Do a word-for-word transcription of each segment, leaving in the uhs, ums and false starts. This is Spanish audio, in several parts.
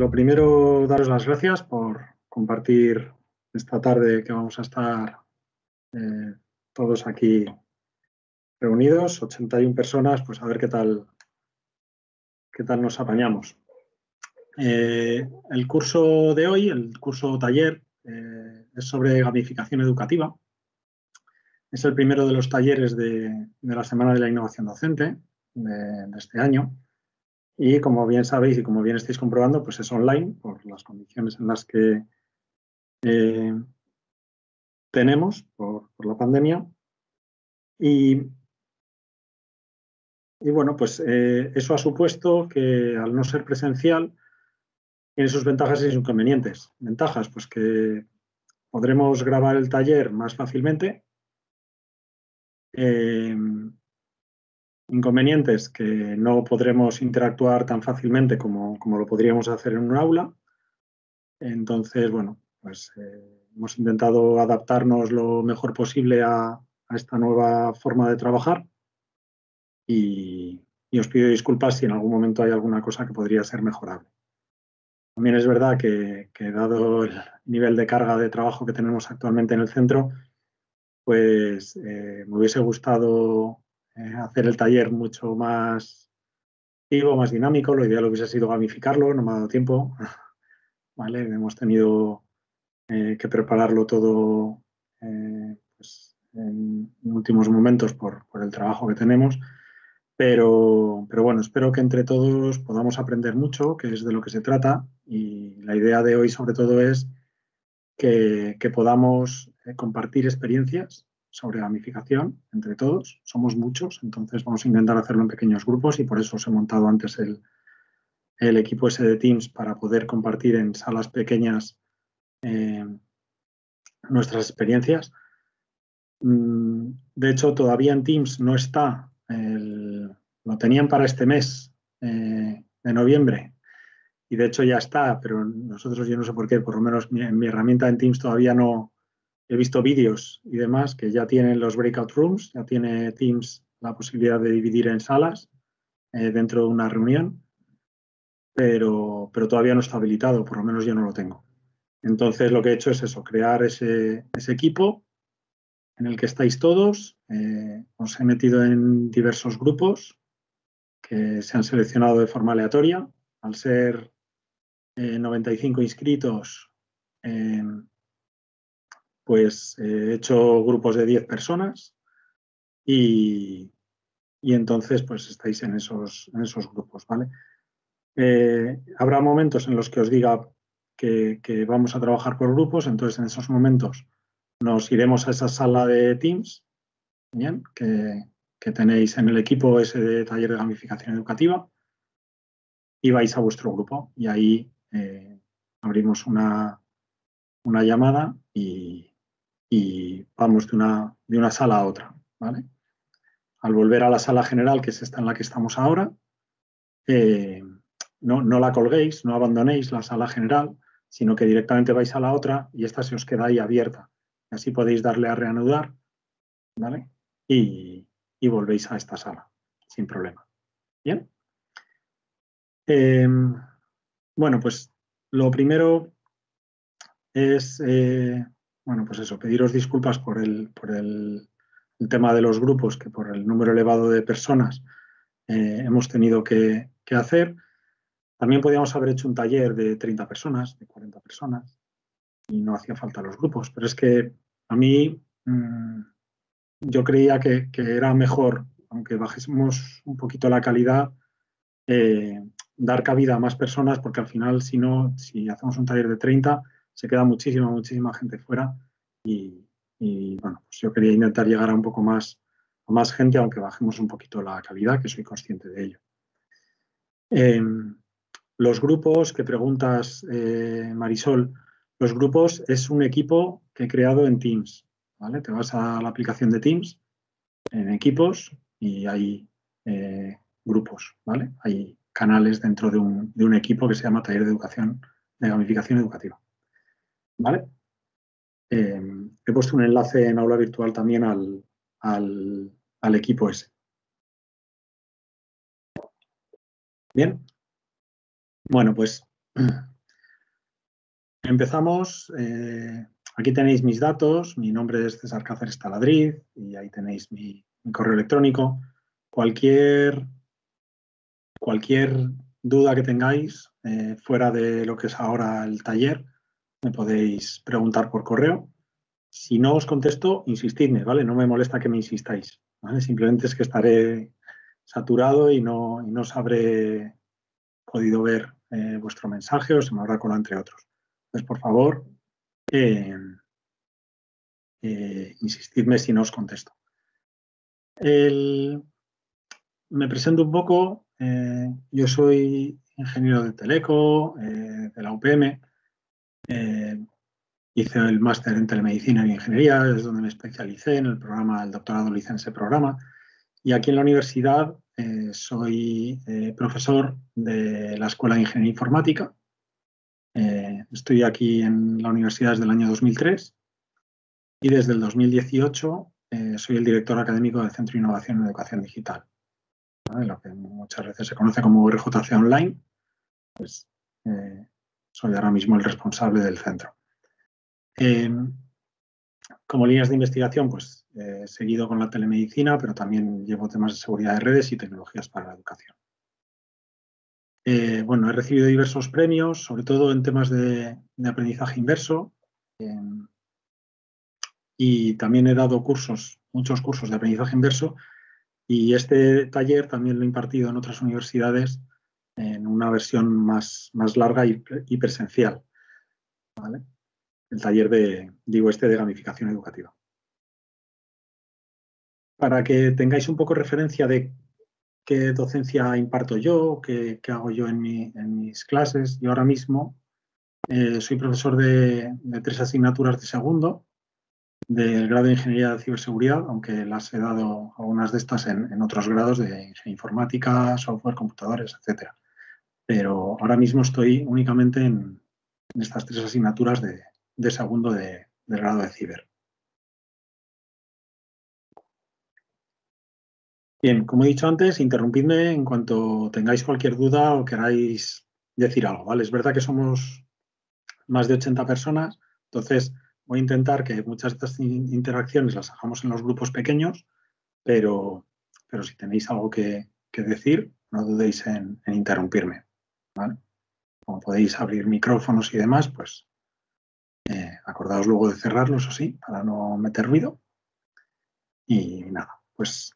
Lo primero, daros las gracias por compartir esta tarde que vamos a estar eh, todos aquí reunidos, ochenta y una personas, pues a ver qué tal, qué tal nos apañamos. Eh, el curso de hoy, el curso taller, eh, es sobre gamificación educativa. Es el primero de los talleres de, de la Semana de la Innovación Docente de, de este año. Y como bien sabéis y como bien estáis comprobando, pues es online por las condiciones en las que eh, tenemos por, por la pandemia. Y, y bueno, pues eh, eso ha supuesto que al no ser presencial tiene sus ventajas y sus inconvenientes. Ventajas, pues que podremos grabar el taller más fácilmente. Eh, Inconvenientes, que no podremos interactuar tan fácilmente como, como lo podríamos hacer en un aula. Entonces, bueno, pues eh, hemos intentado adaptarnos lo mejor posible a, a esta nueva forma de trabajar y, y os pido disculpas si en algún momento hay alguna cosa que podría ser mejorable. También es verdad que, que dado el nivel de carga de trabajo que tenemos actualmente en el centro, pues eh, me hubiese gustado hacer el taller mucho más vivo, más dinámico. Lo ideal hubiese sido gamificarlo, no me ha dado tiempo. Vale, hemos tenido eh, que prepararlo todo eh, pues, en últimos momentos por, por el trabajo que tenemos. Pero, pero bueno, espero que entre todos podamos aprender mucho, que es de lo que se trata. Y la idea de hoy sobre todo es que, que podamos eh, compartir experiencias sobre gamificación entre todos. Somos muchos, entonces vamos a intentar hacerlo en pequeños grupos y por eso os he montado antes el, el equipo ese de Teams para poder compartir en salas pequeñas eh, nuestras experiencias. De hecho, todavía en Teams no está, el, lo tenían para este mes eh, de noviembre y de hecho ya está, pero nosotros, yo no sé por qué, por lo menos en mi, mi herramienta en Teams todavía no. He visto vídeos y demás que ya tienen los breakout rooms, ya tiene Teams la posibilidad de dividir en salas eh, dentro de una reunión, pero, pero todavía no está habilitado, por lo menos yo no lo tengo. Entonces lo que he hecho es eso, crear ese, ese equipo en el que estáis todos. Eh, os he metido en diversos grupos que se han seleccionado de forma aleatoria. Al ser eh, noventa y cinco inscritos, eh, pues eh, he hecho grupos de diez personas y, y entonces pues estáis en esos, en esos grupos, ¿vale? Eh, habrá momentos en los que os diga que, que vamos a trabajar por grupos, entonces en esos momentos nos iremos a esa sala de Teams, ¿bien? Que, que tenéis en el equipo ese de taller de gamificación educativa y vais a vuestro grupo y ahí eh, abrimos una, una llamada y y vamos de una, de una sala a otra, ¿vale? Al volver a la sala general, que es esta en la que estamos ahora, eh, no, no la colguéis, no abandonéis la sala general, sino que directamente vais a la otra y esta se os queda ahí abierta. Así podéis darle a reanudar, ¿vale? Y, y volvéis a esta sala, sin problema. ¿Bien? Eh, bueno, pues lo primero es... Eh, Bueno, pues eso, pediros disculpas por, el, por el, el tema de los grupos, que por el número elevado de personas eh, hemos tenido que, que hacer. También podíamos haber hecho un taller de treinta personas, de cuarenta personas, y no hacía falta los grupos. Pero es que a mí mmm, yo creía que, que era mejor, aunque bajésemos un poquito la calidad, eh, dar cabida a más personas, porque al final, si no, si hacemos un taller de treinta, se queda muchísima, muchísima gente fuera y, y, bueno, pues yo quería intentar llegar a un poco más, a más gente, aunque bajemos un poquito la calidad, que soy consciente de ello. Eh, los grupos, que preguntas, eh, Marisol, los grupos es un equipo que he creado en Teams, ¿vale? Te vas a la aplicación de Teams, en equipos, y hay eh, grupos, ¿vale? Hay canales dentro de un, de un equipo que se llama Taller de Educación, de Gamificación Educativa. ¿Vale? Eh, he puesto un enlace en aula virtual también al, al, al equipo ese. Bien. Bueno, pues Empezamos. Eh, aquí tenéis mis datos. Mi nombre es César Cáceres Taladrid y ahí tenéis mi, mi correo electrónico. Cualquier, cualquier duda que tengáis eh, fuera de lo que es ahora el taller, me podéis preguntar por correo. Si no os contesto, insistidme, ¿vale? No me molesta que me insistáis, ¿vale? Simplemente es que estaré saturado y no, y no os habré podido ver eh, vuestro mensaje o se me habrá colado entre otros. Entonces, por favor, eh, eh, insistidme si no os contesto. El, me presento un poco. Eh, yo soy ingeniero de Teleco, eh, de la U P M. Eh, hice el máster en telemedicina y ingeniería, es donde me especialicé en el programa, el doctorado lo hice en ese programa. Y aquí en la universidad eh, soy eh, profesor de la Escuela de Ingeniería Informática. Eh, estoy aquí en la universidad desde el año dos mil tres y desde el dos mil dieciocho eh, soy el director académico del Centro de Innovación en Educación Digital, ¿vale? Lo que muchas veces se conoce como U R J C Online, pues eh, soy ahora mismo el responsable del centro. Eh, como líneas de investigación, pues eh, he seguido con la telemedicina, pero también llevo temas de seguridad de redes y tecnologías para la educación. Eh, bueno, he recibido diversos premios, sobre todo en temas de, de aprendizaje inverso, eh, y también he dado cursos, muchos cursos de aprendizaje inverso, y este taller también lo he impartido en otras universidades en una versión más, más larga y, y presencial, ¿vale? El taller de, digo este, de gamificación educativa. Para que tengáis un poco referencia de qué docencia imparto yo, qué, qué hago yo en, mi, en mis clases. Yo ahora mismo eh, soy profesor de, de tres asignaturas de segundo del grado de Ingeniería de Ciberseguridad, aunque las he dado algunas de estas en, en otros grados de informática, software, computadores, etcétera. Pero ahora mismo estoy únicamente en, en estas tres asignaturas de, de segundo de, del grado de ciber. Bien, como he dicho antes, interrumpidme en cuanto tengáis cualquier duda o queráis decir algo, ¿vale? Es verdad que somos más de ochenta personas, entonces voy a intentar que muchas de estas interacciones las hagamos en los grupos pequeños, pero, pero si tenéis algo que, que decir, no dudéis en, en interrumpirme, ¿vale? Como podéis abrir micrófonos y demás, pues eh, acordaos luego de cerrarlos, o sí, para no meter ruido. Y nada, pues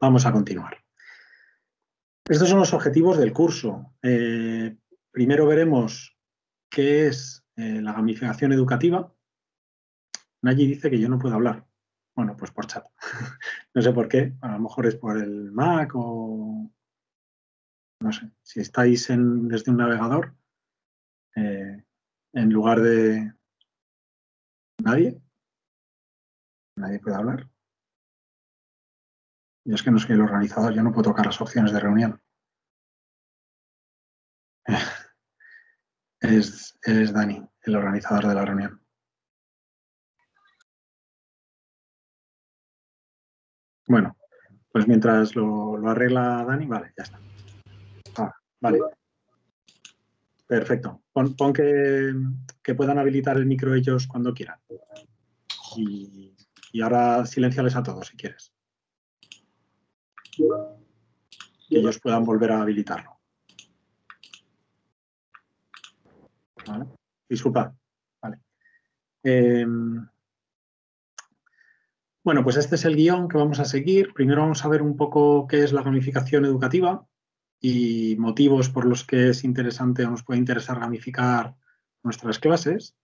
vamos a continuar. Estos son los objetivos del curso. Eh, primero veremos qué es eh, la gamificación educativa. Nayi dice que yo no puedo hablar. Bueno, pues por chat. No sé por qué. A lo mejor es por el Mac o... No sé. Si estáis en, desde un navegador, eh, en lugar de... ¿Nadie? ¿Nadie puede hablar? Yo es que no soy el organizador, yo no puedo tocar las opciones de reunión. Es, es Dani, el organizador de la reunión. Bueno, pues mientras lo, lo arregla Dani, vale, ya está. Ah, vale. Perfecto. Pon, pon que, que puedan habilitar el micro ellos cuando quieran. Y, y ahora silenciales a todos si quieres. Que ellos puedan volver a habilitarlo. ¿Vale? Disculpad. Vale. Eh, bueno, pues este es el guión que vamos a seguir. Primero vamos a ver un poco qué es la gamificación educativa y motivos por los que es interesante o nos puede interesar gamificar nuestras clases.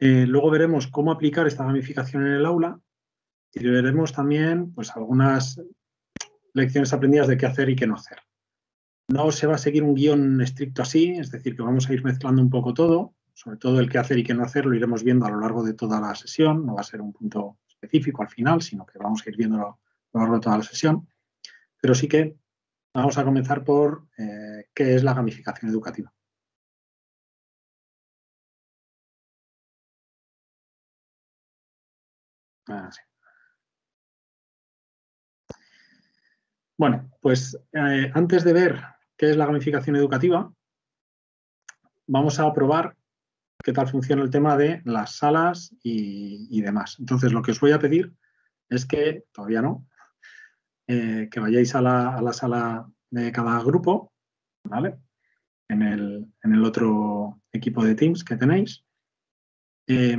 Eh, luego veremos cómo aplicar esta gamificación en el aula y veremos también pues algunas lecciones aprendidas de qué hacer y qué no hacer. No se va a seguir un guión estricto así, es decir, que vamos a ir mezclando un poco todo, sobre todo el qué hacer y qué no hacer lo iremos viendo a lo largo de toda la sesión, no va a ser un punto específico al final, sino que vamos a ir viéndolo a lo largo de toda la sesión. Pero sí que vamos a comenzar por eh, qué es la gamificación educativa. Ah, sí. Bueno, pues eh, antes de ver qué es la gamificación educativa, vamos a probar qué tal funciona el tema de las salas y, y demás. Entonces, lo que os voy a pedir es que, todavía no, eh, que vayáis a la, a la sala de cada grupo, ¿vale? En el, en el otro equipo de Teams que tenéis, eh,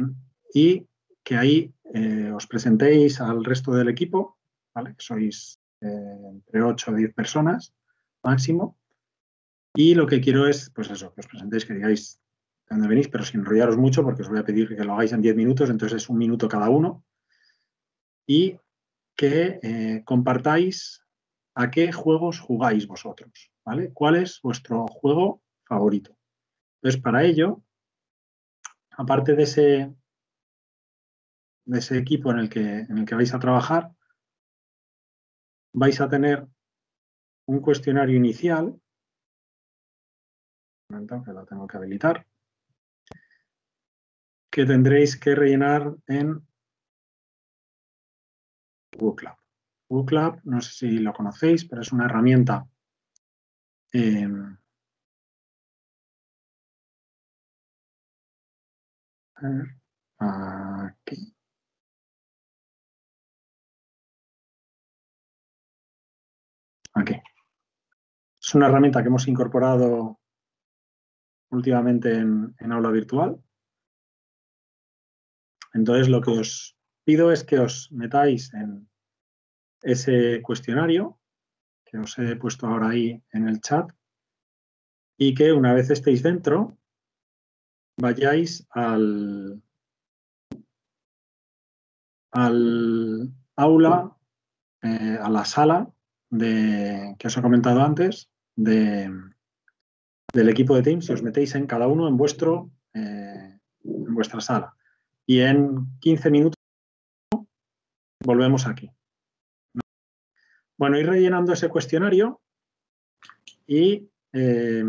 y que ahí eh, os presentéis al resto del equipo, ¿vale? Sois eh, entre ocho o diez personas máximo, y lo que quiero es, pues eso, que os presentéis, que digáis de dónde venís, pero sin enrollaros mucho, porque os voy a pedir que lo hagáis en diez minutos, entonces es un minuto cada uno, y que eh, compartáis a qué juegos jugáis vosotros, ¿vale? ¿Cuál es vuestro juego favorito? Entonces, para ello, aparte de ese, de ese equipo en el, que, en el que vais a trabajar, vais a tener un cuestionario inicial, que lo tengo que habilitar, que tendréis que rellenar en WooClap. WooClap, no sé si lo conocéis, pero es una herramienta eh, aquí. Aquí. Es una herramienta que hemos incorporado últimamente en, en aula virtual. Entonces, lo que os pido es que os metáis en ese cuestionario que os he puesto ahora ahí en el chat y que una vez estéis dentro vayáis al, al aula, eh, a la sala de, que os he comentado antes de, del equipo de Teams, y os metéis en cada uno en, vuestro, eh, en vuestra sala. Y en quince minutos volvemos aquí. Bueno, ir rellenando ese cuestionario y eh,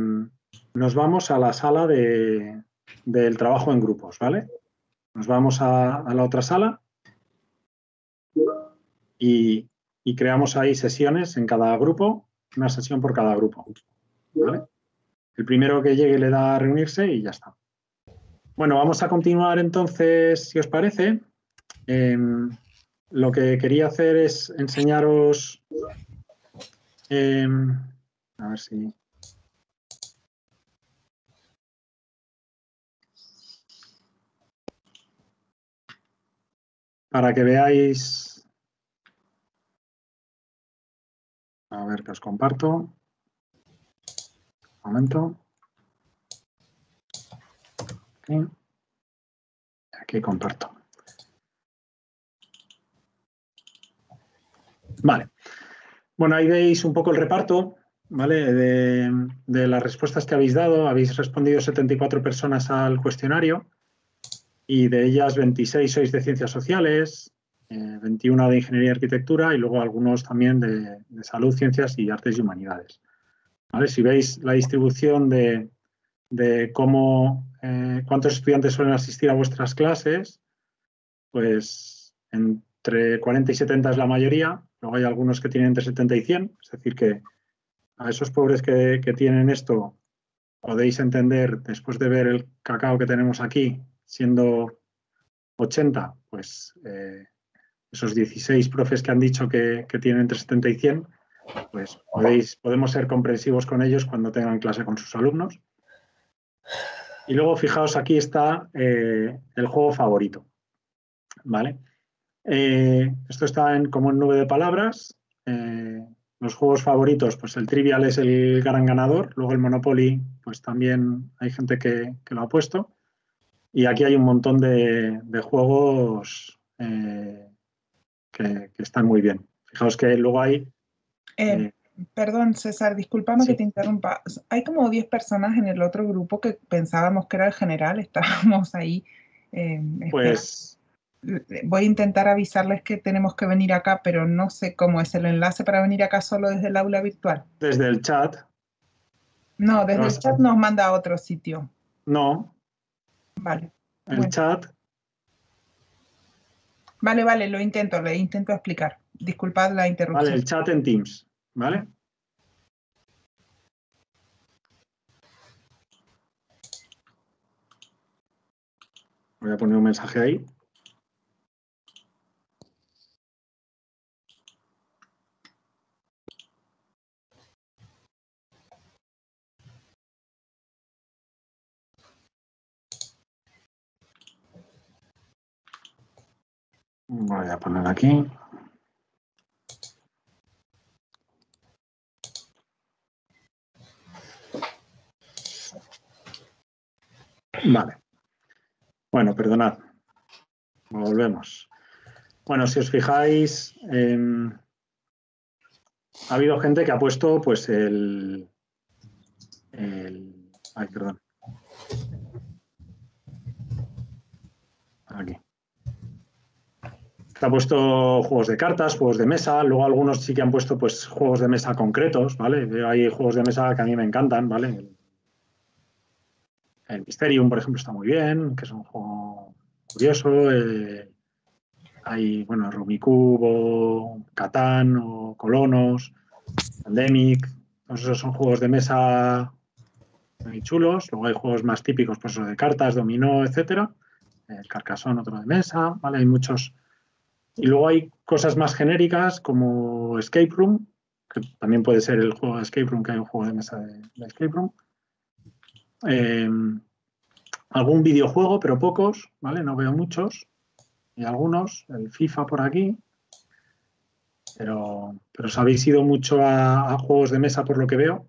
nos vamos a la sala de, del trabajo en grupos, ¿vale? Nos vamos a, a la otra sala y, y creamos ahí sesiones en cada grupo, una sesión por cada grupo, ¿vale? El primero que llegue le da a reunirse y ya está. Bueno, vamos a continuar entonces, si os parece. Eh, lo que quería hacer es enseñaros... Eh, a ver si... Para que veáis... A ver, que os comparto. Momento. Aquí. Aquí comparto. Vale. Bueno, ahí veis un poco el reparto, ¿vale? De, de las respuestas que habéis dado. Habéis respondido setenta y cuatro personas al cuestionario y de ellas veintiséis sois de ciencias sociales, eh, veintiuno de ingeniería y arquitectura y luego algunos también de, de salud, ciencias y artes y humanidades. ¿Vale? Si veis la distribución de, de cómo, eh, cuántos estudiantes suelen asistir a vuestras clases, pues entre cuarenta y setenta es la mayoría, luego hay algunos que tienen entre setenta y cien, es decir que a esos pobres que, que tienen esto podéis entender, después de ver el cacao que tenemos aquí, siendo ochenta, pues eh, esos dieciséis profes que han dicho que, que tienen entre setenta y cien, pues podéis, podemos ser comprensivos con ellos cuando tengan clase con sus alumnos. Y luego, fijaos, aquí está eh, el juego favorito, ¿vale? Eh, esto está en, como en nube de palabras. Eh, los juegos favoritos, pues el Trivial es el gran ganador, luego el Monopoly, pues también hay gente que, que lo ha puesto. Y aquí hay un montón de, de juegos eh, que, que están muy bien. Fijaos que luego hay... Eh, perdón, César, discúlpame sí. que te interrumpa. Hay como diez personas en el otro grupo que pensábamos que era el general, estábamos ahí. Eh, pues voy a intentar avisarles que tenemos que venir acá, pero no sé cómo es el enlace para venir acá solo desde el aula virtual. ¿Desde el chat? No, desde no, el chat nos manda a otro sitio. No. Vale. El bueno. chat. Vale, vale, lo intento, le intento explicar. Disculpad la interrupción. Vale, el chat en Teams, ¿vale? Voy a poner un mensaje ahí. Voy a poner aquí. Vale. Bueno, perdonad. Volvemos. Bueno, si os fijáis, eh, ha habido gente que ha puesto pues el... el ay, perdón. Aquí. Ha puesto juegos de cartas, juegos de mesa, luego algunos sí que han puesto pues juegos de mesa concretos, ¿vale? Hay juegos de mesa que a mí me encantan, ¿vale? El Mysterium, por ejemplo, está muy bien, que es un juego curioso. Eh, hay, bueno, Rumicubo, Catán o Colonos, Pandemic. Pues esos son juegos de mesa muy chulos. Luego hay juegos más típicos, pues de cartas, dominó, etcétera. El Carcassonne, otro de mesa, ¿vale? Hay muchos. Y luego hay cosas más genéricas como Escape Room, que también puede ser el juego de Escape Room, que hay un juego de mesa de, de Escape Room. Eh, algún videojuego, pero pocos, ¿vale? No veo muchos. Y algunos, el FIFA por aquí. Pero, pero os habéis ido mucho a, a juegos de mesa por lo que veo.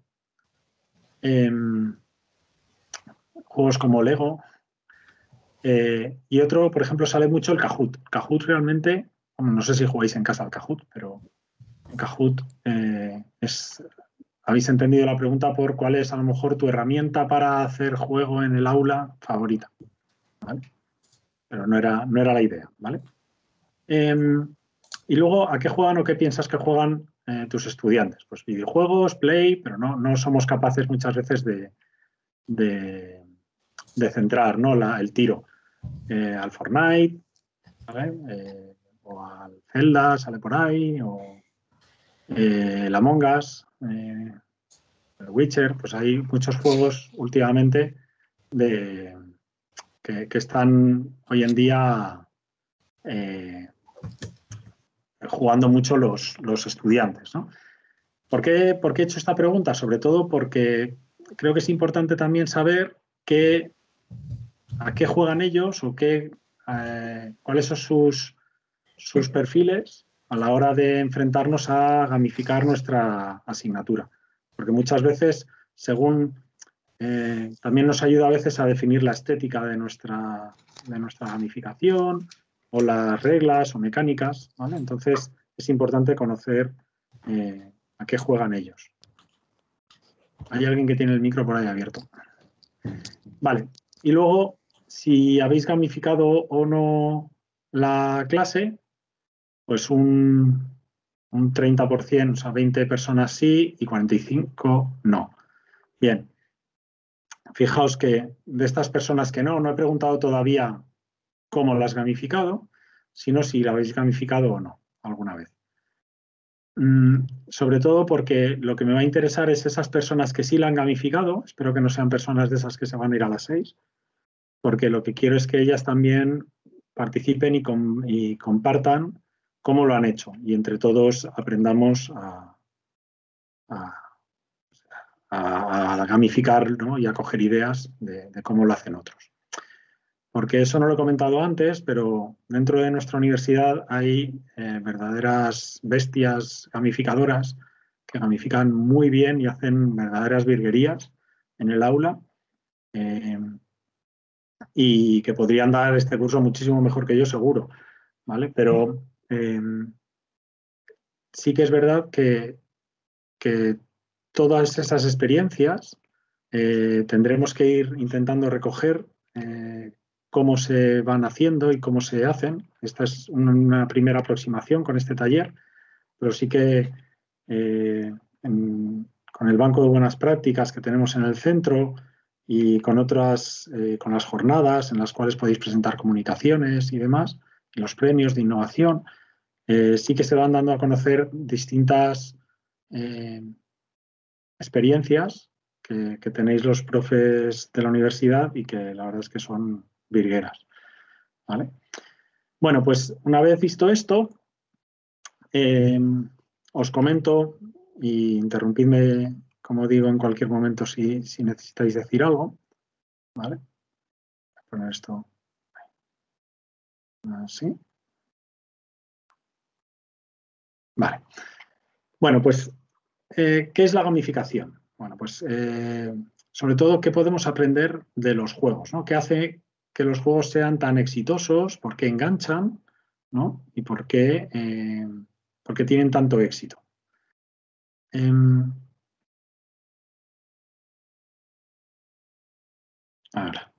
Eh, juegos como Lego. Eh, y otro, por ejemplo, sale mucho el Kahoot. Kahoot realmente... No sé si jugáis en casa al Kahoot, pero Kahoot eh, es... Habéis entendido la pregunta por cuál es, a lo mejor, tu herramienta para hacer juego en el aula favorita, ¿vale? Pero no era, no era la idea, ¿vale? Eh, y luego, ¿a qué juegan o qué piensas que juegan eh, tus estudiantes? Pues videojuegos, play, pero no, no somos capaces muchas veces de, de, de centrar, ¿no? la, el tiro eh, al Fortnite, ¿vale? Eh, o al Zelda, sale por ahí, o eh, el Among Us. Eh, el Witcher, pues hay muchos juegos últimamente de, que, que están hoy en día eh, jugando mucho los, los estudiantes, ¿no? ¿Por qué, ¿Por qué he hecho esta pregunta? Sobre todo porque creo que es importante también saber qué, a qué juegan ellos o qué, eh, cuáles son sus, sus perfiles a la hora de enfrentarnos a gamificar nuestra asignatura. Porque muchas veces, según... Eh, también nos ayuda a veces a definir la estética de nuestra, de nuestra gamificación o las reglas o mecánicas, ¿vale? Entonces, es importante conocer eh, a qué juegan ellos. Hay alguien que tiene el micro por ahí abierto. Vale. Y luego, si habéis gamificado o no la clase... Pues un, un treinta por ciento, o sea, veinte personas sí y cuarenta y cinco no. Bien, fijaos que de estas personas que no, no he preguntado todavía cómo lo has gamificado, sino si lo habéis gamificado o no alguna vez. Mm, sobre todo porque lo que me va a interesar es esas personas que sí la han gamificado, espero que no sean personas de esas que se van a ir a las seis, porque lo que quiero es que ellas también participen y, com- y compartan cómo lo han hecho y entre todos aprendamos a, a, a, a gamificar, ¿no? Y a coger ideas de, de cómo lo hacen otros. Porque eso no lo he comentado antes, pero dentro de nuestra universidad hay eh, verdaderas bestias gamificadoras que gamifican muy bien y hacen verdaderas virguerías en el aula eh, y que podrían dar este curso muchísimo mejor que yo, seguro, ¿vale? Pero... Eh, sí que es verdad que, que todas esas experiencias eh, tendremos que ir intentando recoger eh, cómo se van haciendo y cómo se hacen. Esta es una primera aproximación con este taller, pero sí que eh, en, con el banco de buenas prácticas que tenemos en el centro y con otras, eh, con las jornadas en las cuales podéis presentar comunicaciones y demás, los premios de innovación, eh, sí que se van dando a conocer distintas eh, experiencias que, que tenéis los profes de la universidad y que la verdad es que son virgueras. ¿vale? Bueno, pues una vez visto esto, eh, os comento, y interrumpidme, como digo, en cualquier momento si, si necesitáis decir algo, ¿vale? Voy a poner esto así. Vale. Bueno, pues, eh, ¿qué es la gamificación? Bueno, pues, eh, sobre todo, ¿qué podemos aprender de los juegos, ¿no? ¿Qué hace que los juegos sean tan exitosos? ¿Por qué enganchan, ¿no? ¿Y por qué, eh, por qué tienen tanto éxito? Eh, ahora.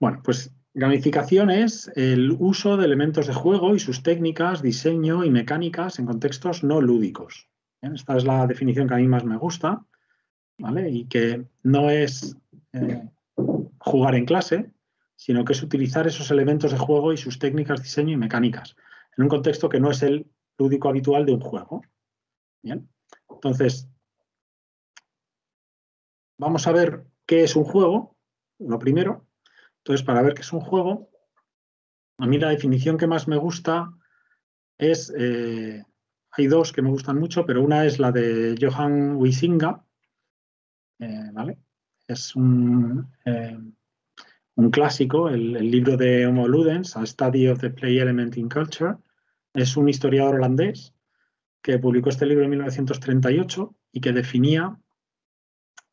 Bueno, pues, gamificación es el uso de elementos de juego y sus técnicas, diseño y mecánicas en contextos no lúdicos. ¿Bien? Esta es la definición que a mí más me gusta, ¿vale? Y que no es eh, jugar en clase, sino que es utilizar esos elementos de juego y sus técnicas, diseño y mecánicas en un contexto que no es el lúdico habitual de un juego. Bien. Entonces, vamos a ver qué es un juego, lo primero. Entonces, para ver qué es un juego, a mí la definición que más me gusta es, eh, hay dos que me gustan mucho, pero una es la de Johan Huizinga, eh, ¿vale? Es un, eh, un clásico, el, el libro de Homo Ludens, A Study of the Play Element in Culture. Es un historiador holandés que publicó este libro en mil novecientos treinta y ocho y que definía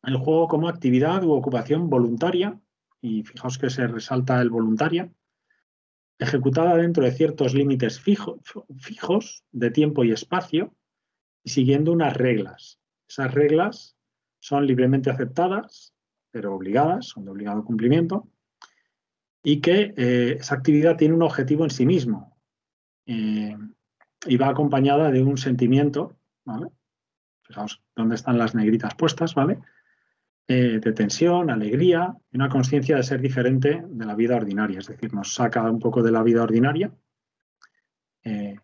el juego como actividad u ocupación voluntaria, y fijaos que se resalta el voluntaria, ejecutada dentro de ciertos límites fijo, fijos de tiempo y espacio y siguiendo unas reglas. Esas reglas son libremente aceptadas, pero obligadas, son de obligado cumplimiento, y que eh, esa actividad tiene un objetivo en sí mismo eh, y va acompañada de un sentimiento, ¿vale? Fijaos dónde están las negritas puestas, ¿vale? Eh, de tensión, alegría y una conciencia de ser diferente de la vida ordinaria. Es decir, nos saca un poco de la vida ordinaria, eh,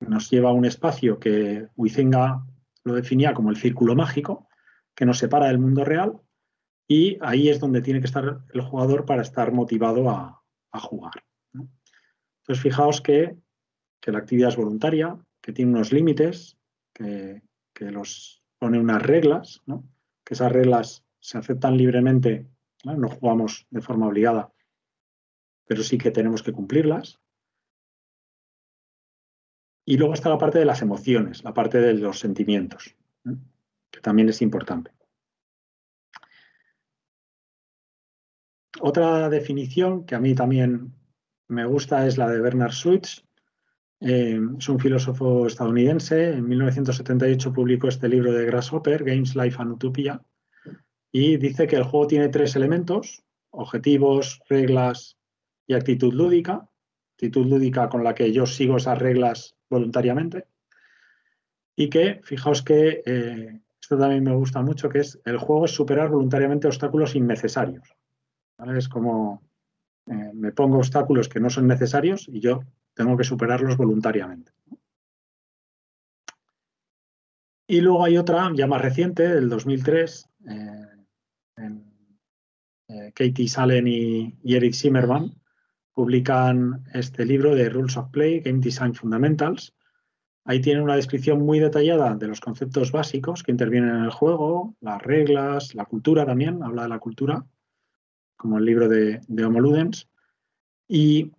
nos lleva a un espacio que Huizinga lo definía como el círculo mágico, que nos separa del mundo real, y ahí es donde tiene que estar el jugador para estar motivado a, a jugar, ¿no? Entonces, fijaos que, que la actividad es voluntaria, que tiene unos límites, que, que los pone unas reglas, ¿no? Que esas reglas se aceptan libremente, no, no jugamos de forma obligada, pero sí que tenemos que cumplirlas. Y luego está la parte de las emociones, la parte de los sentimientos, ¿no? Que también es importante. Otra definición que a mí también me gusta es la de Bernard Schwartz. Eh, es un filósofo estadounidense. En mil novecientos setenta y ocho publicó este libro de Grasshopper, Games, Life and Utopia. Y dice que el juego tiene tres elementos: objetivos, reglas y actitud lúdica. Actitud lúdica con la que yo sigo esas reglas voluntariamente. Y que, fijaos que, eh, esto también me gusta mucho, que es el juego es superar voluntariamente obstáculos innecesarios, ¿vale? Es como eh, me pongo obstáculos que no son necesarios y yo tengo que superarlos voluntariamente. Y luego hay otra, ya más reciente, del dos mil tres, eh, en, eh, Katie Salen y, y Eric Zimmerman publican este libro de Rules of Play, Game Design Fundamentals. Ahí tienen una descripción muy detallada de los conceptos básicos que intervienen en el juego, las reglas, la cultura también, habla de la cultura, como el libro de, de Homo Ludens. Y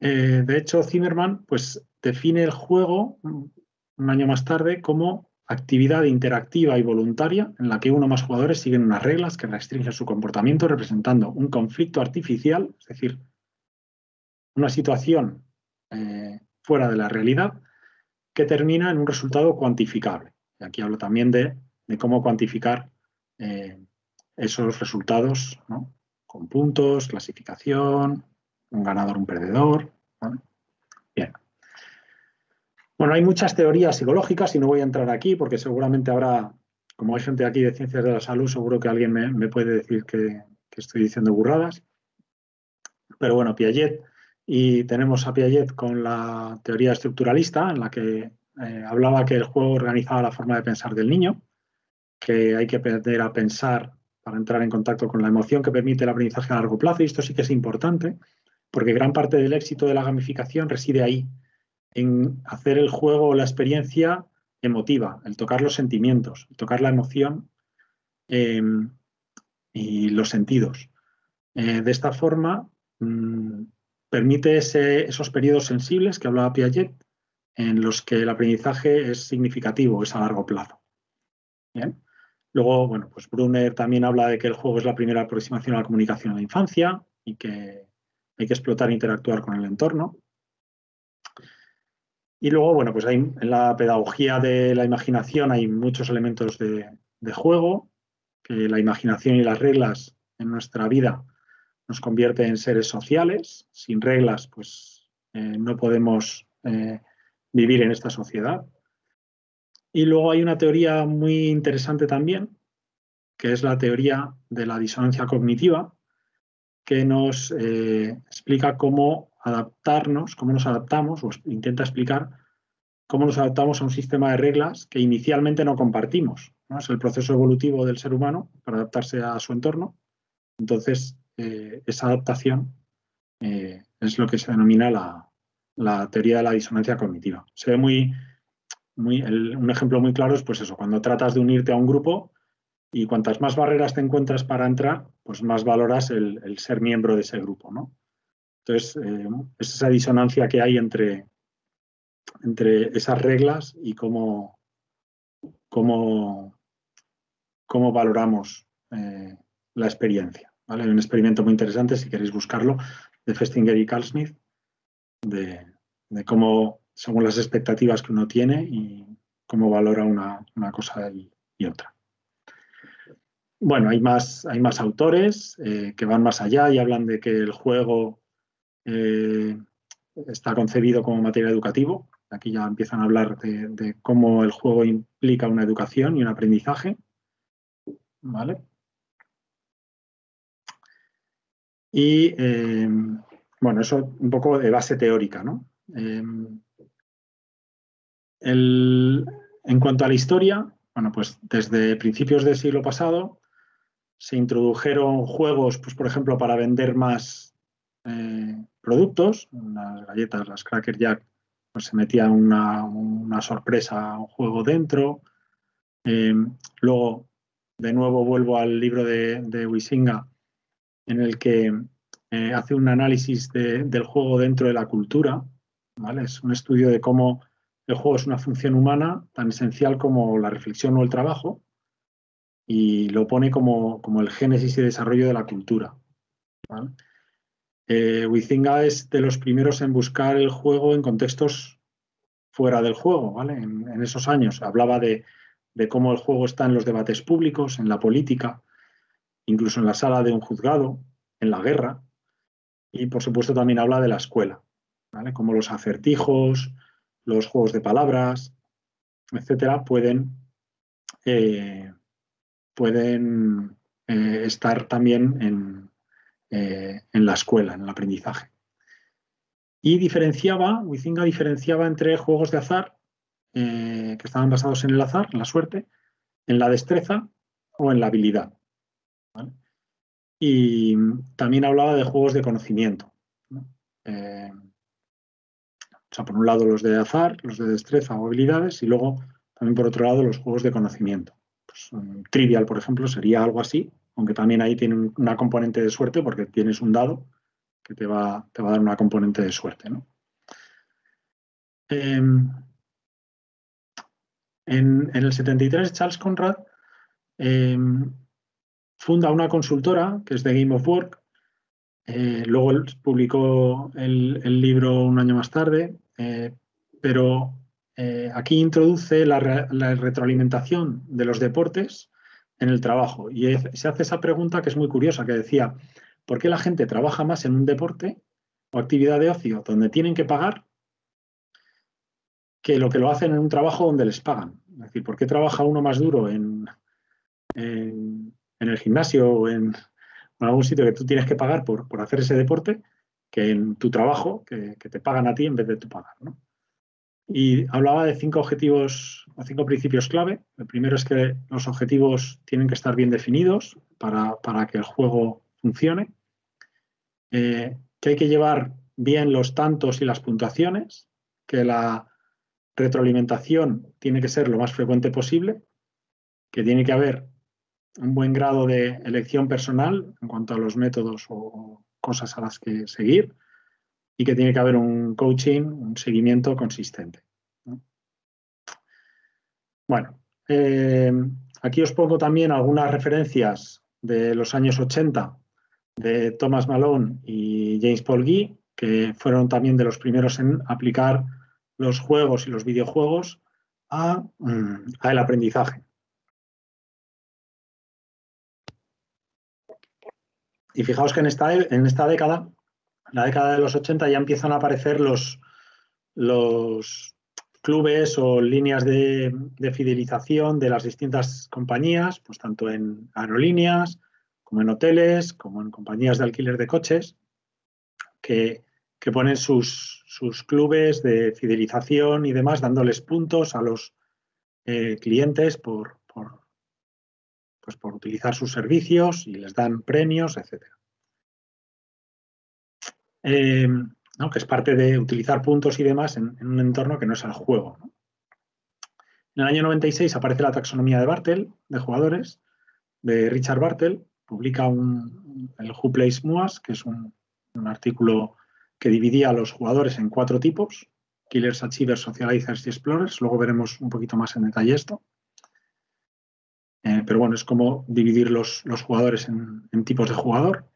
Eh, de hecho, Zimmerman pues, define el juego un año más tarde como actividad interactiva y voluntaria en la que uno o más jugadores siguen unas reglas que restringen su comportamiento, representando un conflicto artificial, es decir, una situación eh, fuera de la realidad que termina en un resultado cuantificable. Y aquí hablo también de, de cómo cuantificar eh, esos resultados, ¿no? Con puntos, clasificación, un ganador, un perdedor, ¿vale? Bien. Bueno, hay muchas teorías psicológicas y no voy a entrar aquí porque seguramente habrá, como hay gente aquí de ciencias de la salud, seguro que alguien me, me puede decir que, que estoy diciendo burradas. Pero bueno, Piaget, y tenemos a Piaget con la teoría estructuralista en la que eh, hablaba que el juego organizaba la forma de pensar del niño, que hay que aprender a pensar para entrar en contacto con la emoción que permite el aprendizaje a largo plazo, y esto sí que es importante. porque gran parte del éxito de la gamificación reside ahí, en hacer el juego o la experiencia emotiva, el tocar los sentimientos, el tocar la emoción eh, y los sentidos. Eh, de esta forma, mmm, permite ese, esos periodos sensibles que hablaba Piaget, en los que el aprendizaje es significativo, es a largo plazo. ¿Bien? Luego, bueno, pues Brunner también habla de que el juego es la primera aproximación a la comunicación en la infancia y que hay que explotar e interactuar con el entorno. Y luego, bueno, pues hay, en la pedagogía de la imaginación hay muchos elementos de, de juego, que la imaginación y las reglas en nuestra vida nos convierten en seres sociales. Sin reglas, pues eh, no podemos eh, vivir en esta sociedad. Y luego hay una teoría muy interesante también, que es la teoría de la disonancia cognitiva, que nos eh, explica cómo adaptarnos, cómo nos adaptamos, o intenta explicar cómo nos adaptamos a un sistema de reglas que inicialmente no compartimos, ¿no? Es el proceso evolutivo del ser humano para adaptarse a su entorno. Entonces, eh, esa adaptación eh, es lo que se denomina la, la teoría de la disonancia cognitiva. Se ve muy, muy el, un ejemplo muy claro es pues eso, cuando tratas de unirte a un grupo y cuantas más barreras te encuentras para entrar, pues más valoras el, el ser miembro de ese grupo, ¿no? Entonces, eh, es esa disonancia que hay entre, entre esas reglas y cómo, cómo, cómo valoramos eh, la experiencia, ¿vale? Hay un experimento muy interesante, si queréis buscarlo, de Festinger y Carlsmith, de, de cómo, según las expectativas que uno tiene y cómo valora una, una cosa y, y otra. Bueno, hay más, hay más autores eh, que van más allá y hablan de que el juego eh, está concebido como materia educativa. Aquí ya empiezan a hablar de, de cómo el juego implica una educación y un aprendizaje, ¿vale? Y, eh, bueno, eso un poco de base teórica, ¿no? Eh, el, en cuanto a la historia, bueno, pues desde principios del siglo pasado se introdujeron juegos, pues por ejemplo, para vender más eh, productos. Las galletas, las Cracker Jack, pues se metía una, una sorpresa, un juego dentro. Eh, luego, de nuevo, vuelvo al libro de, de Huizinga, en el que eh, hace un análisis de, del juego dentro de la cultura, ¿vale? Es un estudio de cómo el juego es una función humana tan esencial como la reflexión o el trabajo, y lo pone como, como el génesis y desarrollo de la cultura, ¿vale? Eh, Huizinga es de los primeros en buscar el juego en contextos fuera del juego, ¿vale? En, en esos años hablaba de, de cómo el juego está en los debates públicos, en la política, incluso en la sala de un juzgado, en la guerra, y por supuesto también habla de la escuela, ¿vale? Como los acertijos, los juegos de palabras, etcétera, pueden, eh, pueden eh, estar también en, eh, en la escuela, en el aprendizaje. Y diferenciaba, Huizinga diferenciaba entre juegos de azar, eh, que estaban basados en el azar, en la suerte, en la destreza o en la habilidad, ¿vale? Y también hablaba de juegos de conocimiento, ¿no? Eh, o sea, por un lado los de azar, los de destreza o habilidades, y luego también por otro lado los juegos de conocimiento. Pues, um, Trivial, por ejemplo, sería algo así, aunque también ahí tiene un, una componente de suerte, porque tienes un dado que te va, te va a dar una componente de suerte, ¿no? Eh, en, en el setenta y tres, Charles Conrad Eh, funda una consultora que es The Game of Work. Eh, luego él publicó el, el libro un año más tarde, eh, pero eh, aquí introduce la, la retroalimentación de los deportes en el trabajo. Y es, se hace esa pregunta que es muy curiosa, que decía, ¿por qué la gente trabaja más en un deporte o actividad de ocio donde tienen que pagar que lo que lo hacen en un trabajo donde les pagan? Es decir, ¿por qué trabaja uno más duro en... en en el gimnasio o en, en algún sitio que tú tienes que pagar por, por hacer ese deporte, que en tu trabajo, que, que te pagan a ti en vez de tú pagar, ¿no? Y hablaba de cinco objetivos o cinco principios clave. El primero es que los objetivos tienen que estar bien definidos para, para que el juego funcione. Eh, que hay que llevar bien los tantos y las puntuaciones, que la retroalimentación tiene que ser lo más frecuente posible, que tiene que haber un buen grado de elección personal en cuanto a los métodos o cosas a las que seguir y que tiene que haber un coaching, un seguimiento consistente, ¿no? Bueno, eh, aquí os pongo también algunas referencias de los años ochenta de Thomas Malone y James Paul Guy, que fueron también de los primeros en aplicar los juegos y los videojuegos a, a el aprendizaje. Y fijaos que en esta, en esta década, la década de los ochenta, ya empiezan a aparecer los, los clubes o líneas de, de fidelización de las distintas compañías, pues tanto en aerolíneas, como en hoteles, como en compañías de alquiler de coches, que, que ponen sus, sus clubes de fidelización y demás, dándoles puntos a los eh, clientes por... por Pues por utilizar sus servicios y les dan premios, etcétera. Eh, ¿no? Que es parte de utilizar puntos y demás en, en un entorno que no es el juego, ¿no? En el año noventa y seis aparece la taxonomía de Bartel, de jugadores, de Richard Bartel. Publica un, el Who Plays Moas, que es un, un artículo que dividía a los jugadores en cuatro tipos: Killers, Achievers, Socializers y Explorers. Luego veremos un poquito más en detalle esto. Eh, pero bueno, es como dividir los, los jugadores en, en tipos de jugador.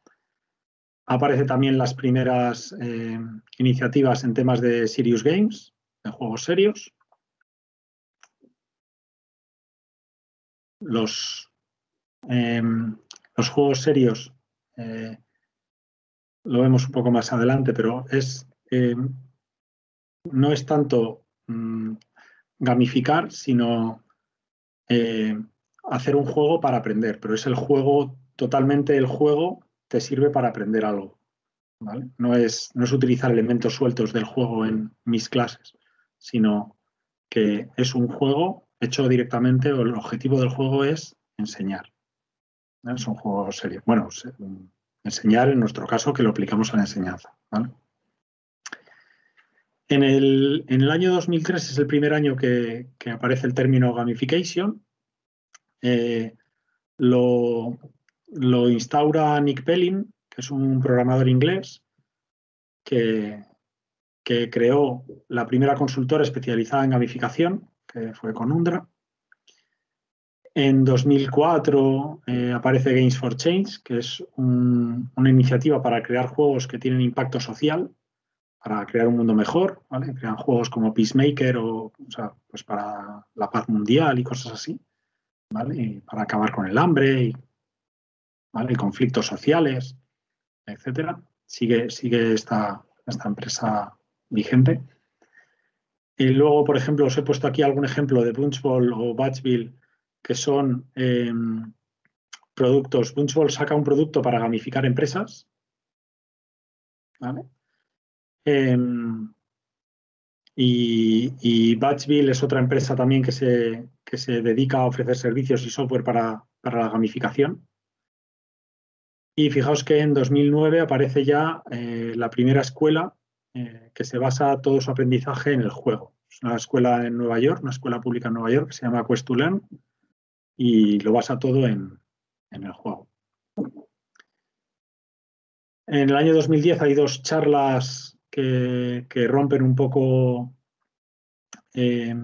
Aparecen también las primeras eh, iniciativas en temas de serious games, de juegos serios. Los, eh, los juegos serios eh, lo vemos un poco más adelante, pero es, eh, no es tanto mmm, gamificar, sino... Eh, hacer un juego para aprender, pero es el juego, totalmente el juego te sirve para aprender algo, ¿vale? No es, no es utilizar elementos sueltos del juego en mis clases, sino que es un juego hecho directamente, o el objetivo del juego es enseñar, ¿vale? Es un juego serio. Bueno, enseñar en nuestro caso, que lo aplicamos a la enseñanza, ¿vale? En el, en el año dos mil tres es el primer año que, que aparece el término gamification. Eh, lo, lo instaura Nick Pelling, que es un programador inglés que, que creó la primera consultora especializada en gamificación, que fue con Undra. En dos mil cuatro eh, aparece Games for Change, que es un, una iniciativa para crear juegos que tienen impacto social, para crear un mundo mejor, ¿vale? Crean juegos como Peacemaker o, o sea, pues para la paz mundial y cosas así, ¿vale? Y para acabar con el hambre y, ¿vale? Y conflictos sociales, etcétera. Sigue, sigue esta, esta empresa vigente. Y luego, por ejemplo, os he puesto aquí algún ejemplo de Bunchball o Batchville, que son eh, productos. Bunchball saca un producto para gamificar empresas, ¿vale? Eh, Y, y Batchville es otra empresa también que se, que se dedica a ofrecer servicios y software para, para la gamificación. Y fijaos que en dos mil nueve aparece ya eh, la primera escuela eh, que se basa todo su aprendizaje en el juego. Es una escuela en Nueva York, una escuela pública en Nueva York que se llama Quest to Learn, y lo basa todo en, en el juego. En el año dos mil diez hay dos charlas Que, que rompen un poco eh,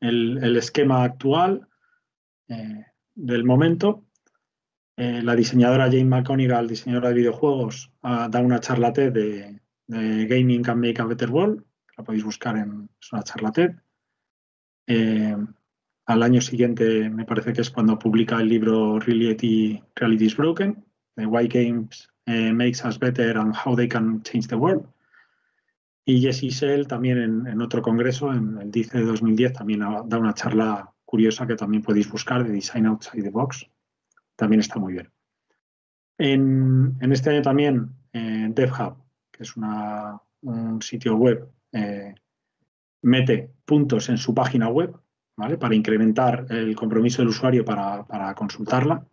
el, el esquema actual eh, del momento. Eh, la diseñadora Jane McConigal, diseñadora de videojuegos, ah, da una charla TED de, de Gaming Can Make a Better World, que la podéis buscar en, es una charla TED. Eh, al año siguiente me parece que es cuando publica el libro Reality, Reality is Broken, de Why Games eh, Makes Us Better and How They Can Change the World. Y Jesse Sell también en, en otro congreso, en el DICE de dos mil diez, también da una charla curiosa que también podéis buscar, de Design Outside the Box. También está muy bien. En, en este año también eh, DevHub, que es una, un sitio web, eh, mete puntos en su página web, ¿vale? Para incrementar el compromiso del usuario para, para consultarla.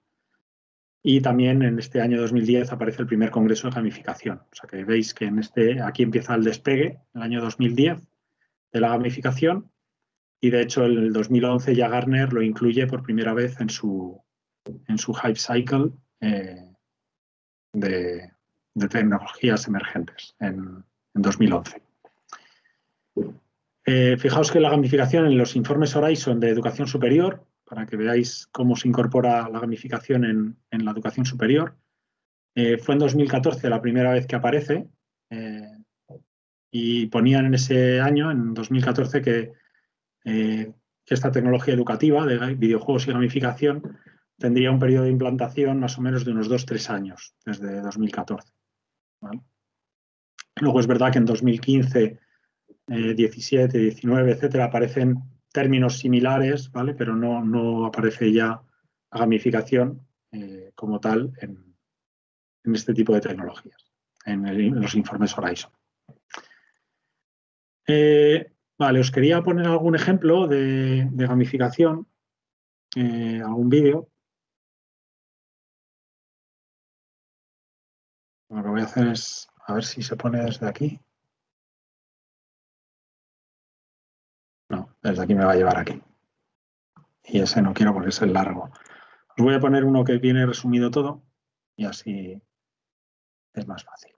Y también en este año dos mil diez aparece el primer congreso de gamificación. O sea que veis que en este, aquí empieza el despegue, el año dos mil diez, de la gamificación. Y de hecho en el dos mil once ya Gartner lo incluye por primera vez en su, en su Hype Cycle eh, de, de tecnologías emergentes en, en dos mil once. Eh, fijaos que la gamificación en los informes Horizon de educación superior, para que veáis cómo se incorpora la gamificación en, en la educación superior. Eh, fue en dos mil catorce la primera vez que aparece eh, y ponían en ese año, en dos mil catorce, que, eh, que esta tecnología educativa de videojuegos y gamificación tendría un periodo de implantación más o menos de unos dos a tres años, desde dos mil catorce. ¿Vale? Luego es verdad que en dos mil quince, eh, diecisiete, diecinueve, etcétera, aparecen términos similares, ¿vale? Pero no, no aparece ya la gamificación eh, como tal en, en este tipo de tecnologías, en, el, en los informes Horizon. Eh, vale, os quería poner algún ejemplo de, de gamificación, eh, algún vídeo. Lo que voy a hacer es, a ver si se pone desde aquí. No, desde aquí me va a llevar aquí. Y ese no quiero porque es el largo. Os voy a poner uno que viene resumido todo y así es más fácil.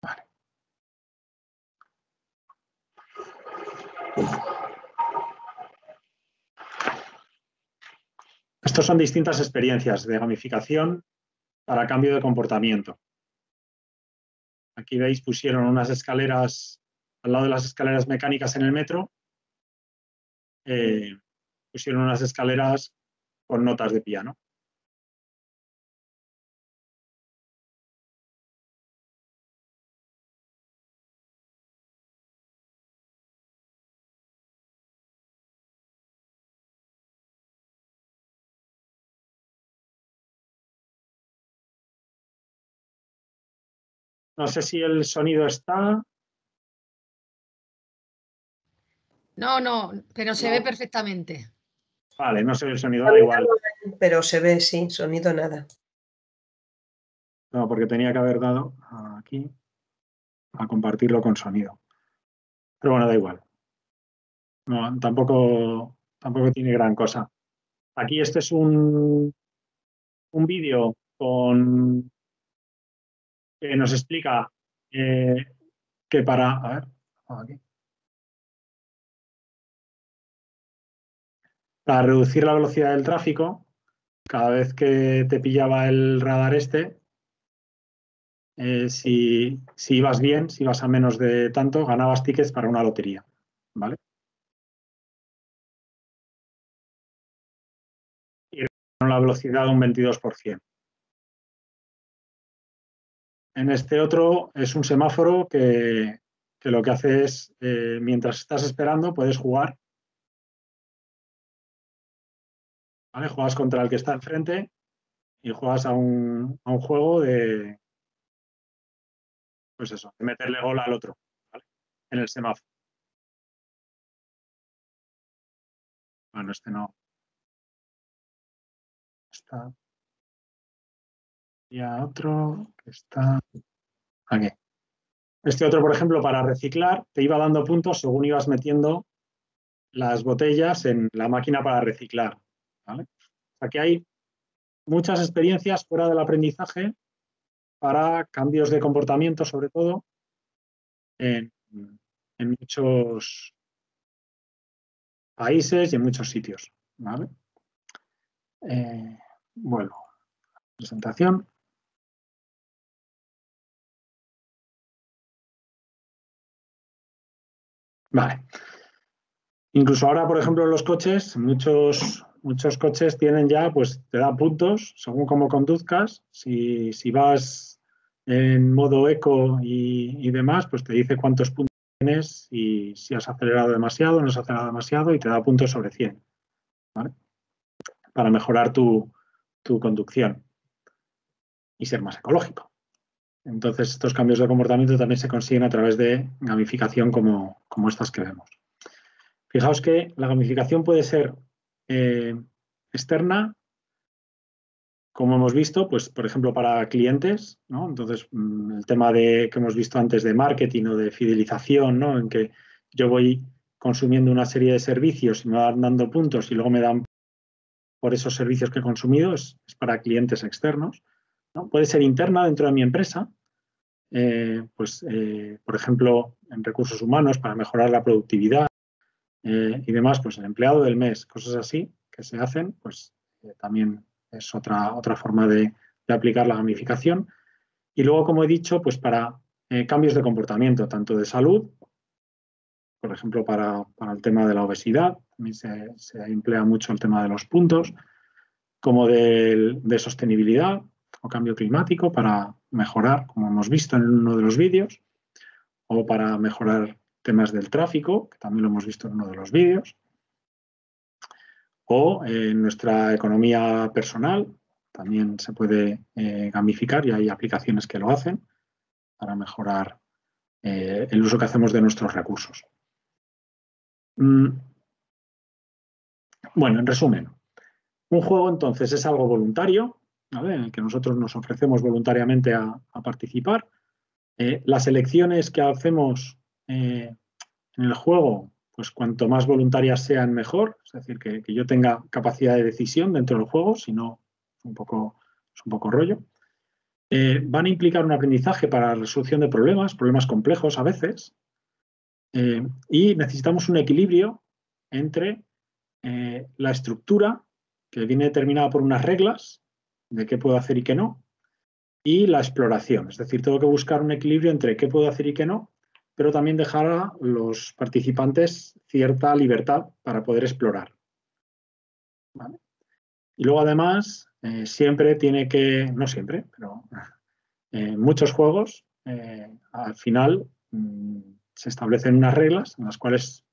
Vale. Estos son distintas experiencias de gamificación para cambio de comportamiento. Aquí veis, pusieron unas escaleras, al lado de las escaleras mecánicas en el metro, eh, pusieron unas escaleras con notas de piano. No sé si el sonido está. No, no, pero se no. Ve perfectamente. Vale, no se ve el sonido, da igual. Pero se ve, sí, sonido nada. No, porque tenía que haber dado aquí a compartirlo con sonido. Pero bueno, da igual. No, tampoco, tampoco tiene gran cosa. Aquí este es un, un vídeo con... que nos explica eh, que para... A ver, aquí. Para reducir la velocidad del tráfico, cada vez que te pillaba el radar este, eh, si, si ibas bien, si ibas a menos de tanto, ganabas tickets para una lotería. ¿Vale? Y con la velocidad de un veintidós por ciento. En este otro es un semáforo que, que lo que hace es, eh, mientras estás esperando, puedes jugar. ¿Vale? Juegas contra el que está enfrente y juegas a un, a un juego de, pues eso, de meterle gol al otro, ¿vale? En el semáforo. Bueno, este no. Está. Y a otro que está aquí. Este otro, por ejemplo, para reciclar, te iba dando puntos según ibas metiendo las botellas en la máquina para reciclar. ¿Vale? O sea que hay muchas experiencias fuera del aprendizaje para cambios de comportamiento, sobre todo, en, en muchos países y en muchos sitios. ¿Vale? Eh, bueno, presentación. Vale. Incluso ahora, por ejemplo, los coches, muchos, muchos coches tienen ya, pues te da puntos según cómo conduzcas. Si, si vas en modo eco y, y demás, pues te dice cuántos puntos tienes y si has acelerado demasiado, no has acelerado demasiado y te da puntos sobre cien. ¿Vale? Para mejorar tu, tu conducción y ser más ecológico. Entonces, estos cambios de comportamiento también se consiguen a través de gamificación como, como estas que vemos. Fijaos que la gamificación puede ser eh, externa, como hemos visto, pues por ejemplo para clientes, ¿no? Entonces el tema de que hemos visto antes de marketing o de fidelización, ¿no? En que yo voy consumiendo una serie de servicios y me van dando puntos y luego me dan por esos servicios que he consumido, es, es para clientes externos, ¿no? Puede ser interna dentro de mi empresa, eh, pues eh, por ejemplo en recursos humanos para mejorar la productividad eh, y demás, pues el empleado del mes, cosas así que se hacen, pues eh, también es otra, otra forma de, de aplicar la gamificación. Y luego, como he dicho, pues para eh, cambios de comportamiento, tanto de salud, por ejemplo, para, para el tema de la obesidad, también se, se emplea mucho el tema de los puntos, como de, de sostenibilidad o cambio climático para mejorar, como hemos visto en uno de los vídeos, o para mejorar temas del tráfico, que también lo hemos visto en uno de los vídeos, o en eh, nuestra economía personal, también se puede eh, gamificar y hay aplicaciones que lo hacen para mejorar eh, el uso que hacemos de nuestros recursos. Mm. Bueno, en resumen, un juego entonces es algo voluntario, ¿vale?, en el que nosotros nos ofrecemos voluntariamente a, a participar. Eh, las elecciones que hacemos eh, en el juego, pues cuanto más voluntarias sean, mejor. Es decir, que, que yo tenga capacidad de decisión dentro del juego, si no, es un poco, es un poco rollo. Eh, van a implicar un aprendizaje para la resolución de problemas, problemas complejos a veces. Eh, y necesitamos un equilibrio entre eh, la estructura, que viene determinada por unas reglas, de qué puedo hacer y qué no, y la exploración. Es decir, tengo que buscar un equilibrio entre qué puedo hacer y qué no, pero también dejar a los participantes cierta libertad para poder explorar, ¿vale? Y luego, además, eh, siempre tiene que, no siempre, pero en eh, muchos juegos, eh, al final mmm, se establecen unas reglas en las cuales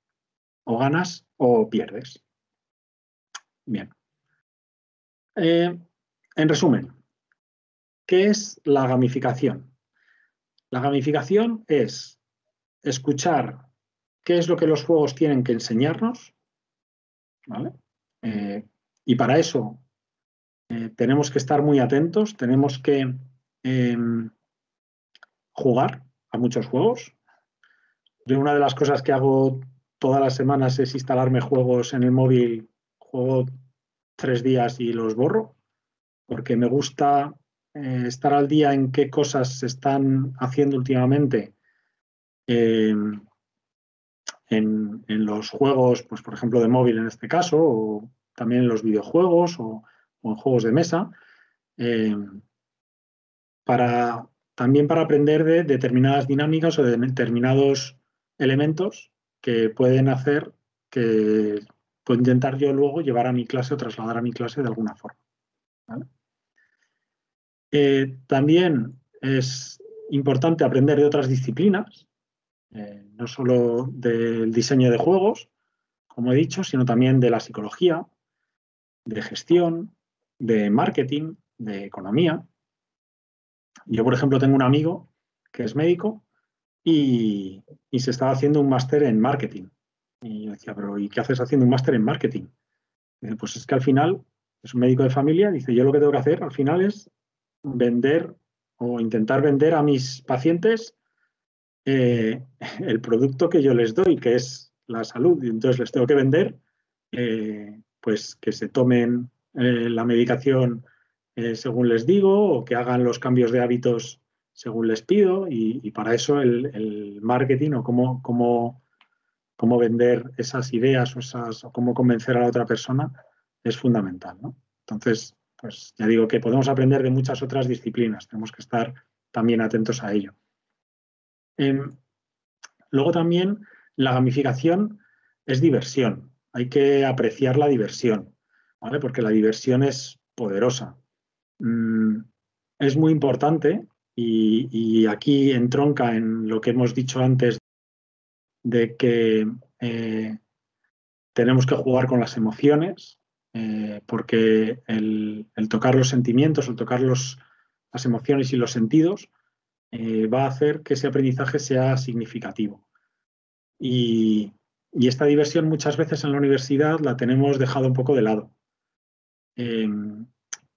o ganas o pierdes. Bien. Eh, en resumen, ¿qué es la gamificación? La gamificación es escuchar qué es lo que los juegos tienen que enseñarnos, ¿vale? Eh, y para eso eh, tenemos que estar muy atentos, tenemos que eh, jugar a muchos juegos. Yo una de las cosas que hago todas las semanas es instalarme juegos en el móvil, juego tres días y los borro, porque me gusta eh, estar al día en qué cosas se están haciendo últimamente. Eh, en, en los juegos, pues por ejemplo de móvil en este caso, o también en los videojuegos o, o en juegos de mesa, eh, para, también para aprender de determinadas dinámicas o de determinados elementos que pueden hacer que puedo intentar yo luego llevar a mi clase o trasladar a mi clase de alguna forma, ¿vale? Eh, también es importante aprender de otras disciplinas, Eh, no solo del diseño de juegos, como he dicho, sino también de la psicología, de gestión, de marketing, de economía. Yo, por ejemplo, tengo un amigo que es médico y, y se estaba haciendo un máster en marketing. Y yo decía, pero ¿y qué haces haciendo un máster en marketing? Dice, pues es que al final es un médico de familia, dice, yo lo que tengo que hacer al final es vender o intentar vender a mis pacientes Eh, el producto que yo les doy, que es la salud, y entonces les tengo que vender, eh, pues que se tomen eh, la medicación eh, según les digo, o que hagan los cambios de hábitos según les pido, y, y para eso el, el marketing o cómo, cómo, cómo vender esas ideas o, esas, o cómo convencer a la otra persona es fundamental, ¿no? Entonces, pues ya digo que podemos aprender de muchas otras disciplinas, tenemos que estar también atentos a ello. Eh, luego también la gamificación es diversión, hay que apreciar la diversión, ¿vale? Porque la diversión es poderosa. Mm, es muy importante y, y aquí entronca en lo que hemos dicho antes de que eh, tenemos que jugar con las emociones, eh, porque el, el tocar los sentimientos, el tocar los, las emociones y los sentidos Eh, va a hacer que ese aprendizaje sea significativo. Y, Y esta diversión muchas veces en la universidad la tenemos dejado un poco de lado. Eh,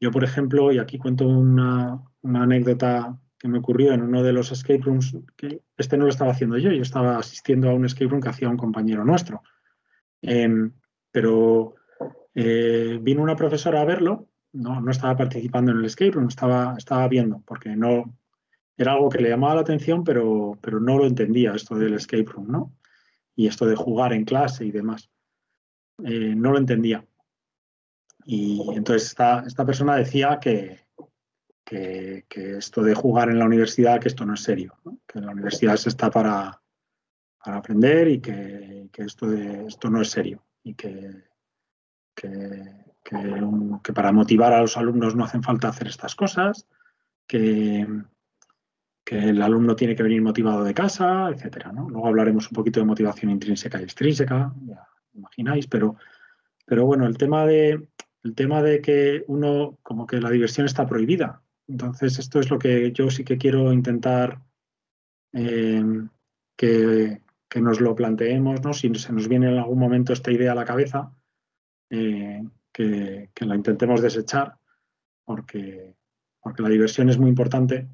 yo, por ejemplo, y aquí cuento una, una anécdota que me ocurrió en uno de los escape rooms, que este no lo estaba haciendo yo, yo estaba asistiendo a un escape room que hacía un compañero nuestro. Eh, pero eh, vino una profesora a verlo, no, no estaba participando en el escape room, estaba, estaba viendo, porque no era algo que le llamaba la atención, pero, pero no lo entendía esto del escape room, ¿no? Y esto de jugar en clase y demás. Eh, no lo entendía. Y entonces esta, esta persona decía que, que, que esto de jugar en la universidad, que esto no es serio, ¿no? Que en la universidad se está para, para aprender y que, que esto, de, esto no es serio. Y que, que, que, un, que para motivar a los alumnos no hacen falta hacer estas cosas, que... que el alumno tiene que venir motivado de casa, etcétera, ¿no? Luego hablaremos un poquito de motivación intrínseca y extrínseca, ya imagináis, pero, pero bueno, el tema, de, el tema de que uno, como que la diversión está prohibida. Entonces, esto es lo que yo sí que quiero intentar eh, que, que nos lo planteemos, ¿no? Si se nos viene en algún momento esta idea a la cabeza, eh, que, que la intentemos desechar, porque, porque la diversión es muy importante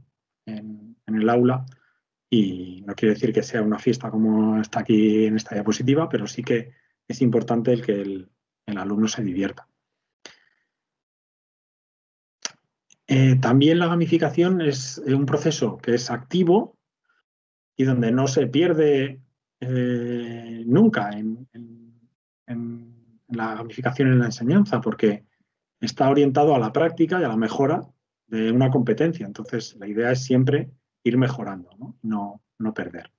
en en el aula, y no quiere decir que sea una fiesta como está aquí en esta diapositiva, pero sí que es importante el que el, el alumno se divierta. Eh, también la gamificación es un proceso que es activo y donde no se pierde eh, nunca en, en, en la gamificación en la enseñanza, porque está orientado a la práctica y a la mejora de una competencia. Entonces, la idea es siempre ir mejorando, ¿no? No, no perder.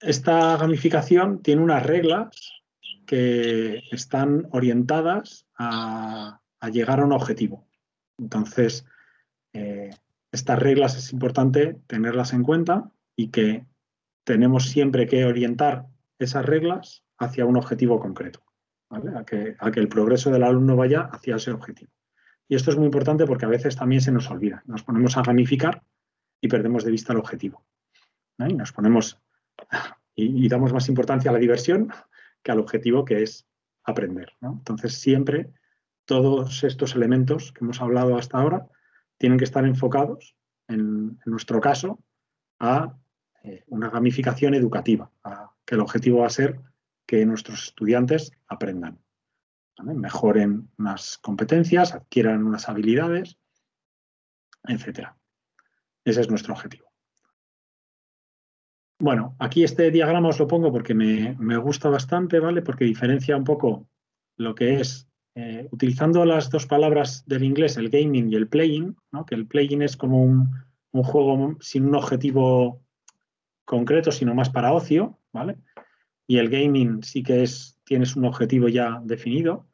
Esta gamificación tiene unas reglas que están orientadas a, a llegar a un objetivo. Entonces, eh, estas reglas es importante tenerlas en cuenta y que tenemos siempre que orientar esas reglas hacia un objetivo concreto, ¿vale? A que, a que el progreso del alumno vaya hacia ese objetivo. Y esto es muy importante porque a veces también se nos olvida. Nos ponemos a gamificar y perdemos de vista el objetivo, ¿no? Y nos ponemos y, y damos más importancia a la diversión que al objetivo, que es aprender, ¿no? Entonces, siempre todos estos elementos que hemos hablado hasta ahora tienen que estar enfocados, en, en nuestro caso, a eh, una gamificación educativa, a que el objetivo va a ser que nuestros estudiantes aprendan, ¿vale? Mejoren unas competencias, adquieran unas habilidades, etcétera. Ese es nuestro objetivo. Bueno, aquí este diagrama os lo pongo porque me, me gusta bastante, ¿vale? Porque diferencia un poco lo que es, eh, utilizando las dos palabras del inglés, el gaming y el playing, ¿no? Que el playing es como un, un juego sin un objetivo concreto, sino más para ocio, ¿vale? Y el gaming sí que es, tienes un objetivo ya definido,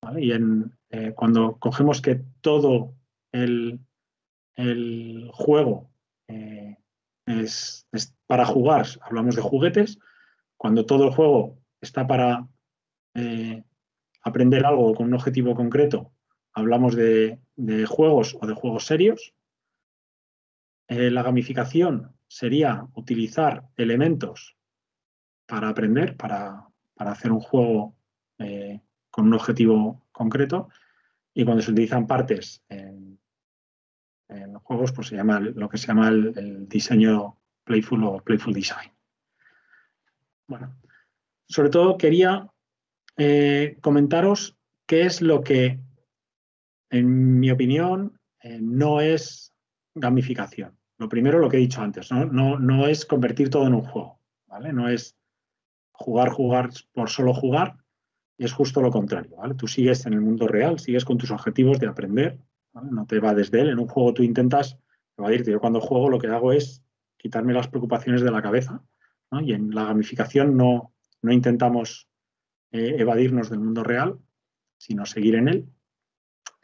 ¿vale? Y en, eh, cuando cogemos que todo el, el juego eh, es, es para jugar, hablamos de juguetes. Cuando todo el juego está para eh, aprender algo con un objetivo concreto, hablamos de, de juegos o de juegos serios. Eh, la gamificación sería utilizar elementos para aprender, para, para hacer un juego eh, con un objetivo concreto, y cuando se utilizan partes en, en los juegos, pues se llama lo que se llama el, el diseño playful o playful design. Bueno, sobre todo quería eh, comentaros qué es lo que, en mi opinión, eh, no es gamificación. Lo primero, lo que he dicho antes, no, no, no es convertir todo en un juego, ¿vale? No es jugar, jugar por solo jugar, es justo lo contrario, ¿vale? Tú sigues en el mundo real, sigues con tus objetivos de aprender, ¿vale? No te evades de él. En un juego tú intentas evadirte. Yo cuando juego lo que hago es quitarme las preocupaciones de la cabeza, ¿no? Y en la gamificación no, no intentamos eh, evadirnos del mundo real, sino seguir en él.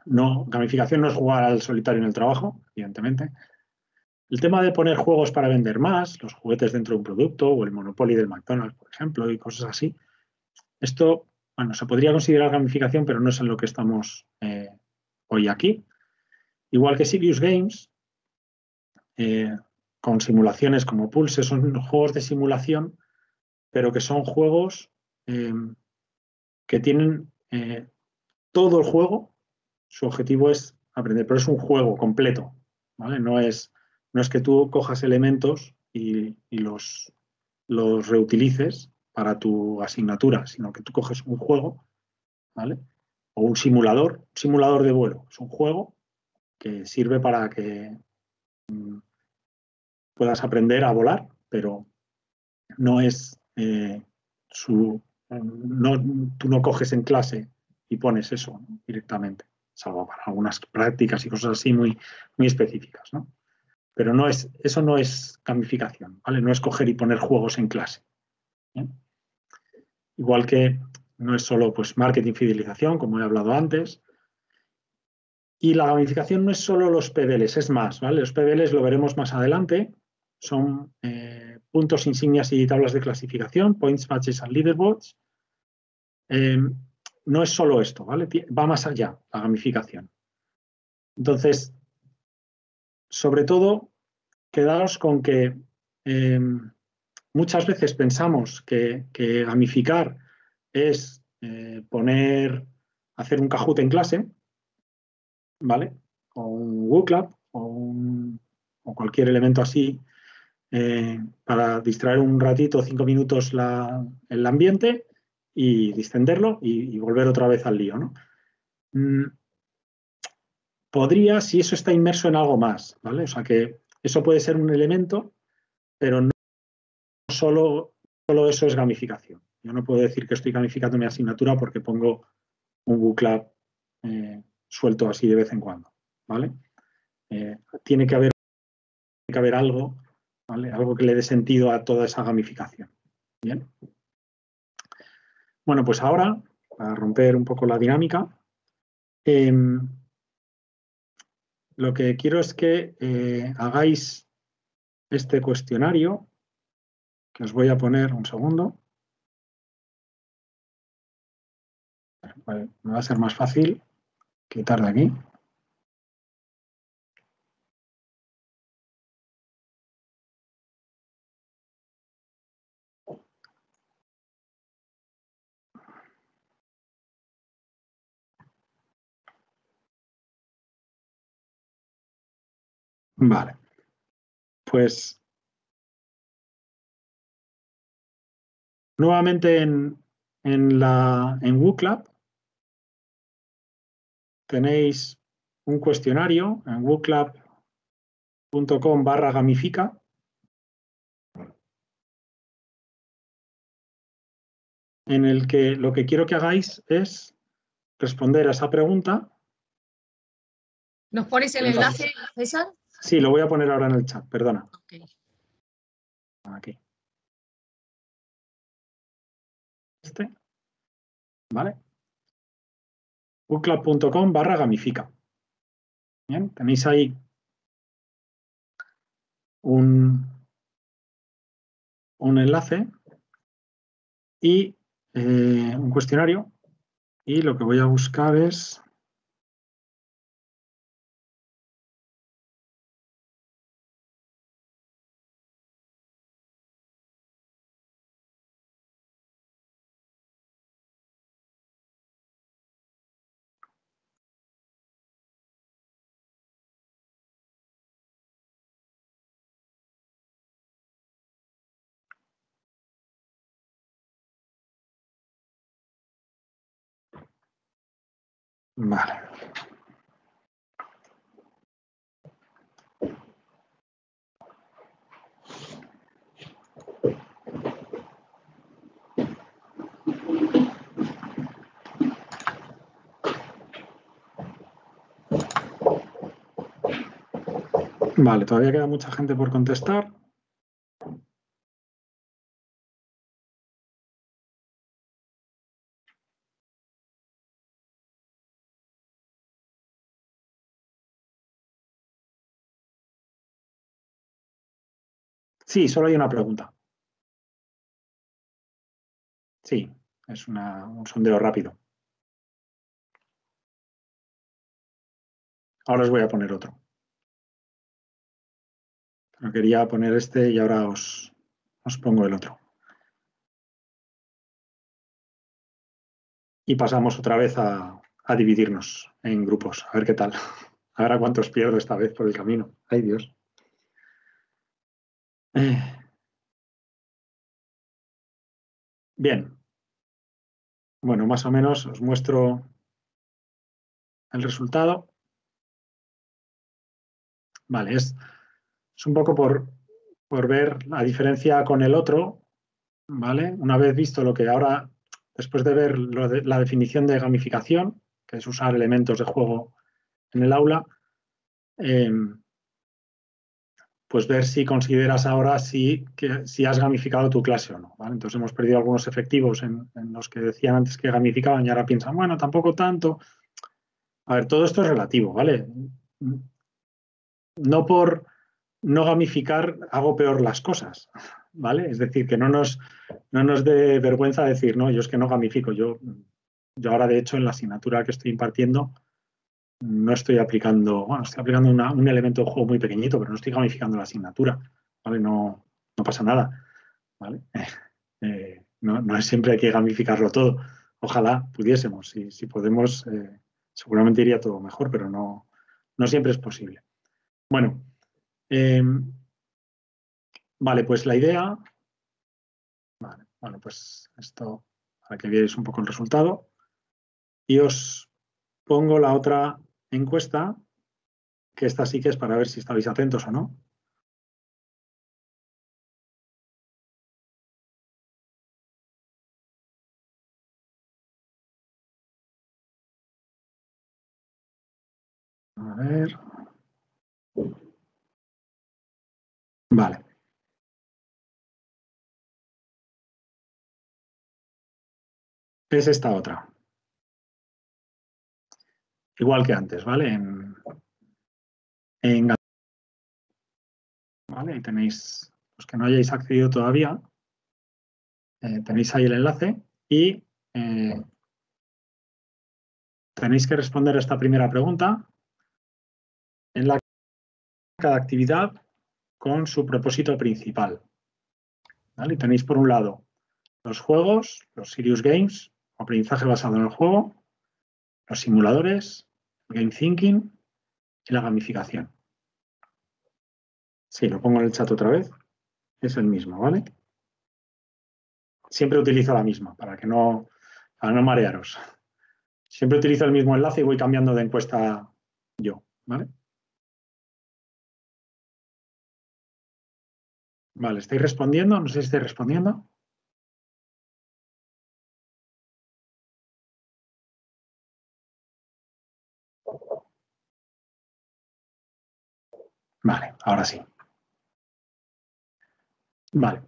No, gamificación no es jugar al solitario en el trabajo, evidentemente. El tema de poner juegos para vender más, los juguetes dentro de un producto o el Monopoly del McDonald's, por ejemplo, y cosas así. Esto, bueno, se podría considerar gamificación, pero no es en lo que estamos eh, hoy aquí. Igual que Serious Games, eh, con simulaciones como Pulse. Son juegos de simulación, pero que son juegos eh, que tienen eh, todo el juego. Su objetivo es aprender, pero es un juego completo, ¿vale? No es, no es que tú cojas elementos y, y los, los reutilices para tu asignatura, sino que tú coges un juego, ¿vale? O un simulador, un simulador de vuelo. Es un juego que sirve para que mm, puedas aprender a volar, pero no es eh, su... No, tú no coges en clase y pones eso, ¿no? Directamente, salvo para algunas prácticas y cosas así muy, muy específicas, ¿no? Pero no es, eso no es gamificación, ¿vale? No es coger y poner juegos en clase, ¿bien? Igual que no es solo pues, marketing, fidelización, como he hablado antes. Y la gamificación no es solo los P B Ls, es más, ¿vale? Los P B Ls lo veremos más adelante. Son eh, puntos, insignias y tablas de clasificación, points, badges and leaderboards. Eh, no es solo esto, ¿vale? Va más allá la gamificación. Entonces, sobre todo, quedaros con que eh, muchas veces pensamos que, que gamificar es eh, poner, hacer un Kahoot en clase, ¿vale? O un WooClap o, un, o cualquier elemento así eh, para distraer un ratito, cinco minutos la, el ambiente y distenderlo y, y volver otra vez al lío, ¿no? Mm, podría, si eso está inmerso en algo más, ¿vale? O sea que eso puede ser un elemento, pero no solo, solo eso es gamificación. Yo no puedo decir que estoy gamificando mi asignatura porque pongo un WooClap eh, suelto así de vez en cuando, ¿vale? Eh, tiene que haber, tiene que haber algo, ¿vale? Algo que le dé sentido a toda esa gamificación. Bien. Bueno, pues ahora, para romper un poco la dinámica, eh, lo que quiero es que eh, hagáis este cuestionario, que os voy a poner un segundo. Vale, me va a ser más fácil quitar de aquí. Vale, pues nuevamente en, en la en WooClap tenéis un cuestionario en wooclap punto com barra gamifica. En el que lo que quiero que hagáis es responder a esa pregunta. ¿Nos pones el enlace, César? Sí, lo voy a poner ahora en el chat, perdona. Okay. Aquí. Este. Vale. wooclap punto com barra gamifica. Bien, tenéis ahí un, un enlace y eh, un cuestionario. Y lo que voy a buscar es... Vale. Vale, todavía queda mucha gente por contestar. Sí, solo hay una pregunta. Sí, es una, un sondeo rápido. Ahora os voy a poner otro. Pero quería poner este y ahora os, os pongo el otro. Y pasamos otra vez a, a dividirnos en grupos. A ver qué tal. A ver a cuántos pierdo esta vez por el camino. ¡Ay, Dios! Eh. Bien. Bueno, más o menos os muestro el resultado. Vale, es, es un poco por, por ver la diferencia con el otro, ¿vale? Una vez visto lo que ahora, después de ver lo de, la definición de gamificación, que es usar elementos de juego en el aula, eh, pues ver si consideras ahora si, que, si has gamificado tu clase o no, ¿vale? Entonces hemos perdido algunos efectivos en, en los que decían antes que gamificaban y ahora piensan, bueno, tampoco tanto. A ver, todo esto es relativo, ¿vale? No por no gamificar hago peor las cosas, ¿vale? Es decir, que no nos, no nos dé vergüenza decir, no, yo es que no gamifico. Yo, yo ahora, de hecho, en la asignatura que estoy impartiendo, no estoy aplicando, bueno, estoy aplicando una, un elemento de juego muy pequeñito, pero no estoy gamificando la asignatura, ¿vale? No, no pasa nada, ¿vale? Eh, no, no siempre hay que gamificarlo todo. Ojalá pudiésemos, si, si podemos, eh, seguramente iría todo mejor, pero no, no siempre es posible. Bueno, eh, vale, pues la idea, vale, bueno, pues esto, para que veáis un poco el resultado, y os pongo la otra encuesta, que esta sí que es para ver si estáis atentos o no. A ver. Vale. Es esta otra. Igual que antes, ¿vale? En, en, ¿vale? Ahí tenéis, los que no hayáis accedido todavía, eh, tenéis ahí el enlace y eh, tenéis que responder a esta primera pregunta, en la que cada actividad con su propósito principal, ¿vale? Y tenéis por un lado los juegos, los Serious Games, aprendizaje basado en el juego, los simuladores, Game Thinking y la gamificación. Sí, lo pongo en el chat otra vez. Es el mismo, ¿vale? Siempre utilizo la misma para que no, para no marearos. Siempre utilizo el mismo enlace y voy cambiando de encuesta yo, ¿vale? Vale, ¿estáis respondiendo? No sé si estáis respondiendo. Vale, ahora sí. Vale.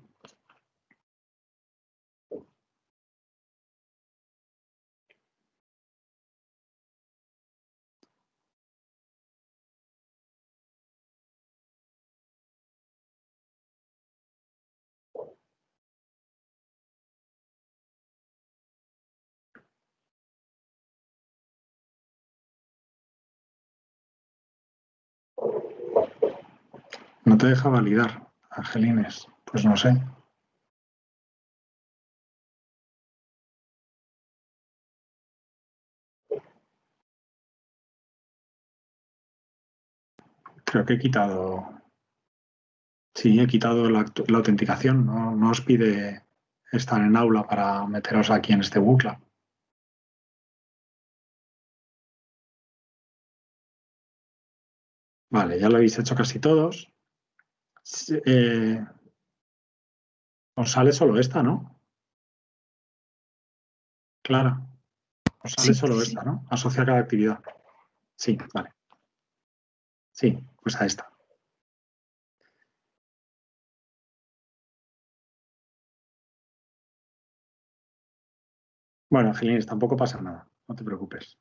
No te deja validar, Angelines. Pues no sé. Creo que he quitado... Sí, he quitado la, la autenticación. No, no os pide estar en aula para meteros aquí en este WooClap. Vale, ya lo habéis hecho casi todos. Eh, os sale solo esta, ¿no? Clara, os sale sí, solo sí. esta, ¿no? Asocia cada actividad. Sí, vale. Sí, pues a esta. Bueno, Angelines, tampoco pasa nada, no te preocupes.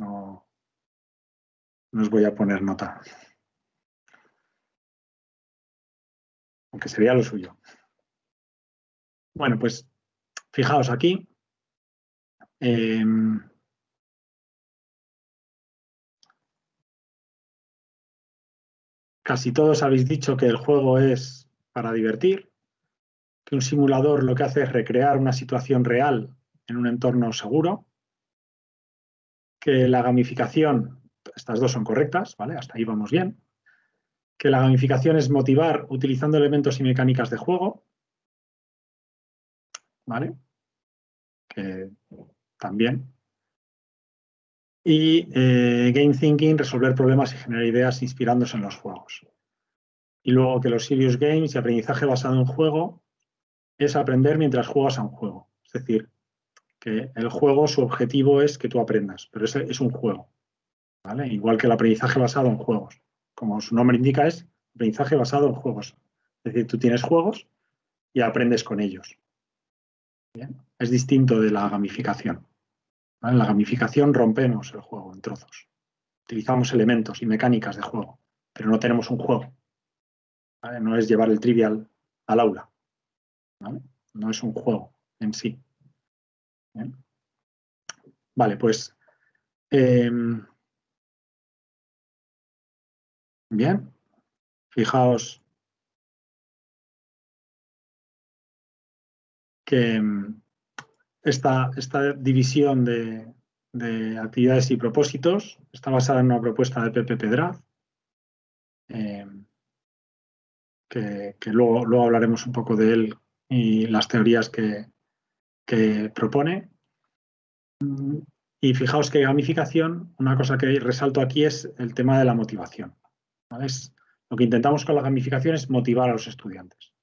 No, no os voy a poner nota. Aunque sería lo suyo. Bueno, pues fijaos aquí. Eh, Casi todos habéis dicho que el juego es para divertir, que un simulador lo que hace es recrear una situación real en un entorno seguro, que la gamificación, estas dos son correctas, ¿vale? Hasta ahí vamos bien, que la gamificación es motivar utilizando elementos y mecánicas de juego, ¿vale? Que también. Y eh, Game Thinking, resolver problemas y generar ideas inspirándose en los juegos. Y luego que los Serious Games y aprendizaje basado en juego es aprender mientras juegas a un juego. Es decir, que el juego, su objetivo es que tú aprendas, pero ese es un juego, ¿vale? Igual que el aprendizaje basado en juegos. Como su nombre indica, es aprendizaje basado en juegos. Es decir, tú tienes juegos y aprendes con ellos. Bien. Es distinto de la gamificación. ¿Vale? En la gamificación rompemos el juego en trozos. Utilizamos elementos y mecánicas de juego, pero no tenemos un juego. ¿Vale? No es llevar el trivial al aula. ¿Vale? No es un juego en sí. ¿Bien? Vale, pues... Eh, bien. Fijaos... que esta, esta división de, de actividades y propósitos está basada en una propuesta de Pepe Pedraz, eh, que, que luego, luego hablaremos un poco de él y las teorías que, que propone. Y fijaos que gamificación, una cosa que resalto aquí es el tema de la motivación, ¿vale? Es, lo que intentamos con la gamificación es motivar a los estudiantes,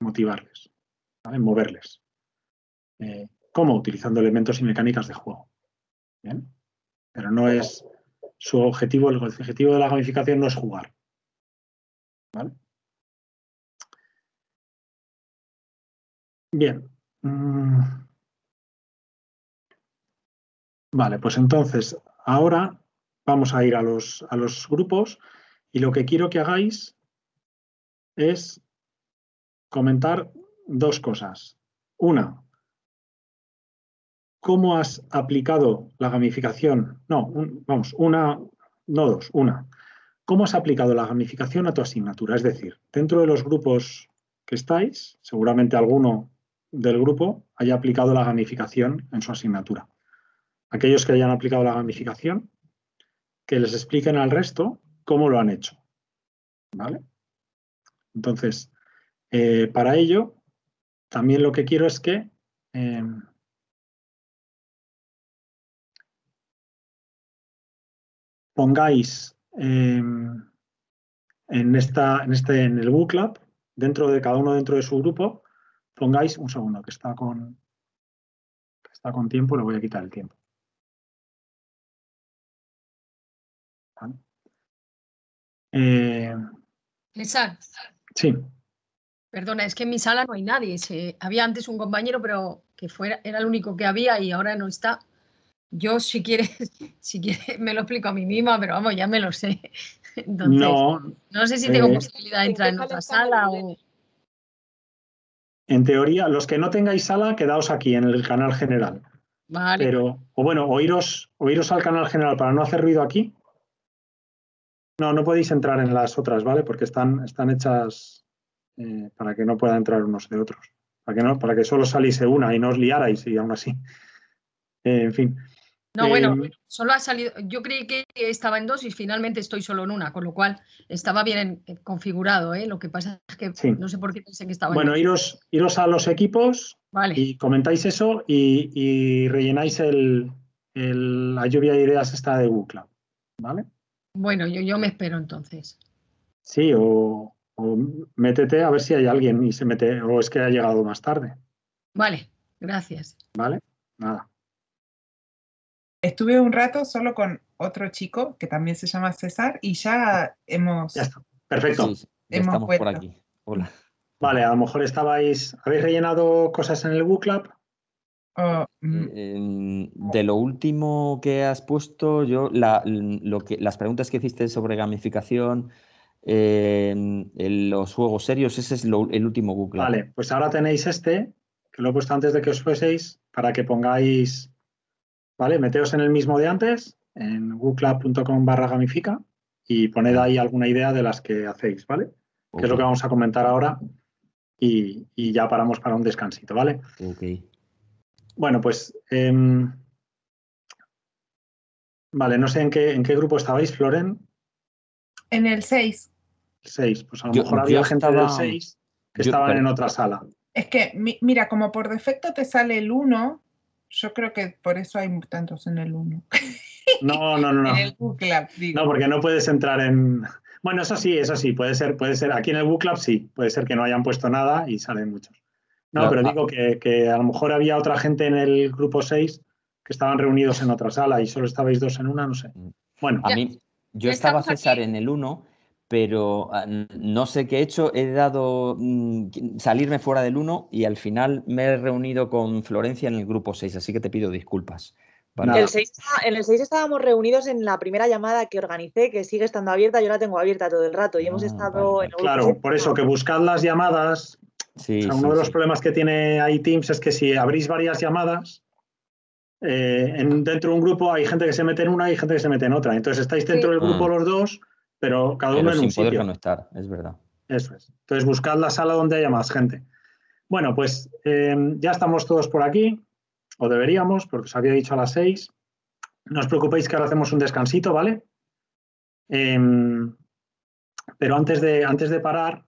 motivarles. ¿Vale? Moverles. Eh, ¿Cómo? Utilizando elementos y mecánicas de juego. ¿Bien? Pero no es su objetivo, el objetivo de la gamificación no es jugar. ¿Vale? Bien. Mm. Vale, pues entonces, ahora vamos a ir a los, a los grupos y lo que quiero que hagáis es comentar dos cosas. Una, ¿cómo has aplicado la gamificación? No, un, vamos, una, no dos, una. ¿Cómo has aplicado la gamificación a tu asignatura? Es decir, dentro de los grupos que estáis, seguramente alguno del grupo haya aplicado la gamificación en su asignatura. Aquellos que hayan aplicado la gamificación, que les expliquen al resto cómo lo han hecho. ¿Vale? Entonces, eh, para ello... También lo que quiero es que eh, pongáis eh, en, esta, en, este, en el WooClap, dentro de cada uno dentro de su grupo, pongáis un segundo que está con, que está con tiempo, le voy a quitar el tiempo. ¿Vale? Eh, César. Sí. Perdona, es que en mi sala no hay nadie. Se, había antes un compañero, pero que fuera, era el único que había y ahora no está. Yo, si quieres, si quieres me lo explico a mí misma, pero vamos, ya me lo sé. Entonces, no, no sé si tengo eh, posibilidad de entrar en otra sala o... En teoría, los que no tengáis sala, quedaos aquí en el canal general. Vale. Pero, o bueno, o iros, o iros al canal general para no hacer ruido aquí. No, no podéis entrar en las otras, ¿vale? Porque están, están hechas... Eh, para que no puedan entrar unos de otros, para que no, para que solo saliese una y no os liarais y aún así. Eh, en fin. No, eh, bueno, solo ha salido, yo creí que estaba en dos y finalmente estoy solo en una, con lo cual estaba bien configurado, ¿eh? Lo que pasa es que sí. No sé por qué pensé que estaba bueno, en Bueno, iros, iros a los equipos, vale. Y comentáis eso y, y rellenáis el, el, la lluvia de ideas esta de WooClap, ¿vale? Bueno, yo, yo me espero entonces. Sí, o... O métete a ver si hay alguien y se mete, o es que ha llegado más tarde. Vale, gracias. Vale, nada. Estuve un rato solo con otro chico que también se llama César y ya hemos... Ya está, perfecto. Sí, ya hemos estamos puesto. Por aquí. Hola. Vale, a lo mejor estabais... ¿Habéis rellenado cosas en el WooClap? Uh, eh, de lo último que has puesto, yo la, lo que, las preguntas que hiciste sobre gamificación... Eh, en los juegos serios, ese es lo, el último Google. Vale, pues ahora tenéis este, que lo he puesto antes de que os fueseis, para que pongáis, ¿vale? Meteos en el mismo de antes, en wooClub punto com barra gamifica, y poned ahí alguna idea de las que hacéis, ¿vale? Okay. Que es lo que vamos a comentar ahora y, y ya paramos para un descansito, ¿vale? Ok. Bueno, pues... Eh, vale, no sé en qué, en qué grupo estabais, Floren. En el seis. seis, pues a lo yo, mejor había gente estaba, del seis que yo, estaban pero, en otra sala. Es que, mi, mira, como por defecto te sale el uno, yo creo que por eso hay tantos en el uno. No, no, no. no. En el WooClap, digo. No, porque no puedes entrar en... Bueno, eso sí, eso sí, puede ser, puede ser. Aquí en el WooClap sí, puede ser que no hayan puesto nada y salen muchos. No, no pero ah, digo que, que a lo mejor había otra gente en el grupo seis que estaban reunidos en otra sala y solo estabais dos en una, no sé. Bueno. A mí, yo estaba César en el uno, pero no sé qué he hecho, he dado mmm, salirme fuera del uno y al final me he reunido con Florencia en el grupo seis, así que te pido disculpas. Para... El seis, en el seis estábamos reunidos en la primera llamada que organicé, que sigue estando abierta, yo la tengo abierta todo el rato y hemos ah, estado... Vale. En el grupo claro, seis. Por eso que buscad las llamadas, sí, o sea, uno sí, de los sí. problemas que tiene ahí Teams es que si abrís varias llamadas... Eh, en, dentro de un grupo hay gente que se mete en una y gente que se mete en otra. Entonces estáis dentro sí. del grupo ah. los dos, pero cada uno pero en un sitio. Sin poder conectar, es verdad. Eso es. Entonces buscad la sala donde haya más gente. Bueno, pues eh, ya estamos todos por aquí, o deberíamos, porque os había dicho a las seis. No os preocupéis que ahora hacemos un descansito, ¿vale? Eh, pero antes de, antes de parar,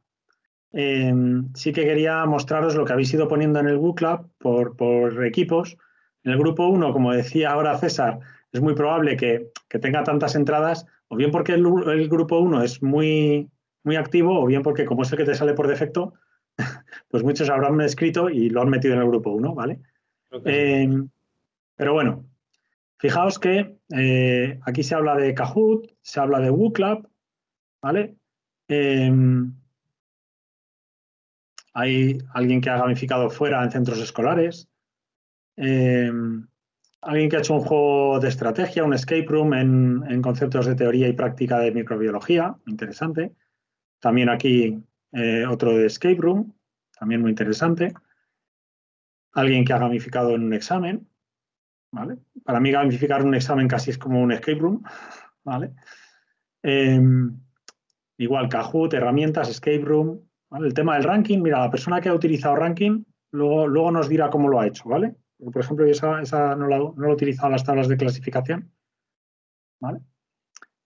eh, sí que quería mostraros lo que habéis ido poniendo en el WooClap por, por equipos. En el grupo uno, como decía ahora César, es muy probable que, que tenga tantas entradas, o bien porque el, el grupo uno es muy, muy activo, o bien porque como es el que te sale por defecto, pues muchos habrán escrito y lo han metido en el grupo uno, ¿vale? Okay. Eh, pero bueno, fijaos que eh, aquí se habla de Kahoot, se habla de WooClap, ¿vale? Eh, hay alguien que ha gamificado fuera en centros escolares. Eh, alguien que ha hecho un juego de estrategia, un escape room en, en conceptos de teoría y práctica de microbiología, interesante. También aquí eh, otro de escape room, también muy interesante. Alguien que ha gamificado en un examen, ¿vale? Para mí gamificar un examen casi es como un escape room, ¿vale? Eh, igual Kahoot, herramientas, escape room, ¿vale? El tema del ranking, mira, la persona que ha utilizado ranking luego, luego nos dirá cómo lo ha hecho, ¿vale? Por ejemplo, esa, esa no la, no la he utilizado en las tablas de clasificación. ¿Vale?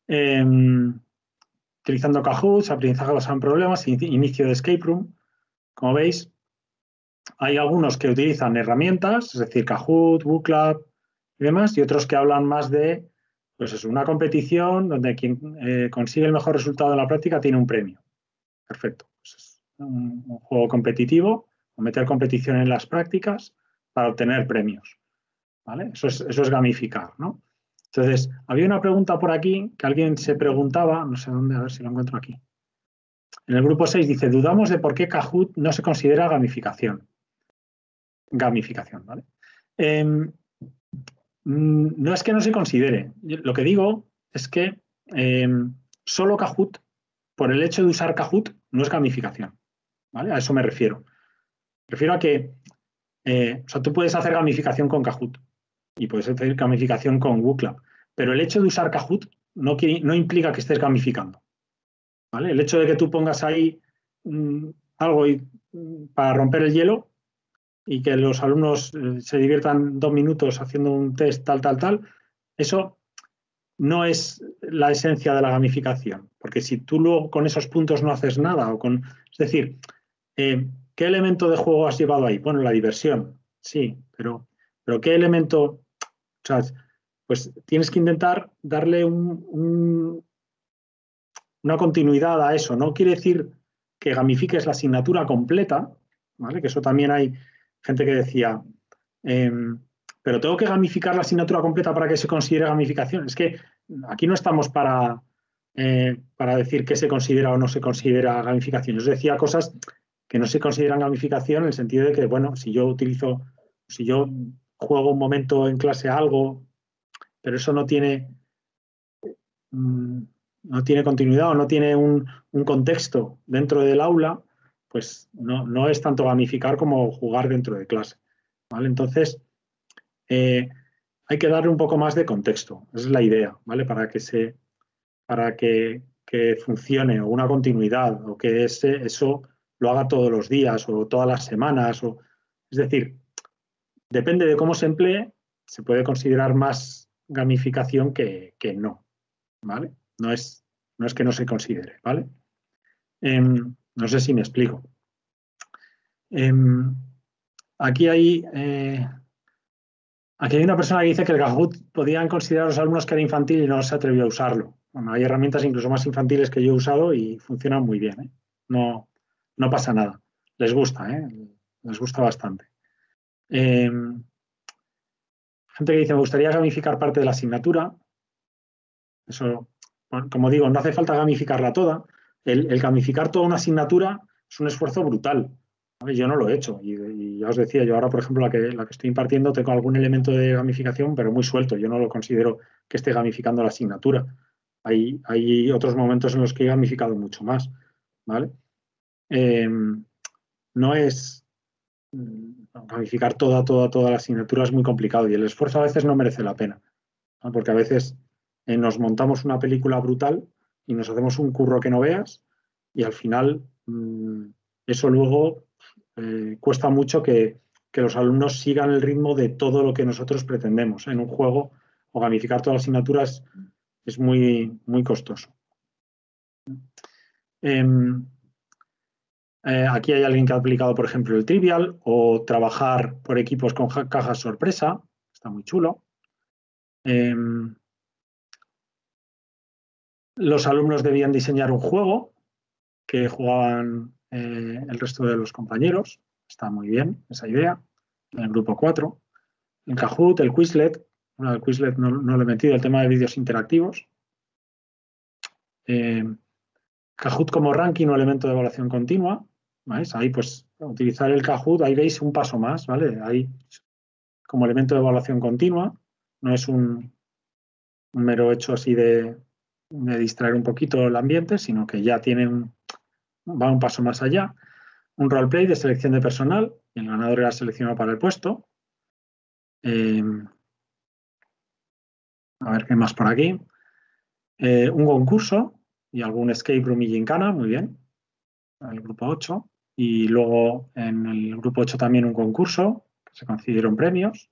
Eh, utilizando Kahoot, aprendizaje basado en problemas, inicio de escape room. Como veis, hay algunos que utilizan herramientas, es decir, Kahoot, WooClap y demás, y otros que hablan más de pues es una competición donde quien eh, consigue el mejor resultado de la práctica tiene un premio. Perfecto. Pues es un, un juego competitivo, o meter competición en las prácticas para obtener premios, ¿vale? Eso es, eso es gamificar, ¿no? Entonces, había una pregunta por aquí que alguien se preguntaba, no sé dónde, a ver si lo encuentro aquí. En el grupo seis dice, dudamos de por qué Kahoot no se considera gamificación. Gamificación, ¿vale? Eh, no es que no se considere. Lo que digo es que eh, solo Kahoot, por el hecho de usar Kahoot, no es gamificación, ¿vale? A eso me refiero. Me refiero a que Eh, o sea, tú puedes hacer gamificación con Kahoot y puedes hacer gamificación con WooClap, pero el hecho de usar Kahoot no, quiere, no implica que estés gamificando, ¿vale? El hecho de que tú pongas ahí mmm, algo y, para romper el hielo y que los alumnos eh, se diviertan dos minutos haciendo un test tal, tal, tal, eso no es la esencia de la gamificación, porque si tú luego con esos puntos no haces nada, o con, es decir... Eh, ¿Qué elemento de juego has llevado ahí? Bueno, la diversión, sí, pero, pero ¿qué elemento? O sea, pues tienes que intentar darle un, un, una continuidad a eso. No quiere decir que gamifiques la asignatura completa, ¿vale? Que eso también hay gente que decía, eh, pero tengo que gamificar la asignatura completa para que se considere gamificación. Es que aquí no estamos para, eh, para decir qué se considera o no se considera gamificación. Os decía cosas que no se consideran gamificación en el sentido de que, bueno, si yo utilizo, si yo juego un momento en clase a algo, pero eso no tiene, no tiene continuidad o no tiene un, un contexto dentro del aula, pues no, no es tanto gamificar como jugar dentro de clase, ¿vale? Entonces, eh, hay que darle un poco más de contexto, esa es la idea, ¿vale? Para que se, para que, que funcione, o una continuidad, o que ese, eso lo haga todos los días o todas las semanas. O, es decir, depende de cómo se emplee, se puede considerar más gamificación que, que no, ¿vale? No es, no es que no se considere, ¿vale? Eh, no sé si me explico. Eh, aquí hay... Eh, Aquí hay una persona que dice que el Kahoot podían considerar los alumnos que era infantil y no se atrevió a usarlo. Bueno, hay herramientas incluso más infantiles que yo he usado y funcionan muy bien, ¿eh? No, no pasa nada. Les gusta, ¿eh? Les gusta bastante. Eh, gente que dice, me gustaría gamificar parte de la asignatura. Eso, bueno, como digo, no hace falta gamificarla toda. El, el gamificar toda una asignatura es un esfuerzo brutal. Yo no lo he hecho y, y ya os decía, yo ahora, por ejemplo, la que, la que estoy impartiendo tengo algún elemento de gamificación, pero muy suelto. Yo no lo considero que esté gamificando la asignatura. Hay, hay otros momentos en los que he gamificado mucho más, ¿vale? Eh, no es... Gamificar toda, toda, toda la asignatura es muy complicado y el esfuerzo a veces no merece la pena, ¿no? Porque a veces eh, nos montamos una película brutal y nos hacemos un curro que no veas y al final mmm, eso luego... Eh, cuesta mucho que, que los alumnos sigan el ritmo de todo lo que nosotros pretendemos en un juego, o gamificar todas las asignaturas es muy, muy costoso. Eh, eh, aquí hay alguien que ha aplicado, por ejemplo, el Trivial o trabajar por equipos con cajas sorpresa, está muy chulo. Eh, los alumnos debían diseñar un juego que jugaban... Eh, el resto de los compañeros, está muy bien esa idea, en el grupo cuatro. El Kahoot, el Quizlet, bueno, el Quizlet no, no lo he metido, el tema de vídeos interactivos. Eh, Kahoot como ranking o elemento de evaluación continua, ¿veis? Ahí pues utilizar el Kahoot, ahí veis un paso más, ¿vale? Ahí como elemento de evaluación continua, no es un, un mero hecho así de, de distraer un poquito el ambiente, sino que ya tiene un... Va un paso más allá. Un roleplay de selección de personal. El ganador era seleccionado para el puesto. Eh, a ver qué más por aquí. Eh, un concurso y algún escape room y gincana. Muy bien. El grupo ocho. Y luego en el grupo ocho también un concurso, que se concedieron premios.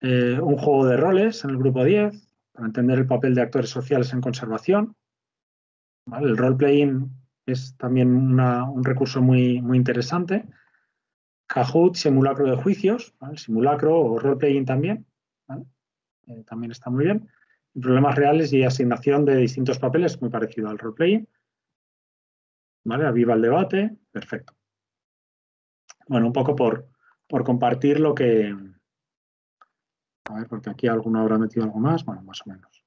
Eh, un juego de roles en el grupo diez, para entender el papel de actores sociales en conservación. ¿Vale? El role-playing es también una, un recurso muy, muy interesante. Kahoot, simulacro de juicios, ¿vale? Simulacro o role-playing también, ¿vale? Eh, también está muy bien. Y problemas reales y asignación de distintos papeles, muy parecido al role-playing. ¿Vale? Aviva el debate, perfecto. Bueno, un poco por, por compartir lo que... A ver, porque aquí alguno habrá metido algo más, bueno, más o menos.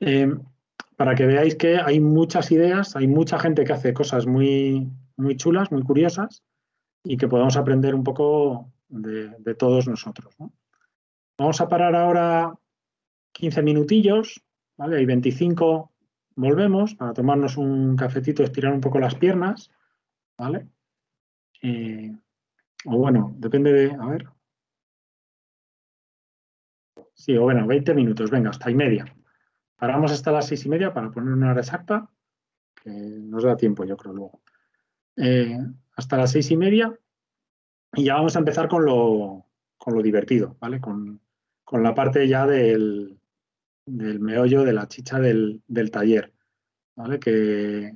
Eh, Para que veáis que hay muchas ideas, hay mucha gente que hace cosas muy, muy chulas, muy curiosas, y que podamos aprender un poco de, de todos nosotros, ¿no? Vamos a parar ahora quince minutillos, ¿vale? Hay veinticinco, volvemos para tomarnos un cafetito, estirar un poco las piernas, ¿vale? Eh, o bueno, depende de... A ver. Sí, o bueno, veinte minutos, venga, hasta y media. Paramos hasta las seis y media para poner una hora exacta, que nos da tiempo, yo creo, luego. Eh, hasta las seis y media y ya vamos a empezar con lo, con lo divertido, ¿vale? Con, con la parte ya del, del meollo, de la chicha del, del taller, ¿vale? Que,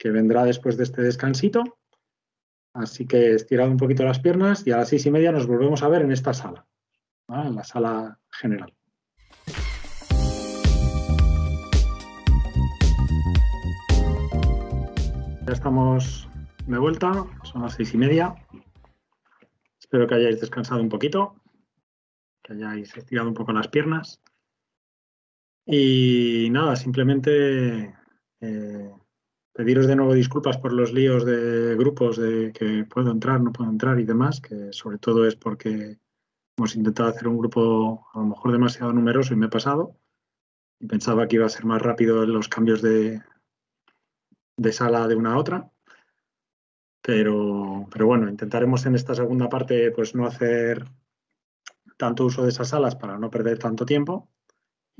que vendrá después de este descansito. Así que estirad un poquito las piernas y a las seis y media nos volvemos a ver en esta sala, ¿vale? En la sala general. Ya estamos de vuelta, son las seis y media. Espero que hayáis descansado un poquito, que hayáis estirado un poco las piernas. Y nada, simplemente eh, pediros de nuevo disculpas por los líos de grupos de que puedo entrar, no puedo entrar y demás, que sobre todo es porque hemos intentado hacer un grupo a lo mejor demasiado numeroso y me he pasado. Y pensaba que iba a ser más rápido los cambios de... de sala de una a otra, pero, pero bueno, intentaremos en esta segunda parte pues no hacer tanto uso de esas salas para no perder tanto tiempo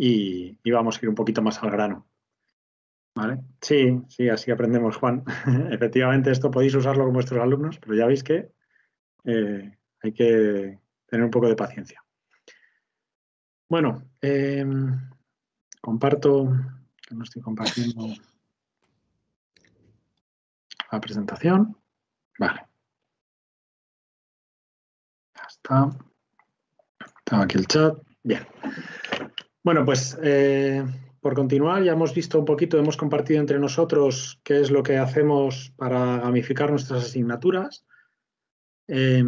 y, y vamos a ir un poquito más al grano. ¿Vale? Sí, sí, así aprendemos, Juan. Efectivamente, esto podéis usarlo con vuestros alumnos, pero ya veis que eh, hay que tener un poco de paciencia. Bueno, eh, comparto, que no estoy compartiendo la presentación. Vale. Ya está. Tengo aquí el chat. Bien. Bueno, pues... Eh, por continuar, ya hemos visto un poquito, hemos compartido entre nosotros qué es lo que hacemos para gamificar nuestras asignaturas. Eh,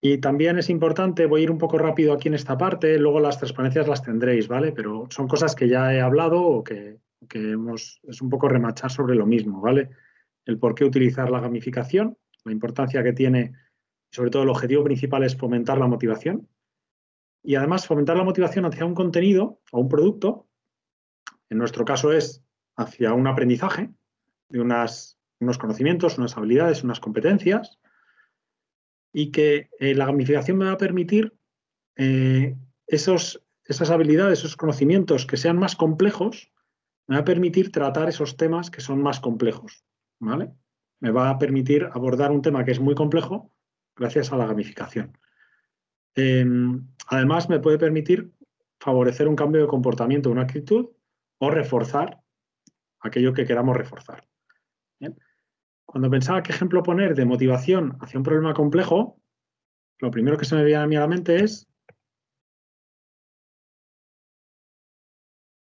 y también es importante, voy a ir un poco rápido aquí en esta parte, luego las transparencias las tendréis, ¿vale? Pero son cosas que ya he hablado o que, que hemos, es un poco remachar sobre lo mismo, ¿vale? El por qué utilizar la gamificación, la importancia que tiene, sobre todo el objetivo principal es fomentar la motivación. Y además fomentar la motivación hacia un contenido o un producto. En nuestro caso es hacia un aprendizaje de unas, unos conocimientos, unas habilidades, unas competencias y que eh, la gamificación me va a permitir eh, esos, esas habilidades, esos conocimientos que sean más complejos, me va a permitir tratar esos temas que son más complejos, ¿vale? Me va a permitir abordar un tema que es muy complejo gracias a la gamificación. Eh, además, me puede permitir favorecer un cambio de comportamiento, una actitud, o reforzar aquello que queramos reforzar. ¿Bien? Cuando pensaba qué ejemplo poner de motivación hacia un problema complejo, lo primero que se me viene a mí a la mente es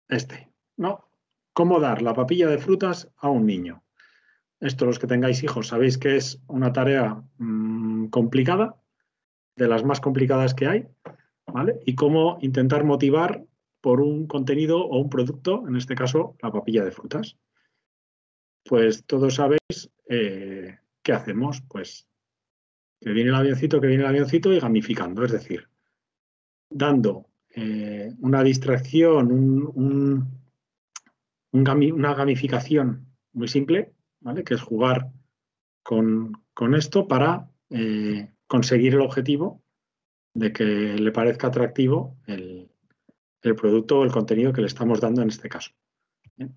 este, ¿no? ¿Cómo dar la papilla de frutas a un niño? Esto, los que tengáis hijos, sabéis que es una tarea mmm, complicada, de las más complicadas que hay, ¿vale? Y cómo intentar motivar por un contenido o un producto, en este caso la papilla de frutas. Pues todos sabéis eh, qué hacemos, pues que viene el avioncito, que viene el avioncito y gamificando, es decir, dando eh, una distracción, un, un, un gami, una gamificación muy simple, ¿vale? Que es jugar con, con esto para eh, conseguir el objetivo de que le parezca atractivo el el producto o el contenido que le estamos dando en este caso. Bien.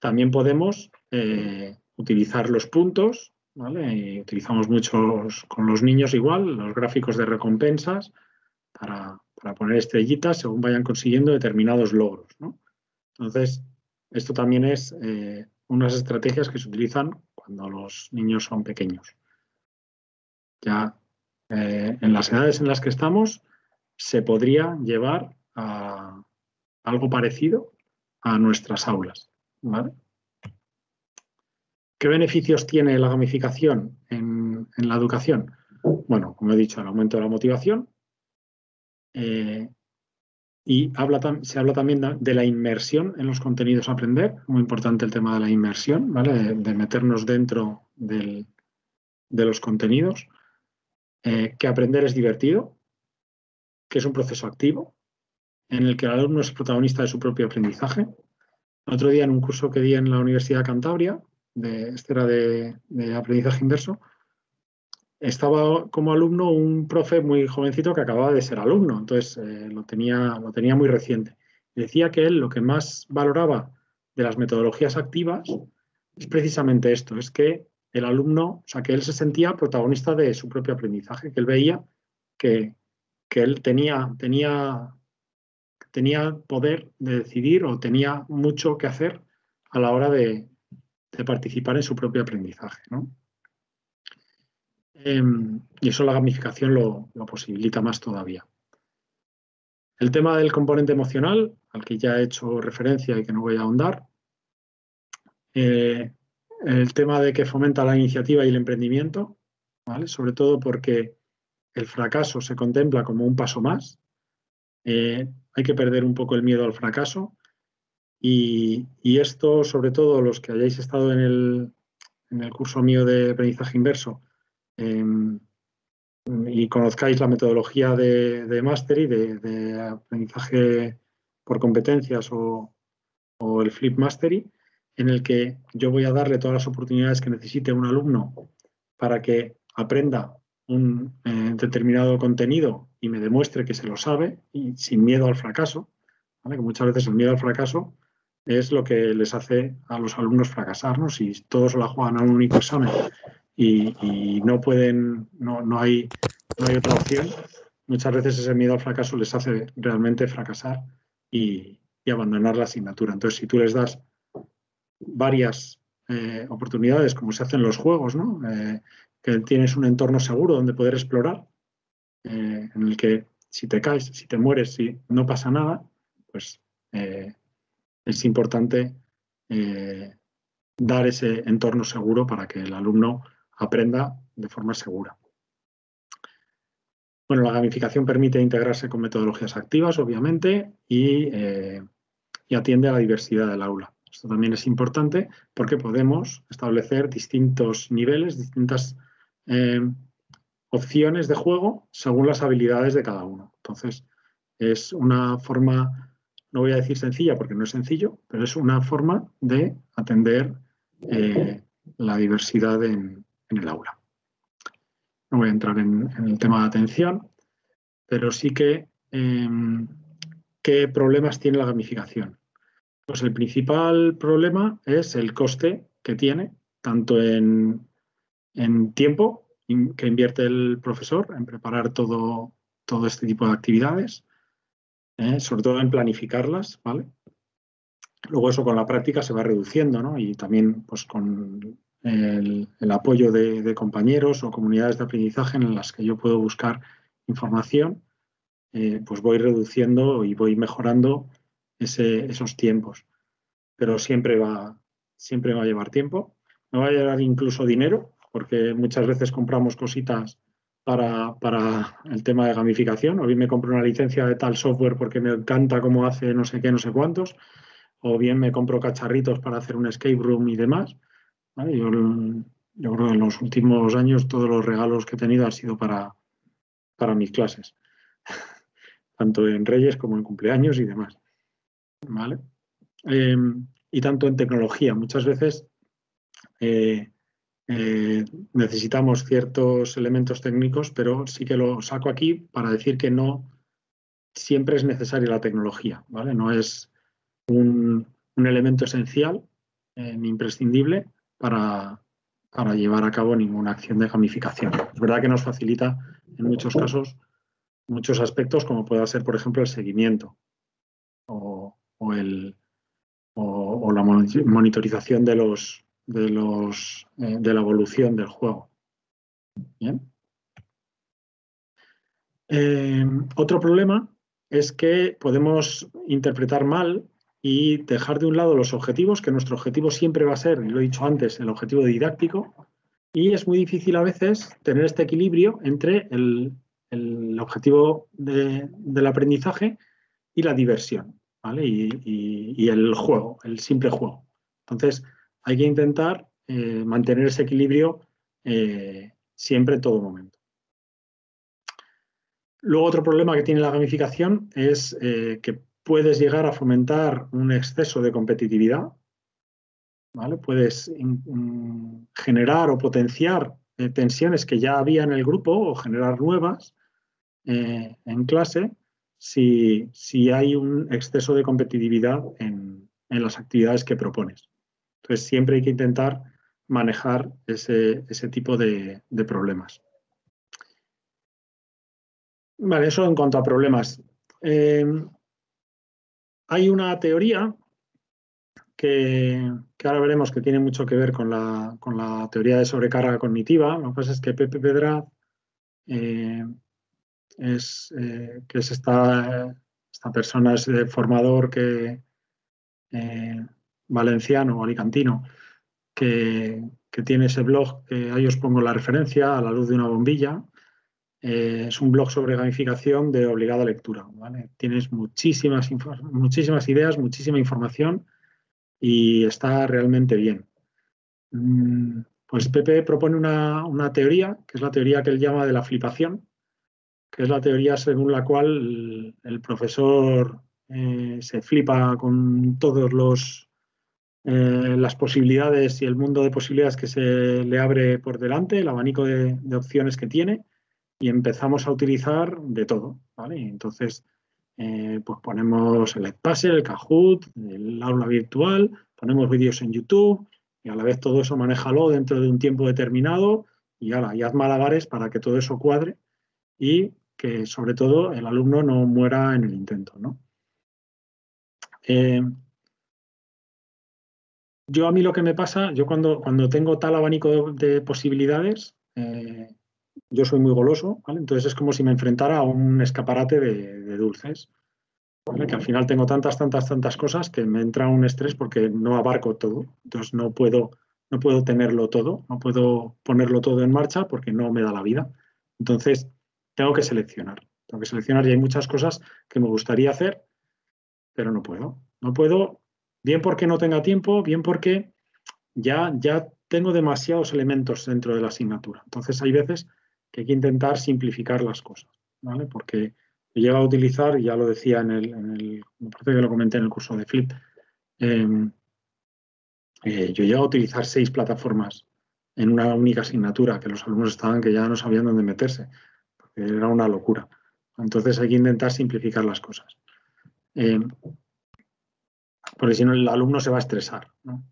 También podemos eh, utilizar los puntos, ¿vale? Y utilizamos muchos con los niños igual, los gráficos de recompensas para, para poner estrellitas según vayan consiguiendo determinados logros, ¿no? Entonces, esto también es eh, unas estrategias que se utilizan cuando los niños son pequeños. Ya eh, en las edades en las que estamos, se podría llevar a algo parecido a nuestras aulas, ¿vale? ¿Qué beneficios tiene la gamificación en, en la educación? Bueno, como he dicho, el aumento de la motivación. Eh, y habla se habla también de, de la inmersión en los contenidos a aprender. Muy importante el tema de la inmersión, ¿vale? De, de meternos dentro del, de los contenidos. Eh, que aprender es divertido, que es un proceso activo, en el que el alumno es protagonista de su propio aprendizaje. El otro día, en un curso que di en la Universidad de Cantabria, de, este era de, de aprendizaje inverso, estaba como alumno un profe muy jovencito que acababa de ser alumno, entonces eh, lo, tenía, lo tenía muy reciente. Decía que él lo que más valoraba de las metodologías activas es precisamente esto, es que el alumno, o sea, que él se sentía protagonista de su propio aprendizaje, que él veía que que él tenía, tenía, tenía poder de decidir o tenía mucho que hacer a la hora de, de participar en su propio aprendizaje, ¿no? Eh, y eso la gamificación lo, lo posibilita más todavía. El tema del componente emocional, al que ya he hecho referencia y que no voy a ahondar. Eh, el tema de que fomenta la iniciativa y el emprendimiento, ¿vale? Sobre todo porque el fracaso se contempla como un paso más. Eh, hay que perder un poco el miedo al fracaso. Y, y esto, sobre todo, los que hayáis estado en el, en el curso mío de aprendizaje inverso eh, y conozcáis la metodología de, de Mastery, de, de aprendizaje por competencias o, o el Flip Mastery, en el que yo voy a darle todas las oportunidades que necesite un alumno para que aprenda un eh, determinado contenido y me demuestre que se lo sabe y sin miedo al fracaso, ¿vale? Que muchas veces el miedo al fracaso es lo que les hace a los alumnos fracasar, ¿no? Si todos la juegan a un único examen y, y no pueden, no, no, hay, no hay otra opción, muchas veces ese miedo al fracaso les hace realmente fracasar y, y abandonar la asignatura. Entonces, si tú les das varias eh, oportunidades, como se hacen los juegos, ¿no? Eh, que tienes un entorno seguro donde poder explorar, eh, en el que si te caes, si te mueres, si no pasa nada, pues eh, es importante eh, dar ese entorno seguro para que el alumno aprenda de forma segura. Bueno, la gamificación permite integrarse con metodologías activas, obviamente, y, eh, y atiende a la diversidad del aula. Esto también es importante porque podemos establecer distintos niveles, distintas eh, opciones de juego según las habilidades de cada uno. Entonces, es una forma, no voy a decir sencilla porque no es sencillo, pero es una forma de atender eh, la diversidad en, en el aula. No voy a entrar en, en el tema de atención, pero sí que eh, ¿qué problemas tiene la gamificación? Pues el principal problema es el coste que tiene, tanto en, en tiempo in, que invierte el profesor en preparar todo, todo este tipo de actividades, eh, sobre todo en planificarlas, ¿vale? Luego eso con la práctica se va reduciendo, ¿no? Y también pues, con el, el apoyo de, de compañeros o comunidades de aprendizaje en las que yo puedo buscar información, eh, pues voy reduciendo y voy mejorando Ese, esos tiempos, pero siempre va, siempre va a llevar tiempo, me va a llevar incluso dinero, porque muchas veces compramos cositas para, para el tema de gamificación, o bien me compro una licencia de tal software porque me encanta cómo hace no sé qué, no sé cuántos, o bien me compro cacharritos para hacer un escape room y demás, ¿vale? Yo, yo creo que en los últimos años todos los regalos que he tenido han sido para, para mis clases, tanto en Reyes como en cumpleaños y demás. ¿Vale? Eh, y tanto en tecnología. Muchas veces eh, eh, necesitamos ciertos elementos técnicos, pero sí que lo saco aquí para decir que no siempre es necesaria la tecnología, ¿vale? No es un, un elemento esencial eh, ni imprescindible para, para llevar a cabo ninguna acción de gamificación. Es verdad que nos facilita en muchos casos muchos aspectos, como puede ser, por ejemplo, el seguimiento o O, el, o, o la monitorización de, los, de, los, eh, de la evolución del juego. Bien. Eh, otro problema es que podemos interpretar mal y dejar de un lado los objetivos, que nuestro objetivo siempre va a ser, y lo he dicho antes, el objetivo didáctico, y es muy difícil a veces tener este equilibrio entre el, el objetivo de, del aprendizaje y la diversión. ¿Vale? Y, y, y el juego, el simple juego. Entonces, hay que intentar eh, mantener ese equilibrio eh, siempre en todo momento. Luego, otro problema que tiene la gamificación es eh, que puedes llegar a fomentar un exceso de competitividad, ¿vale? Puedes in, in, generar o potenciar eh, tensiones que ya había en el grupo o generar nuevas eh, en clase. Si, si hay un exceso de competitividad en, en las actividades que propones. Entonces, siempre hay que intentar manejar ese, ese tipo de, de problemas. Vale, eso en cuanto a problemas. Eh, hay una teoría que, que ahora veremos que tiene mucho que ver con la, con la teoría de sobrecarga cognitiva. Lo que pasa es que Pepe Pedraz... Eh, Es, eh, que es esta, esta persona, es eh, formador que, eh, valenciano o alicantino, que, que tiene ese blog, que ahí os pongo la referencia, A la luz de una bombilla. Eh, es un blog sobre gamificación de obligada lectura, ¿vale? Tienes muchísimas, muchísimas ideas, muchísima información y está realmente bien. Mm, pues Pepe propone una, una teoría, que es la teoría que él llama de la flipación, que es la teoría según la cual el profesor eh, se flipa con todos los eh, las posibilidades y el mundo de posibilidades que se le abre por delante, el abanico de, de opciones que tiene, y empezamos a utilizar de todo, ¿vale? Entonces, eh, pues ponemos el Edpuzzle, el Kahoot, el aula virtual, ponemos vídeos en YouTube y a la vez todo eso manéjalo dentro de un tiempo determinado y, ala, y haz malabares para que todo eso cuadre y que, sobre todo, el alumno no muera en el intento, ¿no? Eh, yo a mí lo que me pasa, yo cuando, cuando tengo tal abanico de, de posibilidades, eh, yo soy muy goloso, ¿vale? Entonces es como si me enfrentara a un escaparate de, de dulces, ¿vale? Que al final tengo tantas, tantas, tantas cosas que me entra un estrés porque no abarco todo. Entonces no puedo, no puedo tenerlo todo, no puedo ponerlo todo en marcha porque no me da la vida. Entonces tengo que seleccionar, tengo que seleccionar y hay muchas cosas que me gustaría hacer, pero no puedo. No puedo, bien porque no tenga tiempo, bien porque ya, ya tengo demasiados elementos dentro de la asignatura. Entonces hay veces que hay que intentar simplificar las cosas, ¿vale? Porque he llegado a utilizar, ya lo decía en el, en el me parece que lo comenté en el curso de Flip, eh, eh, yo he llegado a utilizar seis plataformas en una única asignatura, que los alumnos estaban que ya no sabían dónde meterse, porque era una locura. Entonces hay que intentar simplificar las cosas. Eh, porque si no el alumno se va a estresar, ¿no?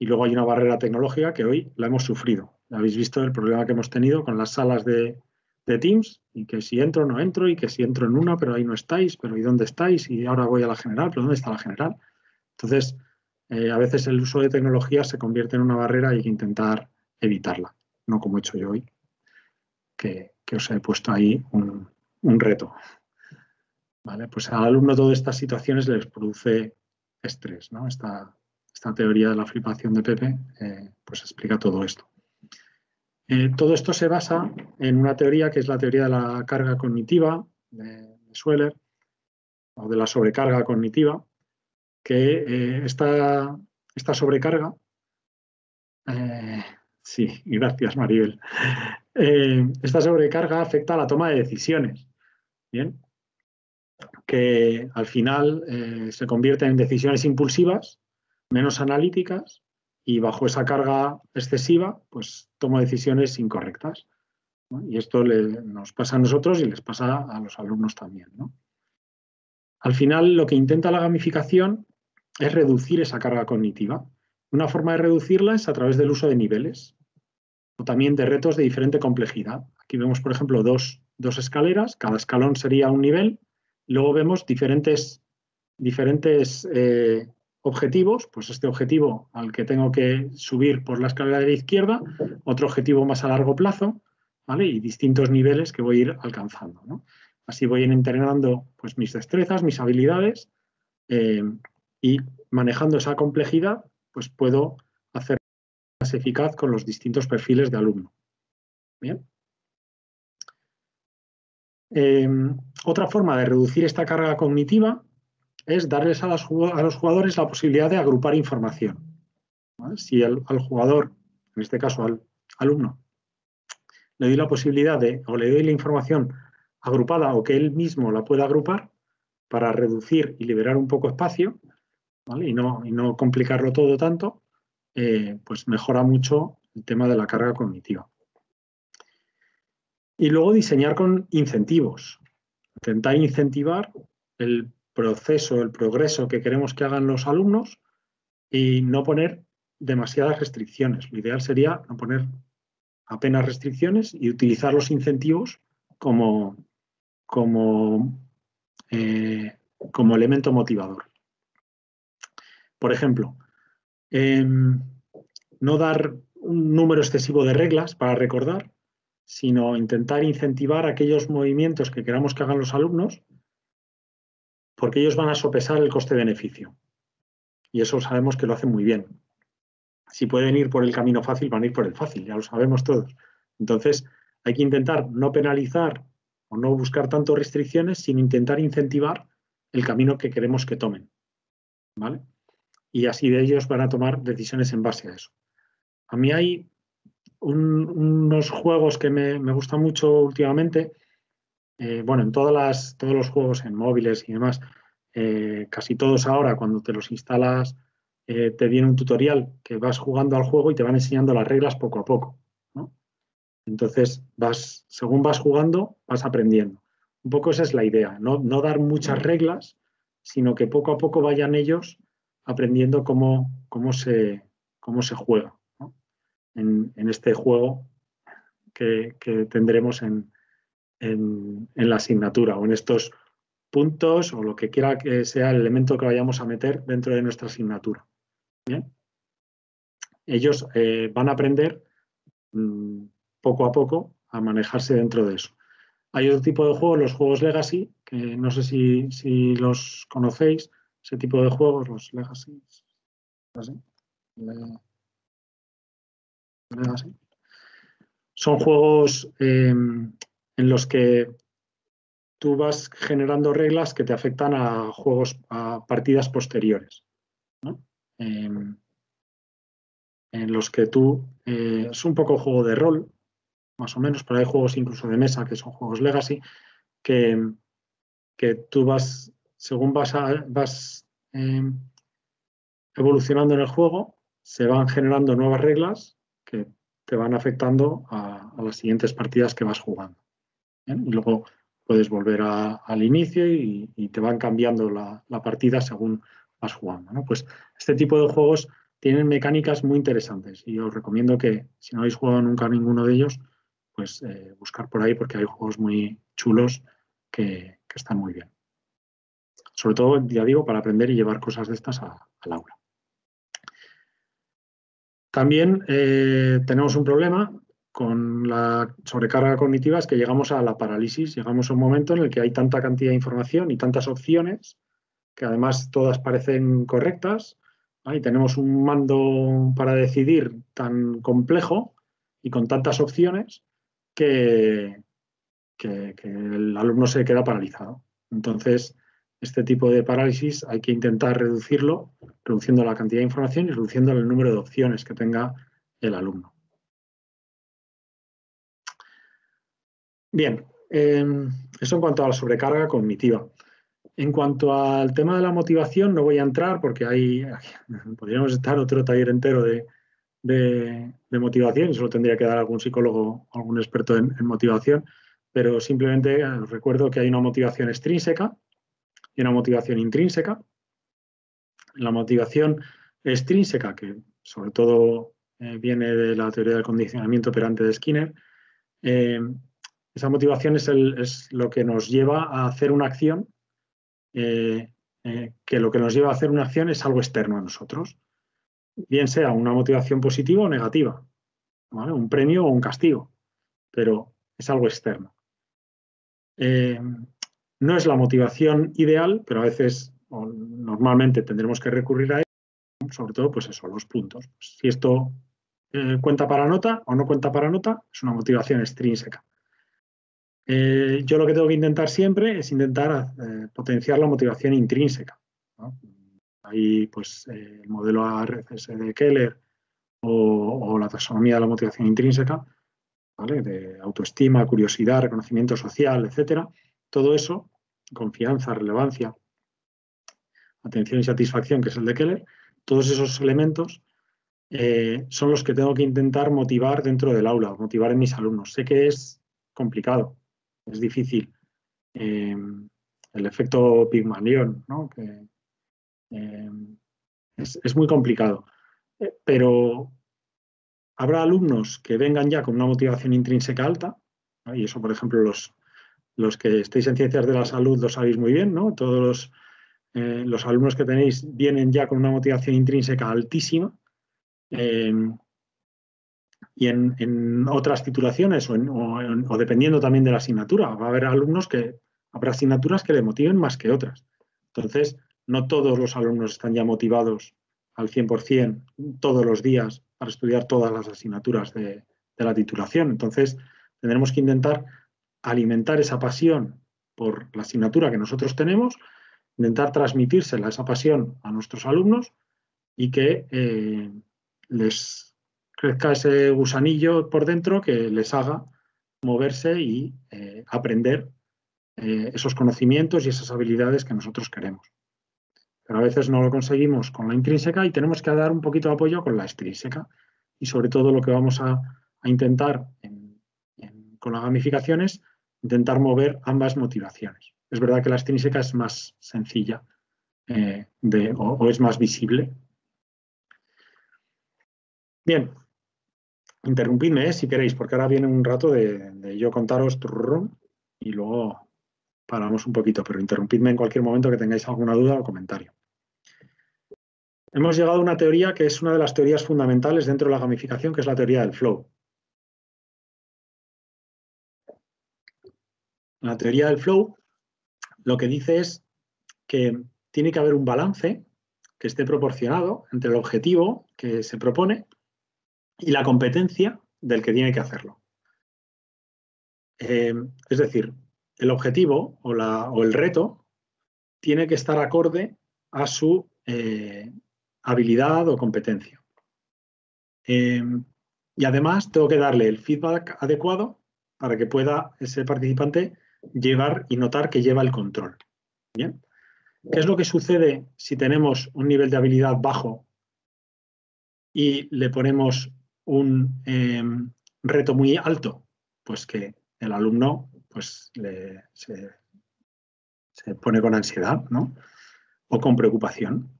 Y luego hay una barrera tecnológica que hoy la hemos sufrido. Habéis visto el problema que hemos tenido con las salas de, de Teams, y que si entro no entro, y que si entro en una, pero ahí no estáis, pero ¿y dónde estáis? Y ahora voy a la general, pero ¿dónde está la general? Entonces, eh, a veces el uso de tecnología se convierte en una barrera y hay que intentar evitarla, no como he hecho yo hoy, que, que os he puesto ahí un, un reto. Vale, pues al alumno todas estas situaciones les produce estrés, ¿no? Esta, esta teoría de la flipación de Pepe eh, pues explica todo esto. Eh, todo esto se basa en una teoría que es la teoría de la carga cognitiva de Schueller, o de la sobrecarga cognitiva, que eh, esta, esta sobrecarga, eh, sí, gracias Maribel, eh, esta sobrecarga afecta a la toma de decisiones, ¿bien? Que al final eh, se convierten en decisiones impulsivas, menos analíticas, y bajo esa carga excesiva, pues tomo decisiones incorrectas, ¿no? Y esto le, nos pasa a nosotros y les pasa a los alumnos también, ¿no? Al final, lo que intenta la gamificación es reducir esa carga cognitiva. Una forma de reducirla es a través del uso de niveles o también de retos de diferente complejidad. Aquí vemos, por ejemplo, dos, dos escaleras. Cada escalón sería un nivel. Luego vemos diferentes, diferentes eh, objetivos, pues este objetivo al que tengo que subir por la escalera de la izquierda, otro objetivo más a largo plazo, ¿vale? Y distintos niveles que voy a ir alcanzando, ¿no? Así voy a ir entrenando pues, mis destrezas, mis habilidades eh, y manejando esa complejidad, pues puedo hacer más eficaz con los distintos perfiles de alumno. Bien. Eh, otra forma de reducir esta carga cognitiva es darles a, las, a los jugadores la posibilidad de agrupar información, ¿vale? Si el, al jugador, en este caso al alumno, le doy la posibilidad de, o le doy la información agrupada o que él mismo la pueda agrupar para reducir y liberar un poco espacio, ¿vale? y, no, y no complicarlo todo tanto, eh, pues mejora mucho el tema de la carga cognitiva. Y luego diseñar con incentivos, intentar incentivar el proceso, el progreso que queremos que hagan los alumnos y no poner demasiadas restricciones. Lo ideal sería no poner apenas restricciones y utilizar los incentivos como, como, eh, como elemento motivador. Por ejemplo, eh, no dar un número excesivo de reglas para recordar, sino intentar incentivar aquellos movimientos que queramos que hagan los alumnos porque ellos van a sopesar el coste-beneficio. Y eso sabemos que lo hacen muy bien. Si pueden ir por el camino fácil, van a ir por el fácil, ya lo sabemos todos. Entonces, hay que intentar no penalizar o no buscar tanto restricciones, sino intentar incentivar el camino que queremos que tomen, ¿vale? Y así de ellos van a tomar decisiones en base a eso. A mí hay un, unos juegos que me, me gustan mucho últimamente. Eh, bueno, en todas las, todos los juegos, en móviles y demás, eh, casi todos ahora, cuando te los instalas, eh, te viene un tutorial que vas jugando al juego y te van enseñando las reglas poco a poco, ¿no? Entonces, vas, según vas jugando, vas aprendiendo. Un poco esa es la idea, no, no dar muchas reglas, sino que poco a poco vayan ellos aprendiendo cómo, cómo, se, cómo se juega, ¿no? en, en este juego que, que tendremos en, en, en la asignatura o en estos puntos o lo que quiera que sea el elemento que vayamos a meter dentro de nuestra asignatura. ¿Bien? Ellos eh, van a aprender mmm, poco a poco a manejarse dentro de eso. Hay otro tipo de juegos, los juegos Legacy, que no sé si, si los conocéis, ese tipo de juegos, los Legacy. Legacy. Son juegos eh, en los que tú vas generando reglas que te afectan a juegos, a partidas posteriores, ¿no? Eh, en los que tú, eh, es un poco juego de rol, más o menos, pero hay juegos incluso de mesa que son juegos Legacy, que, que tú vas, según vas, a, vas eh, evolucionando en el juego, se van generando nuevas reglas que te van afectando a, a las siguientes partidas que vas jugando. ¿Bien? Y luego puedes volver a, al inicio y, y te van cambiando la, la partida según vas jugando, ¿no? Pues este tipo de juegos tienen mecánicas muy interesantes y os recomiendo que, si no habéis jugado nunca ninguno de ellos, pues eh, buscar por ahí, porque hay juegos muy chulos que, que están muy bien. Sobre todo, ya digo, para aprender y llevar cosas de estas al aula. También eh, tenemos un problema con la sobrecarga cognitiva, es que llegamos a la parálisis, llegamos a un momento en el que hay tanta cantidad de información y tantas opciones, que además todas parecen correctas, y tenemos un mando para decidir tan complejo y con tantas opciones que, que, que el alumno se queda paralizado. Entonces, este tipo de parálisis hay que intentar reducirlo, reduciendo la cantidad de información y reduciendo el número de opciones que tenga el alumno. Bien, eh, eso en cuanto a la sobrecarga cognitiva. En cuanto al tema de la motivación, no voy a entrar porque ahí podríamos estar otro taller entero de, de, de motivación, eso lo tendría que dar algún psicólogo o algún experto en, en motivación, pero simplemente os recuerdo que hay una motivación extrínseca y una motivación intrínseca. La motivación extrínseca, que sobre todo eh, viene de la teoría del condicionamiento operante de Skinner, eh, esa motivación es, el, es lo que nos lleva a hacer una acción. Eh, eh, que lo que nos lleva a hacer una acción es algo externo a nosotros, bien sea una motivación positiva o negativa, ¿vale? Un premio o un castigo, pero es algo externo. Eh, no es la motivación ideal, pero a veces o normalmente tendremos que recurrir a ella, sobre todo pues eso, los puntos. Si esto eh, cuenta para nota o no cuenta para nota, es una motivación extrínseca. Eh, yo lo que tengo que intentar siempre es intentar eh, potenciar la motivación intrínseca, ¿no? Ahí pues eh, el modelo A R C S de Keller o, o la taxonomía de la motivación intrínseca, ¿vale? De autoestima, curiosidad, reconocimiento social, etcétera. Todo eso, confianza, relevancia, atención y satisfacción, que es el de Keller, todos esos elementos eh, son los que tengo que intentar motivar dentro del aula, motivar en mis alumnos. Sé que es complicado. Es difícil. Eh, el efecto Pigmalión, ¿no? Que, eh, es, es muy complicado. Eh, pero habrá alumnos que vengan ya con una motivación intrínseca alta, ¿no? Y eso, por ejemplo, los, los que estáis en ciencias de la salud lo sabéis muy bien, ¿no? Todos los, eh, los alumnos que tenéis vienen ya con una motivación intrínseca altísima. Eh, Y en, en otras titulaciones o, en, o, en, o dependiendo también de la asignatura, va a haber alumnos que, habrá asignaturas que le motiven más que otras. Entonces, no todos los alumnos están ya motivados al cien por cien todos los días para estudiar todas las asignaturas de, de la titulación. Entonces, tendremos que intentar alimentar esa pasión por la asignatura que nosotros tenemos, intentar transmitírsela, esa pasión, a nuestros alumnos y que eh, les... crezca ese gusanillo por dentro que les haga moverse y eh, aprender eh, esos conocimientos y esas habilidades que nosotros queremos. Pero a veces no lo conseguimos con la intrínseca y tenemos que dar un poquito de apoyo con la extrínseca. Y sobre todo lo que vamos a, a intentar en, con las gamificaciones, intentar mover ambas motivaciones. Es verdad que la extrínseca es más sencilla eh, de, o, o es más visible. Bien, interrumpidme eh, si queréis, porque ahora viene un rato de, de yo contaros y luego paramos un poquito, pero interrumpidme en cualquier momento que tengáis alguna duda o comentario. Hemos llegado a una teoría que es una de las teorías fundamentales dentro de la gamificación, que es la teoría del flow. La teoría del flow lo que dice es que tiene que haber un balance que esté proporcionado entre el objetivo que se propone y la competencia del que tiene que hacerlo. Eh, es decir, el objetivo o, la, o el reto tiene que estar acorde a su eh, habilidad o competencia. Eh, y además tengo que darle el feedback adecuado para que pueda ese participante llevar y notar que lleva el control. ¿Bien? ¿Qué es lo que sucede si tenemos un nivel de habilidad bajo y le ponemos un eh, reto muy alto? Pues que el alumno pues, le, se, se pone con ansiedad, ¿no? O con preocupación.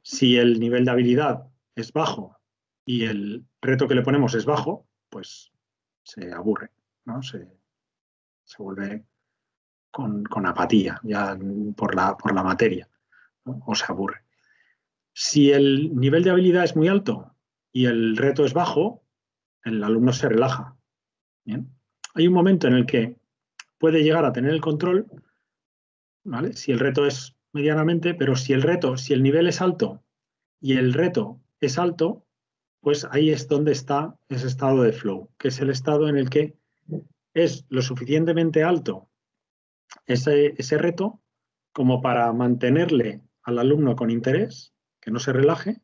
Si el nivel de habilidad es bajo y el reto que le ponemos es bajo, pues se aburre, ¿no? Se, se vuelve con, con apatía ya por la, por la materia, ¿no? O se aburre. Si el nivel de habilidad es muy alto y el reto es bajo, el alumno se relaja. ¿Bien? Hay un momento en el que puede llegar a tener el control, ¿vale? Si el reto es medianamente, pero si el reto, si el nivel es alto y el reto es alto, pues ahí es donde está ese estado de flow, que es el estado en el que es lo suficientemente alto ese, ese reto como para mantenerle al alumno con interés, que no se relaje,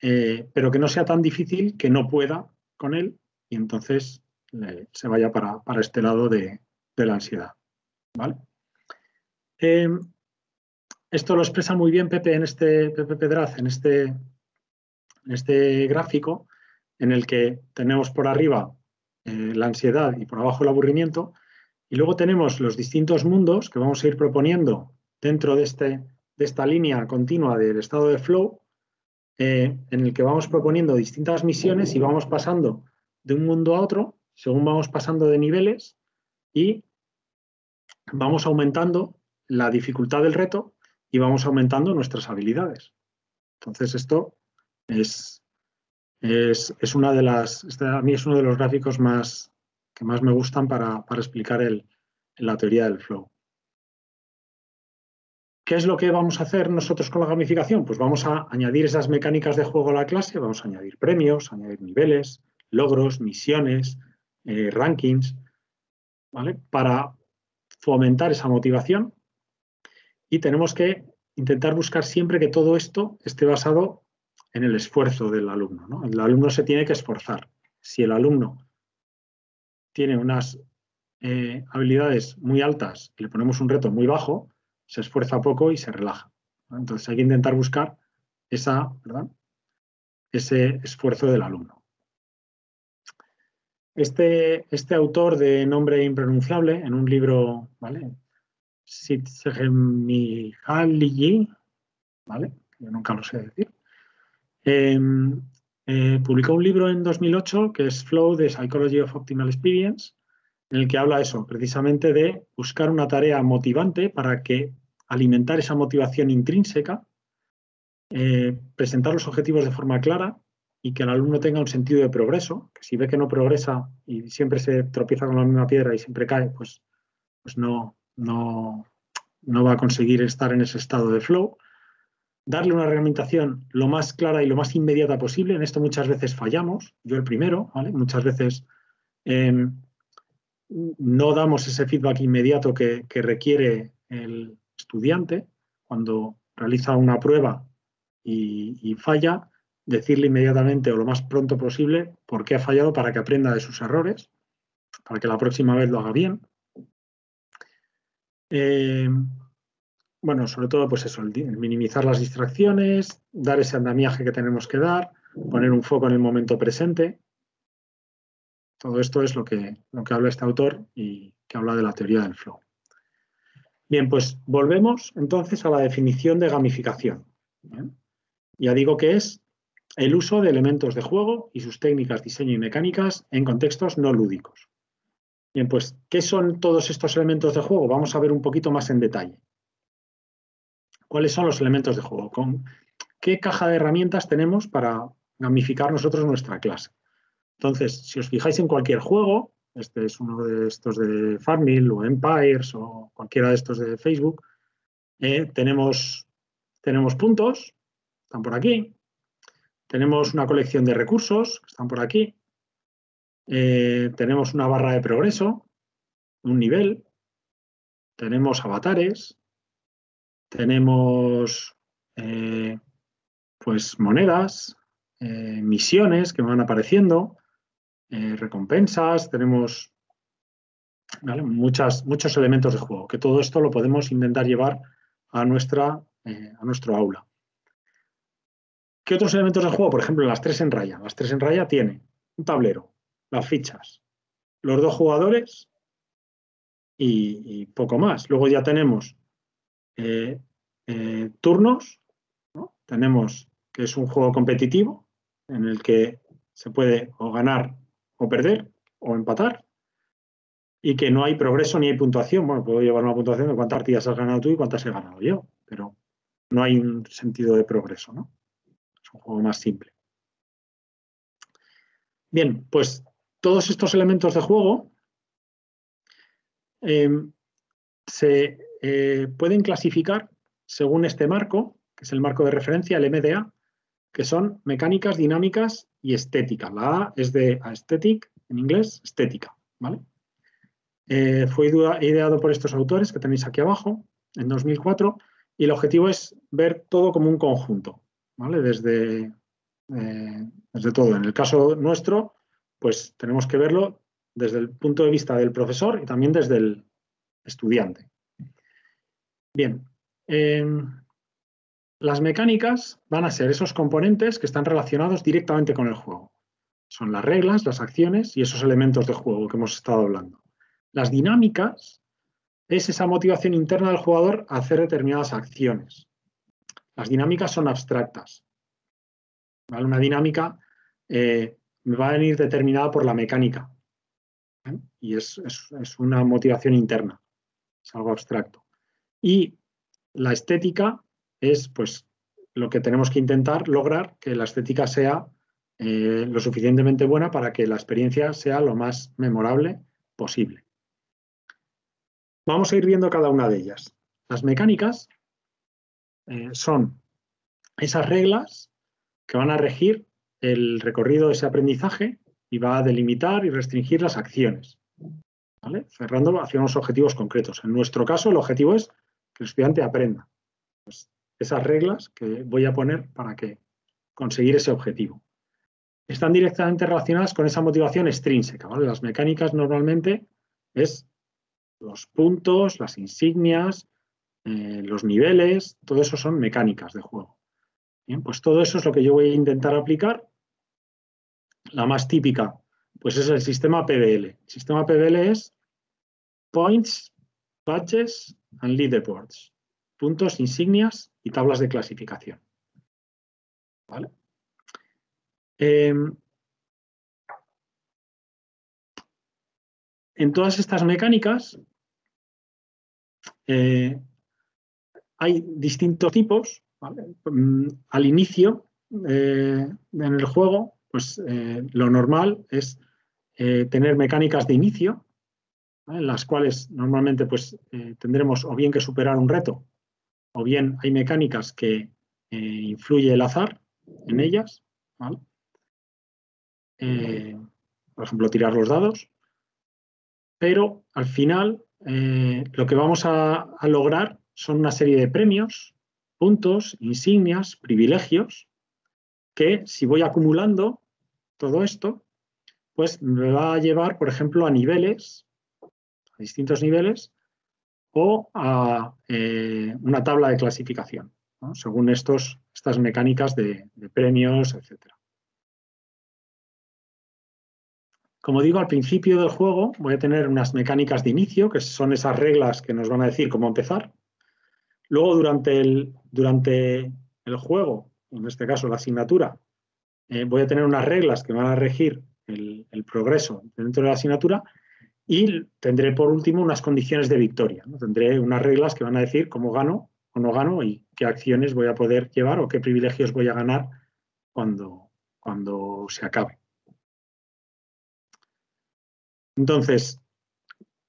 eh, pero que no sea tan difícil que no pueda con él y entonces le, se vaya para, para este lado de, de la ansiedad. ¿Vale? Eh, esto lo expresa muy bien Pepe, en este, Pepe Pedraz en este, en este gráfico en el que tenemos por arriba eh, la ansiedad y por abajo el aburrimiento y luego tenemos los distintos mundos que vamos a ir proponiendo dentro de este de esta línea continua del estado de flow, eh, en el que vamos proponiendo distintas misiones y vamos pasando de un mundo a otro, según vamos pasando de niveles y vamos aumentando la dificultad del reto y vamos aumentando nuestras habilidades. Entonces esto es, es, es una de las, este a mí es uno de los gráficos más, que más me gustan para, para explicar el, la teoría del flow. ¿Qué es lo que vamos a hacer nosotros con la gamificación? Pues vamos a añadir esas mecánicas de juego a la clase, vamos a añadir premios, añadir niveles, logros, misiones, eh, rankings, ¿vale? Para fomentar esa motivación y tenemos que intentar buscar siempre que todo esto esté basado en el esfuerzo del alumno, ¿no? El alumno se tiene que esforzar. Si el alumno tiene unas eh, habilidades muy altas y le ponemos un reto muy bajo, se esfuerza poco y se relaja. Entonces hay que intentar buscar esa, ¿verdad? Ese esfuerzo del alumno. Este, este autor de nombre impronunciable, en un libro, ¿vale? Csikszentmihalyi, ¿vale? Yo nunca lo sé decir. Eh, eh, publicó un libro en dos mil ocho que es Flow, The Psychology of Optimal Experience, en el que habla eso, precisamente de buscar una tarea motivante para que alimentar esa motivación intrínseca, eh, presentar los objetivos de forma clara y que el alumno tenga un sentido de progreso, que si ve que no progresa y siempre se tropieza con la misma piedra y siempre cae, pues, pues no, no, no va a conseguir estar en ese estado de flow. Darle una reglamentación lo más clara y lo más inmediata posible. En esto muchas veces fallamos, yo el primero, ¿vale? Muchas veces eh, no damos ese feedback inmediato que, que requiere el estudiante cuando realiza una prueba y, y falla, decirle inmediatamente o lo más pronto posible por qué ha fallado para que aprenda de sus errores, para que la próxima vez lo haga bien. Eh, bueno, sobre todo pues eso, el, el minimizar las distracciones, dar ese andamiaje que tenemos que dar, poner un foco en el momento presente. Todo esto es lo que, lo que habla este autor y que habla de la teoría del flow. Bien, pues volvemos entonces a la definición de gamificación. Bien. Ya digo que es el uso de elementos de juego y sus técnicas, diseño y mecánicas en contextos no lúdicos. Bien, pues, ¿qué son todos estos elementos de juego? Vamos a ver un poquito más en detalle. ¿Cuáles son los elementos de juego? ¿Con qué caja de herramientas tenemos para gamificar nosotros nuestra clase? Entonces, si os fijáis en cualquier juego, este es uno de estos de Farmville o Empires o cualquiera de estos de Facebook, eh, tenemos, tenemos puntos, están por aquí. Tenemos una colección de recursos, están por aquí. Eh, tenemos una barra de progreso, un nivel. Tenemos avatares. Tenemos eh, pues monedas, eh, misiones que van apareciendo. Eh, recompensas, tenemos ¿vale? Muchas, muchos elementos de juego, que todo esto lo podemos intentar llevar a, nuestra, eh, a nuestro aula. ¿Qué otros elementos de juego? Por ejemplo, las tres en raya. Las tres en raya tiene un tablero, las fichas, los dos jugadores y, y poco más. Luego ya tenemos eh, eh, turnos, ¿no? Tenemos que es un juego competitivo en el que se puede o ganar o perder, o empatar, y que no hay progreso ni hay puntuación. Bueno, puedo llevar una puntuación de cuántas partidas has ganado tú y cuántas he ganado yo, pero no hay un sentido de progreso, ¿no? Es un juego más simple. Bien, pues todos estos elementos de juego eh, se eh, pueden clasificar según este marco, que es el marco de referencia, el M D A, que son mecánicas, dinámicas y estética. La A es de aesthetic, en inglés, estética, ¿vale? Eh, fue ideado por estos autores que tenéis aquí abajo, en dos mil cuatro, y el objetivo es ver todo como un conjunto, ¿vale? Desde, eh, desde todo. En el caso nuestro, pues tenemos que verlo desde el punto de vista del profesor y también desde el estudiante. Bien. Eh, Las mecánicas van a ser esos componentes que están relacionados directamente con el juego. Son las reglas, las acciones y esos elementos de juego que hemos estado hablando. Las dinámicas es esa motivación interna del jugador a hacer determinadas acciones. Las dinámicas son abstractas, ¿vale? Una dinámica eh, va a venir determinada por la mecánica, ¿eh? Y es, es, es una motivación interna, es algo abstracto. Y la estética es pues lo que tenemos que intentar lograr, que la estética sea eh, lo suficientemente buena para que la experiencia sea lo más memorable posible. Vamos a ir viendo cada una de ellas. Las mecánicas eh, son esas reglas que van a regir el recorrido de ese aprendizaje y va a delimitar y restringir las acciones, ¿vale? Cerrando hacia unos objetivos concretos. En nuestro caso, el objetivo es que el estudiante aprenda. Pues, esas reglas que voy a poner para que conseguir ese objetivo. Están directamente relacionadas con esa motivación extrínseca, ¿vale? Las mecánicas normalmente es los puntos, las insignias, eh, los niveles, todo eso son mecánicas de juego. Bien, pues todo eso es lo que yo voy a intentar aplicar. La más típica, pues es el sistema P B L. El sistema P B L es Points, Badges and Leaderboards. Puntos, insignias y tablas de clasificación, ¿vale? Eh, en todas estas mecánicas eh, hay distintos tipos, ¿vale? Al inicio eh, en el juego, pues eh, lo normal es eh, tener mecánicas de inicio, ¿vale? En las cuales normalmente pues, eh, tendremos o bien que superar un reto, o bien hay mecánicas que eh, influye el azar en ellas, ¿vale? Eh, por ejemplo, tirar los dados. Pero al final eh, lo que vamos a, a lograr son una serie de premios, puntos, insignias, privilegios, que si voy acumulando todo esto, pues me va a llevar, por ejemplo, a niveles, a distintos niveles, o a eh, una tabla de clasificación, ¿no? Según estos, estas mecánicas de, de premios, etcétera. Como digo, al principio del juego voy a tener unas mecánicas de inicio, que son esas reglas que nos van a decir cómo empezar. Luego, durante el, durante el juego, en este caso la asignatura, eh, voy a tener unas reglas que van a regir el, el progreso dentro de la asignatura y tendré, por último, unas condiciones de victoria, ¿no? Tendré unas reglas que van a decir cómo gano o no gano y qué acciones voy a poder llevar o qué privilegios voy a ganar cuando, cuando se acabe. Entonces,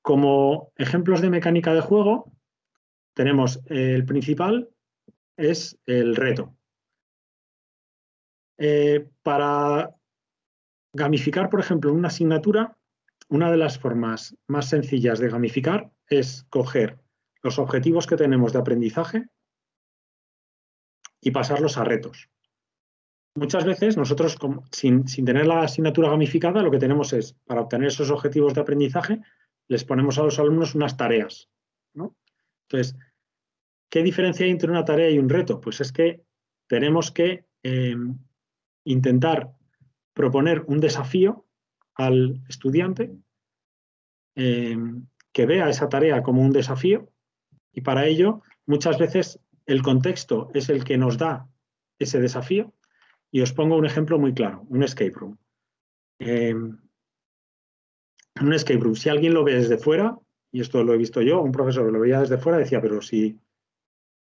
como ejemplos de mecánica de juego, tenemos eh, el principal, es el reto. Eh, para gamificar, por ejemplo, una asignatura, una de las formas más sencillas de gamificar es coger los objetivos que tenemos de aprendizaje y pasarlos a retos. Muchas veces nosotros, sin, sin tener la asignatura gamificada, lo que tenemos es, para obtener esos objetivos de aprendizaje, les ponemos a los alumnos unas tareas, ¿no? Entonces, ¿qué diferencia hay entre una tarea y un reto? Pues es que tenemos que eh, intentar proponer un desafío al estudiante eh, que vea esa tarea como un desafío y para ello muchas veces el contexto es el que nos da ese desafío. Y os pongo un ejemplo muy claro, un escape room. Eh, un escape room, si alguien lo ve desde fuera, y esto lo he visto yo, un profesor lo veía desde fuera, decía, pero si,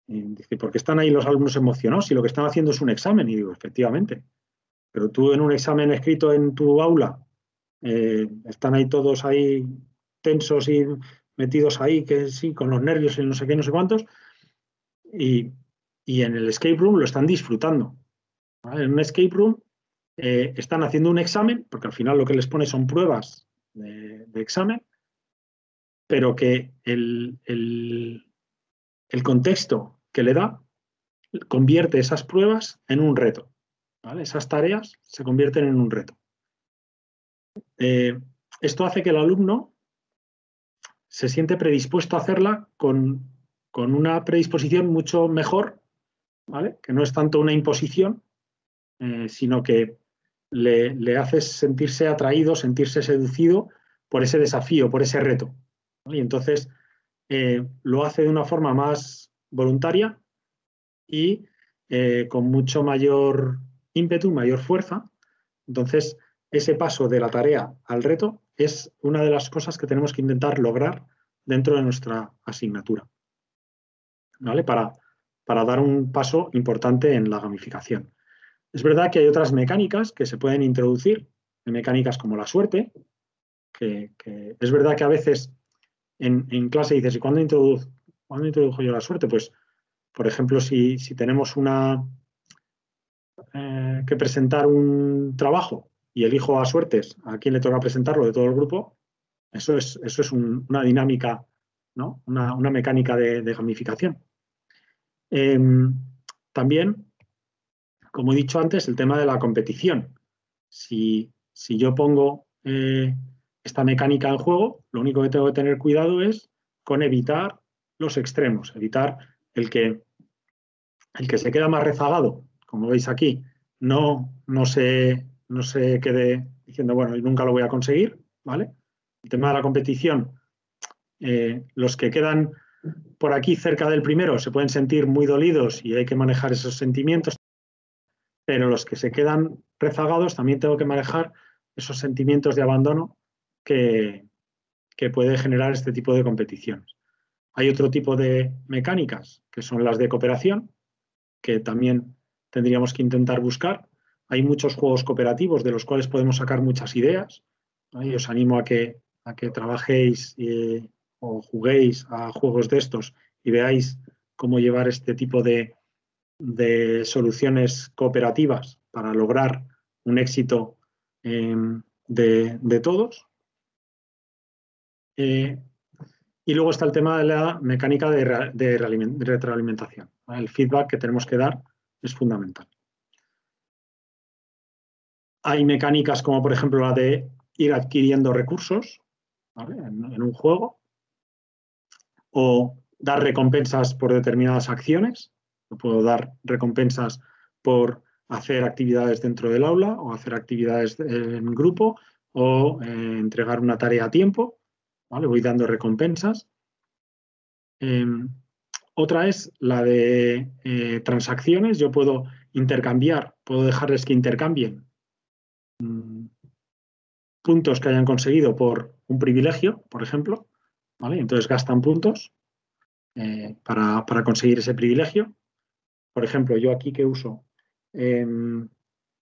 dice, ¿por qué están ahí los alumnos emocionados? Si lo que están haciendo es un examen. Y digo, efectivamente, pero tú en un examen escrito en tu aula, eh, están ahí todos ahí tensos y metidos ahí, que sí, con los nervios y no sé qué, no sé cuántos, y, y en el escape room lo están disfrutando. En un escape room eh, están haciendo un examen, porque al final lo que les pone son pruebas de, de examen, pero que el, el, el contexto que le da convierte esas pruebas en un reto, ¿vale? Esas tareas se convierten en un reto. Eh, esto hace que el alumno se siente predispuesto a hacerla con, con una predisposición mucho mejor, ¿vale? Que no es tanto una imposición, Eh, sino que le, le haces sentirse atraído, sentirse seducido por ese desafío, por ese reto, ¿no? Y entonces eh, lo hace de una forma más voluntaria y eh, con mucho mayor ímpetu, mayor fuerza. Entonces, ese paso de la tarea al reto es una de las cosas que tenemos que intentar lograr dentro de nuestra asignatura, ¿vale? Para, para dar un paso importante en la gamificación. Es verdad que hay otras mecánicas que se pueden introducir, mecánicas como la suerte, que, que es verdad que a veces en, en clase dices, ¿y cuándo introdujo, ¿cuándo introdujo yo la suerte? Pues, por ejemplo, si, si tenemos una eh, que presentar un trabajo y elijo a suertes a quién le toca presentarlo de todo el grupo, eso es, eso es un, una dinámica, ¿no? Una, una mecánica de, de gamificación. Eh, también... Como he dicho antes, el tema de la competición. Si, si yo pongo eh, esta mecánica en juego, lo único que tengo que tener cuidado es con evitar los extremos, evitar el que, el que se queda más rezagado, como veis aquí, no, no, se, no se quede diciendo, bueno, nunca lo voy a conseguir, ¿vale? El tema de la competición, eh, los que quedan por aquí cerca del primero se pueden sentir muy dolidos y hay que manejar esos sentimientos. Pero los que se quedan rezagados también tengo que manejar esos sentimientos de abandono que, que puede generar este tipo de competiciones. Hay otro tipo de mecánicas, que son las de cooperación, que también tendríamos que intentar buscar. Hay muchos juegos cooperativos de los cuales podemos sacar muchas ideas, ¿no? Y os animo a que, a que trabajéis eh, o juguéis a juegos de estos y veáis cómo llevar este tipo de... de soluciones cooperativas para lograr un éxito eh, de, de todos. Eh, y luego está el tema de la mecánica de, de retroalimentación, ¿vale? El feedback que tenemos que dar es fundamental. Hay mecánicas como, por ejemplo, la de ir adquiriendo recursos, ¿vale? en, en un juego, o dar recompensas por determinadas acciones. Puedo dar recompensas por hacer actividades dentro del aula o hacer actividades en grupo o eh, entregar una tarea a tiempo, ¿vale? Voy dando recompensas. Eh, otra es la de eh, transacciones. Yo puedo intercambiar, puedo dejarles que intercambien mmm, puntos que hayan conseguido por un privilegio, por ejemplo, ¿vale? Entonces gastan puntos eh, para, para conseguir ese privilegio. Por ejemplo, yo aquí que uso, eh,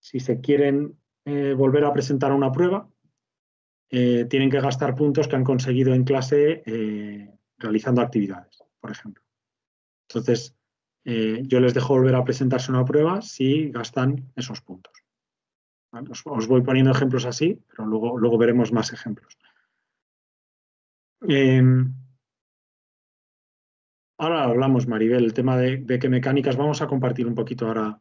si se quieren eh, volver a presentar una prueba, eh, tienen que gastar puntos que han conseguido en clase eh, realizando actividades, por ejemplo. Entonces, eh, yo les dejo volver a presentarse una prueba si gastan esos puntos. ¿Vale? Os, os voy poniendo ejemplos así, pero luego, luego veremos más ejemplos. Eh, Ahora hablamos, Maribel, el tema de, de qué mecánicas. Vamos a compartir un poquito ahora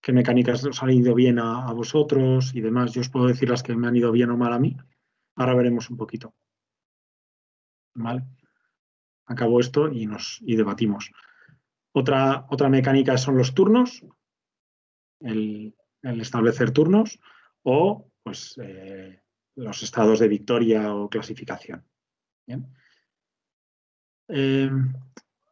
qué mecánicas os han ido bien a, a vosotros y demás. Yo os puedo decir las que me han ido bien o mal a mí. Ahora veremos un poquito. ¿Vale? Acabo esto y, nos, y debatimos. Otra, otra mecánica son los turnos, el, el establecer turnos o pues, eh, los estados de victoria o clasificación. Bien. Eh,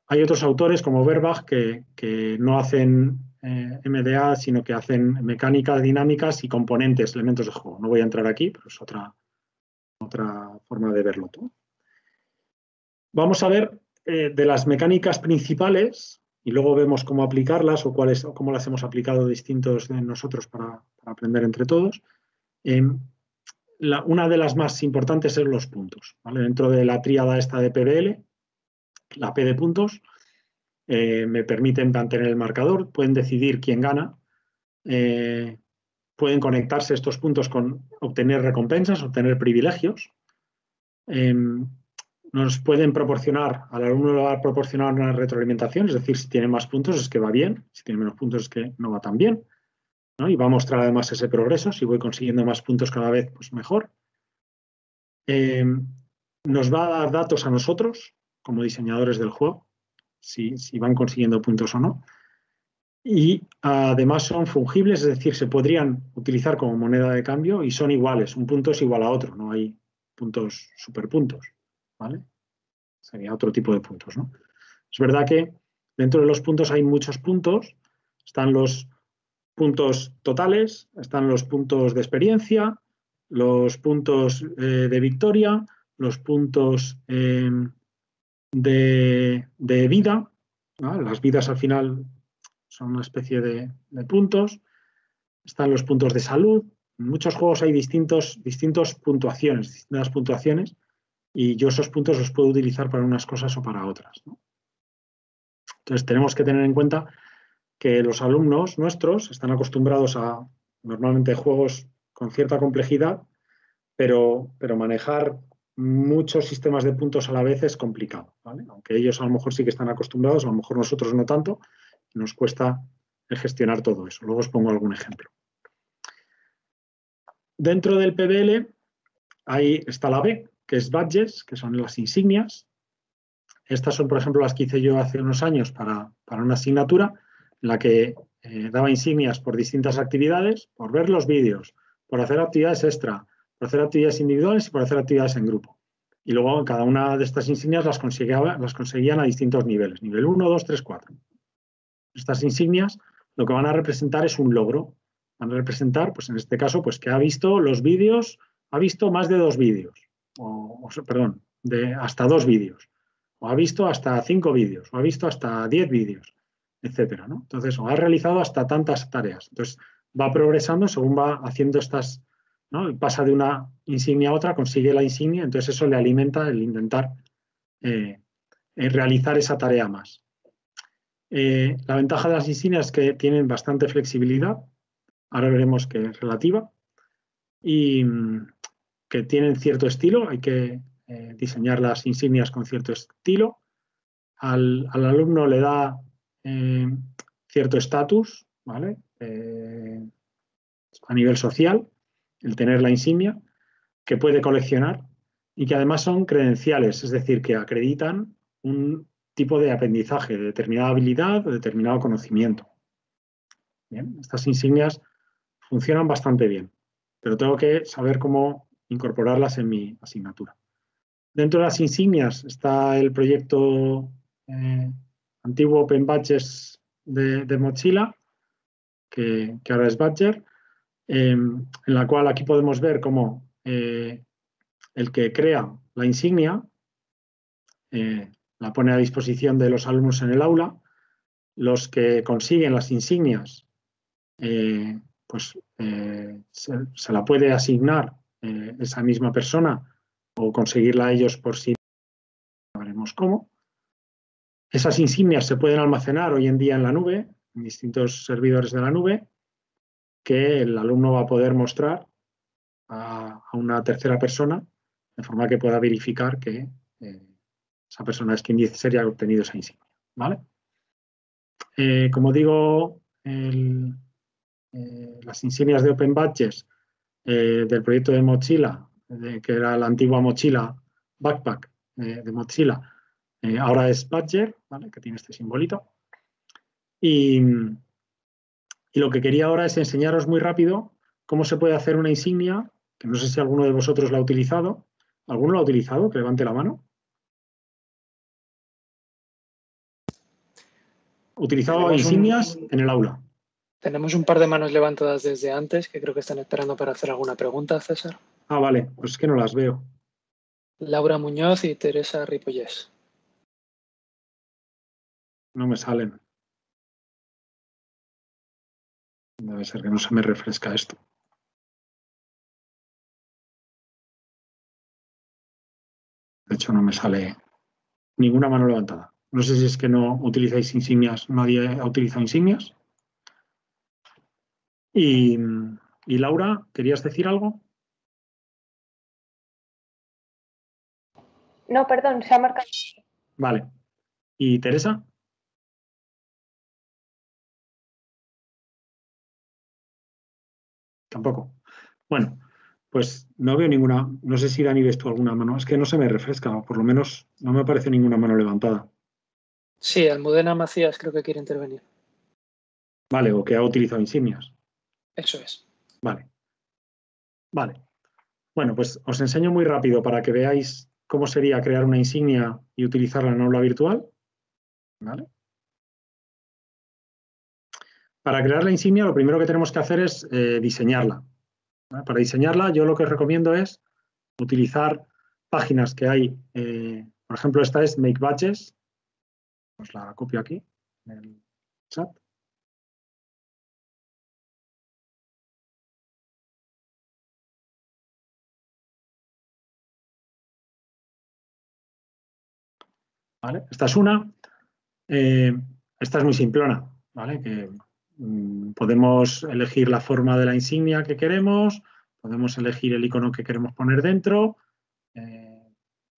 hay otros autores como Verbach que, que no hacen eh, M D A, sino que hacen mecánicas, dinámicas y componentes, elementos de juego. No voy a entrar aquí, pero es otra, otra forma de verlo todo. Vamos a ver eh, de las mecánicas principales y luego vemos cómo aplicarlas o, cuáles, o cómo las hemos aplicado distintos de nosotros para, para aprender entre todos. Eh, la, una de las más importantes es los puntos, ¿vale? Dentro de la tríada esta de P B L, la P de puntos, eh, me permiten mantener el marcador, pueden decidir quién gana, eh, pueden conectarse estos puntos con obtener recompensas, obtener privilegios, eh, nos pueden proporcionar, al alumno le va a proporcionar una retroalimentación, es decir, si tiene más puntos es que va bien, si tiene menos puntos es que no va tan bien, ¿no? Y va a mostrar además ese progreso, si voy consiguiendo más puntos cada vez, pues mejor. Eh, nos va a dar datos a nosotros, como diseñadores del juego, si, si van consiguiendo puntos o no. Y además son fungibles, es decir, se podrían utilizar como moneda de cambio y son iguales. Un punto es igual a otro, no hay puntos superpuntos, ¿vale? Sería otro tipo de puntos, ¿no? Es verdad que dentro de los puntos hay muchos puntos. Están los puntos totales, están los puntos de experiencia, los puntos eh, de victoria, los puntos... Eh, De, de vida, ¿no? Las vidas al final son una especie de, de puntos, están los puntos de salud, en muchos juegos hay distintos, distintos puntuaciones, distintas puntuaciones y yo esos puntos los puedo utilizar para unas cosas o para otras, ¿no? Entonces tenemos que tener en cuenta que los alumnos nuestros están acostumbrados a normalmente juegos con cierta complejidad, pero, pero manejar muchos sistemas de puntos a la vez es complicado, ¿vale? Aunque ellos a lo mejor sí que están acostumbrados, a lo mejor nosotros no tanto, nos cuesta gestionar todo eso. Luego os pongo algún ejemplo. Dentro del P B L ahí está la B, que es Badges, que son las insignias. Estas son, por ejemplo, las que hice yo hace unos años para, para una asignatura, en la que eh, daba insignias por distintas actividades, por ver los vídeos, por hacer actividades extra, por hacer actividades individuales y por hacer actividades en grupo. Y luego cada una de estas insignias las, las conseguían a distintos niveles, nivel uno, dos, tres, cuatro. Estas insignias lo que van a representar es un logro. Van a representar, pues en este caso, pues que ha visto los vídeos, ha visto más de dos vídeos, o, o perdón, de hasta dos vídeos, o ha visto hasta cinco vídeos, o ha visto hasta diez vídeos, etcétera, ¿no? Entonces, o ha realizado hasta tantas tareas. Entonces, va progresando según va haciendo estas, ¿no? Pasa de una insignia a otra, consigue la insignia, entonces eso le alimenta el intentar eh, realizar esa tarea más. Eh, la ventaja de las insignias es que tienen bastante flexibilidad, ahora veremos que es relativa, y que tienen cierto estilo, hay que eh, diseñar las insignias con cierto estilo. Al, al alumno le da eh, cierto estatus, ¿vale? Eh, a nivel social, el tener la insignia, que puede coleccionar y que además son credenciales, es decir, que acreditan un tipo de aprendizaje, de determinada habilidad o determinado conocimiento. Bien, estas insignias funcionan bastante bien. pero tengo que saber cómo incorporarlas en mi asignatura. Dentro de las insignias está el proyecto eh, antiguo Open Badges de, de Mozilla, que, que ahora es Badger, eh, en la cual aquí podemos ver cómo eh, el que crea la insignia eh, la pone a disposición de los alumnos en el aula, los que consiguen las insignias eh, pues eh, se, se la puede asignar eh, esa misma persona o conseguirla a ellos por sí, sabremos cómo. Esas insignias se pueden almacenar hoy en día en la nube, en distintos servidores de la nube, que el alumno va a poder mostrar a, a una tercera persona, de forma que pueda verificar que eh, esa persona es quien dice ser y ha obtenido esa insignia, ¿vale? Eh, como digo, el, eh, las insignias de Open Badges eh, del proyecto de Mozilla, de, que era la antigua Mozilla Backpack eh, de Mozilla, eh, ahora es Badger, ¿vale?, que tiene este simbolito. Y, y lo que quería ahora es enseñaros muy rápido cómo se puede hacer una insignia, que no sé si alguno de vosotros la ha utilizado. ¿Alguno la ha utilizado? Que levante la mano. Utilizado insignias un, en el aula. Tenemos un par de manos levantadas desde antes que creo que están esperando para hacer alguna pregunta, César. Ah, vale, pues es que no las veo. Laura Muñoz y Teresa Ripollés. No me salen. Debe ser que no se me refresca esto. De hecho, no me sale ninguna mano levantada. No sé si es que no utilizáis insignias, nadie ha utilizado insignias. Y, y Laura, ¿querías decir algo? No, perdón, se ha marcado. Vale. ¿Y Teresa? Tampoco. Bueno, pues no veo ninguna, no sé si Dani ves tú alguna mano, es que no se me refresca, o por lo menos no me aparece ninguna mano levantada. Sí, Almudena Macías creo que quiere intervenir. Vale, o que ha utilizado insignias. Eso es. Vale. Vale. Bueno, pues os enseño muy rápido para que veáis cómo sería crear una insignia y utilizarla en aula virtual. Vale. Para crear la insignia lo primero que tenemos que hacer es eh, diseñarla. ¿Vale? Para diseñarla yo lo que os recomiendo es utilizar páginas que hay. Eh, por ejemplo, esta es Make Badges. Os la copio aquí, en el chat. ¿Vale? Esta es una. Eh, esta es muy simplona, ¿vale? Que, mm, podemos elegir la forma de la insignia que queremos, podemos elegir el icono que queremos poner dentro, eh,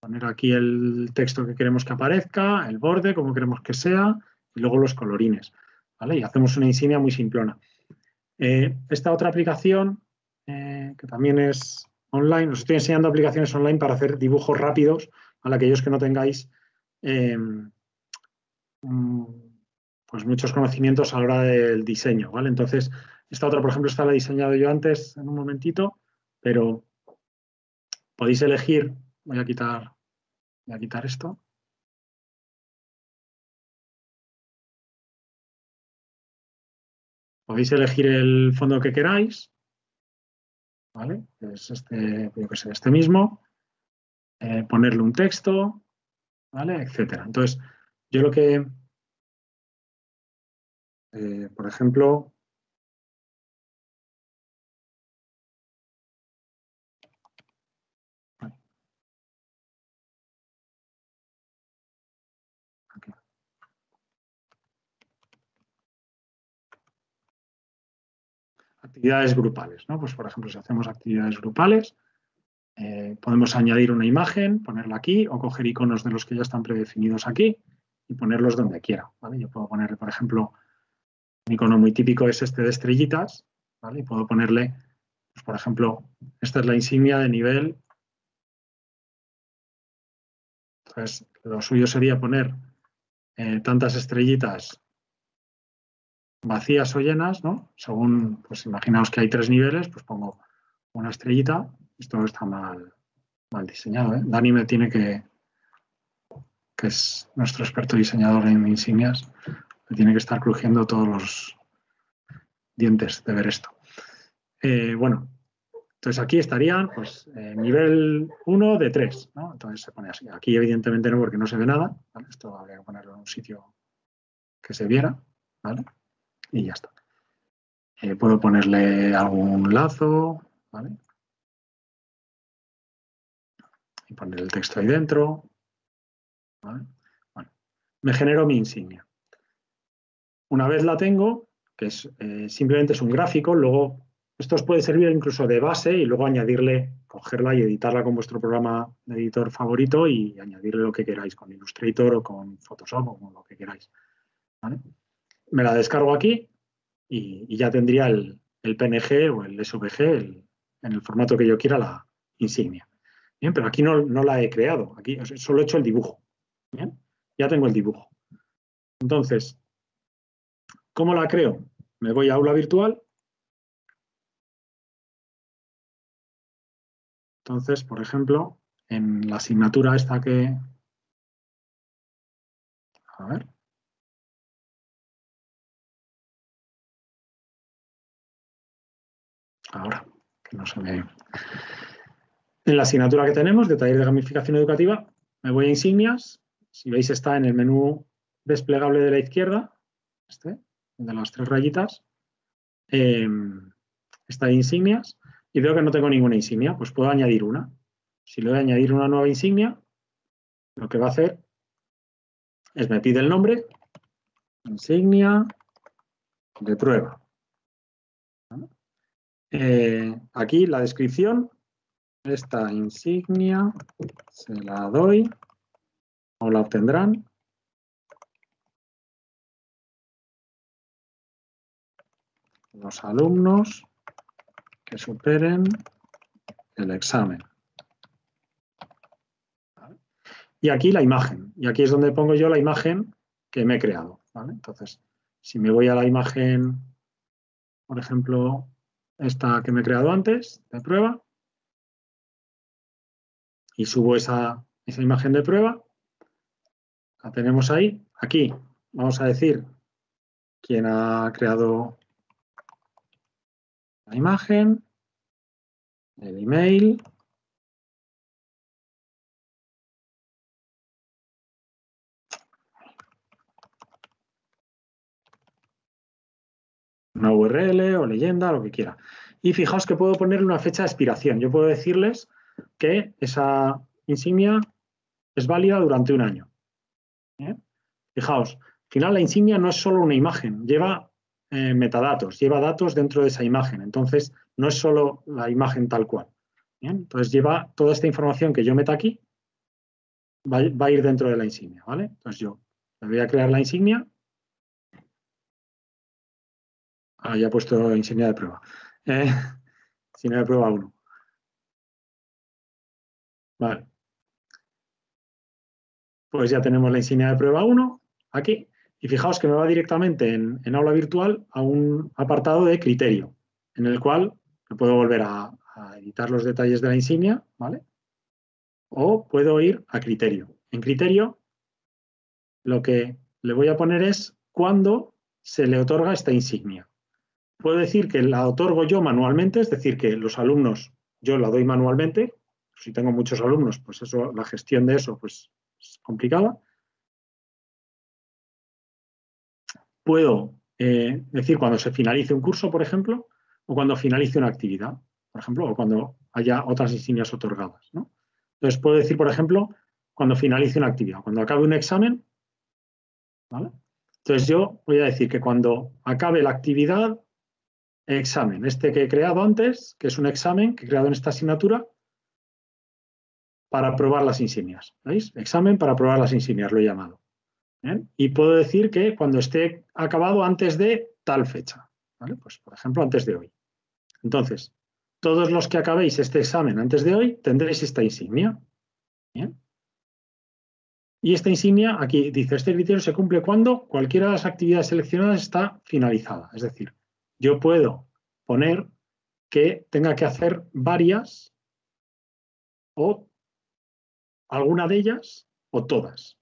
poner aquí el texto que queremos que aparezca, el borde, como queremos que sea, y luego los colorines, ¿vale? Y hacemos una insignia muy simplona. Eh, esta otra aplicación, eh, que también es online, os estoy enseñando aplicaciones online para hacer dibujos rápidos, a aquellos que no tengáis eh, pues muchos conocimientos a la hora del diseño, ¿vale? Entonces, esta otra, por ejemplo, esta la he diseñado yo antes, en un momentito, pero podéis elegir. Voy a quitar... Voy a quitar esto. Podéis elegir el fondo que queráis, ¿vale? Es este, yo que sé, este mismo. Eh, ponerle un texto, ¿vale? Etcétera. Entonces, yo lo que... Eh, por ejemplo... Actividades grupales, ¿no? Pues por ejemplo, si hacemos actividades grupales, eh, podemos añadir una imagen, ponerla aquí, o coger iconos de los que ya están predefinidos aquí y ponerlos donde quiera, ¿vale? Yo puedo ponerle, por ejemplo, un icono muy típico es este de estrellitas, ¿vale? Y puedo ponerle, pues por ejemplo, esta es la insignia de nivel. Entonces, lo suyo sería poner eh, tantas estrellitas vacías o llenas, ¿no? Según, pues imaginaos que hay tres niveles, pues pongo una estrellita. Esto está mal, mal diseñado, ¿eh? Dani me tiene que, que es nuestro experto diseñador en insignias, me tiene que estar crujiendo todos los dientes de ver esto. Eh, bueno, entonces aquí estarían pues, eh, nivel uno de tres, ¿no? Entonces se pone así. Aquí evidentemente no, porque no se ve nada, ¿vale? Esto habría que ponerlo en un sitio que se viera, ¿vale? Y ya está. Eh, puedo ponerle algún lazo, ¿vale? Y poner el texto ahí dentro, ¿vale? Bueno, me genero mi insignia. Una vez la tengo, que es, eh, simplemente es un gráfico, luego esto os puede servir incluso de base y luego añadirle, cogerla y editarla con vuestro programa de editor favorito y añadirle lo que queráis, con Illustrator o con Photoshop o con lo que queráis, ¿vale? Me la descargo aquí y, y ya tendría el, el P N G o el S V G el, en el formato que yo quiera la insignia. Bien, pero aquí no, no la he creado, aquí solo he hecho el dibujo. Bien, ya tengo el dibujo. Entonces, ¿cómo la creo? Me voy a aula virtual. Entonces, por ejemplo, en la asignatura esta que... A ver... Ahora, que no se me... En la asignatura que tenemos de taller de gamificación educativa, me voy a insignias. Si veis, está en el menú desplegable de la izquierda, este, de las tres rayitas. Eh, está de insignias y veo que no tengo ninguna insignia, pues puedo añadir una. Si le voy a añadir una nueva insignia, lo que va a hacer es me pide el nombre, insignia de prueba. Eh, aquí la descripción. Esta insignia se la doy o la obtendrán. Los alumnos que superen el examen. ¿Vale? Y aquí la imagen. Y aquí es donde pongo yo la imagen que me he creado, ¿vale? Entonces, si me voy a la imagen, por ejemplo, esta que me he creado antes de prueba, y subo esa, esa imagen de prueba, la tenemos ahí. Aquí vamos a decir quién ha creado la imagen, el email, una U R L o leyenda, lo que quiera. Y fijaos que puedo ponerle una fecha de expiración. Yo puedo decirles que esa insignia es válida durante un año. ¿Eh? Fijaos, al final la insignia no es solo una imagen, lleva eh, metadatos, lleva datos dentro de esa imagen. Entonces, no es solo la imagen tal cual. ¿Eh? Entonces, lleva toda esta información que yo meta aquí, va, va a ir dentro de la insignia, ¿vale? Entonces, yo le voy a crear la insignia. Ah, ya he puesto insignia de prueba. Eh, insignia de prueba uno. Vale, pues ya tenemos la insignia de prueba uno aquí y fijaos que me va directamente en, en aula virtual a un apartado de criterio en el cual me puedo volver a, a editar los detalles de la insignia, ¿vale? O puedo ir a criterio. En criterio lo que le voy a poner es cuándo se le otorga esta insignia. Puedo decir que la otorgo yo manualmente, es decir, que los alumnos yo la doy manualmente. Si tengo muchos alumnos, pues eso, la gestión de eso pues, es complicada. Puedo eh, decir cuando se finalice un curso, por ejemplo, o cuando finalice una actividad, por ejemplo, o cuando haya otras insignias otorgadas, ¿no? Entonces, puedo decir, por ejemplo, cuando finalice una actividad, cuando acabe un examen, ¿vale? Entonces, yo voy a decir que cuando acabe la actividad, examen. Este que he creado antes, que es un examen que he creado en esta asignatura, para probar las insignias, ¿veis? Examen para probar las insignias, lo he llamado. ¿Bien? Y puedo decir que cuando esté acabado antes de tal fecha, ¿vale? Pues, por ejemplo, antes de hoy. Entonces, todos los que acabéis este examen antes de hoy tendréis esta insignia. ¿Bien? Y esta insignia, aquí dice, este criterio se cumple cuando cualquiera de las actividades seleccionadas está finalizada. Es decir, yo puedo poner que tenga que hacer varias o alguna de ellas o todas.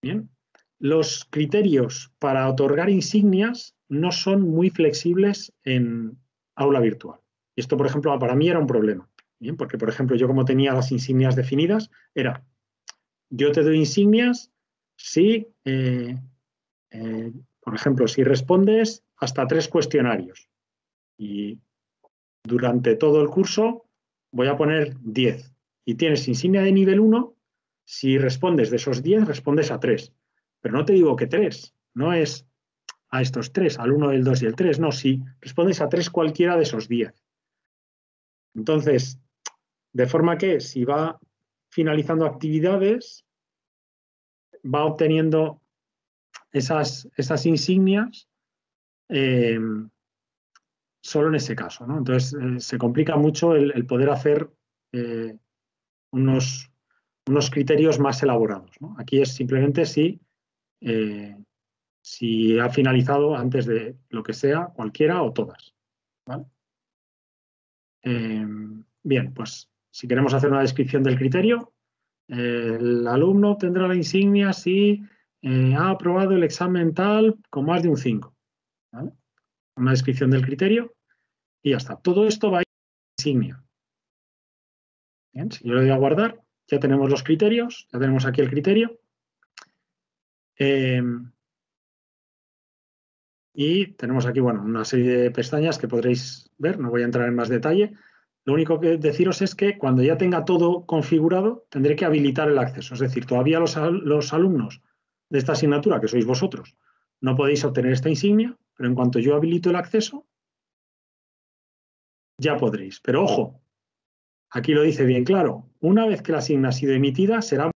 Bien. Los criterios para otorgar insignias no son muy flexibles en aula virtual. Y esto, por ejemplo, para mí era un problema. Bien, porque, por ejemplo, yo como tenía las insignias definidas, era yo te doy insignias si, eh, eh, por ejemplo, si respondes hasta tres cuestionarios. Y durante todo el curso voy a poner diez. Y tienes insignia de nivel uno, si respondes de esos diez, respondes a tres. Pero no te digo que tres, no es a estos tres, al uno, el dos y el tres. No, si respondes a tres cualquiera de esos diez. Entonces, de forma que si va finalizando actividades, va obteniendo esas, esas insignias eh, solo en ese caso, ¿no? Entonces, eh, se complica mucho el, el poder hacer eh, unos, unos criterios más elaborados, ¿no? Aquí es simplemente si, eh, si ha finalizado antes de lo que sea, cualquiera o todas, ¿vale? Eh, bien, pues si queremos hacer una descripción del criterio, eh, el alumno tendrá la insignia si eh, ha aprobado el examen tal con más de un cinco. ¿Vale? Una descripción del criterio y ya está. Todo esto va a ir en insignia. Bien, si yo le doy a guardar, ya tenemos los criterios, ya tenemos aquí el criterio. Eh, Y tenemos aquí, bueno, una serie de pestañas que podréis ver, no voy a entrar en más detalle. Lo único que deciros es que cuando ya tenga todo configurado, tendré que habilitar el acceso. Es decir, todavía los, los alumnos de esta asignatura, que sois vosotros, no podéis obtener esta insignia, pero en cuanto yo habilito el acceso, ya podréis. Pero ojo, aquí lo dice bien claro, una vez que la insignia ha sido emitida, será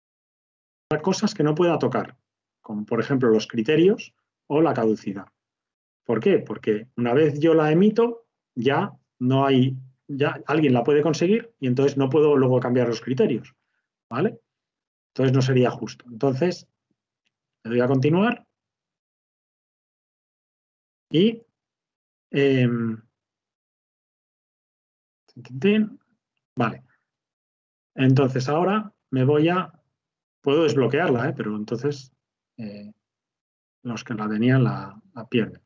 para cosas que no pueda tocar, como por ejemplo los criterios o la caducidad. ¿Por qué? Porque una vez yo la emito, ya no hay, ya alguien la puede conseguir y entonces no puedo luego cambiar los criterios, ¿vale? Entonces no sería justo. Entonces, le doy a continuar y eh, vale. Entonces ahora me voy a, puedo desbloquearla, ¿eh? Pero entonces eh, los que la tenían la, la pierden.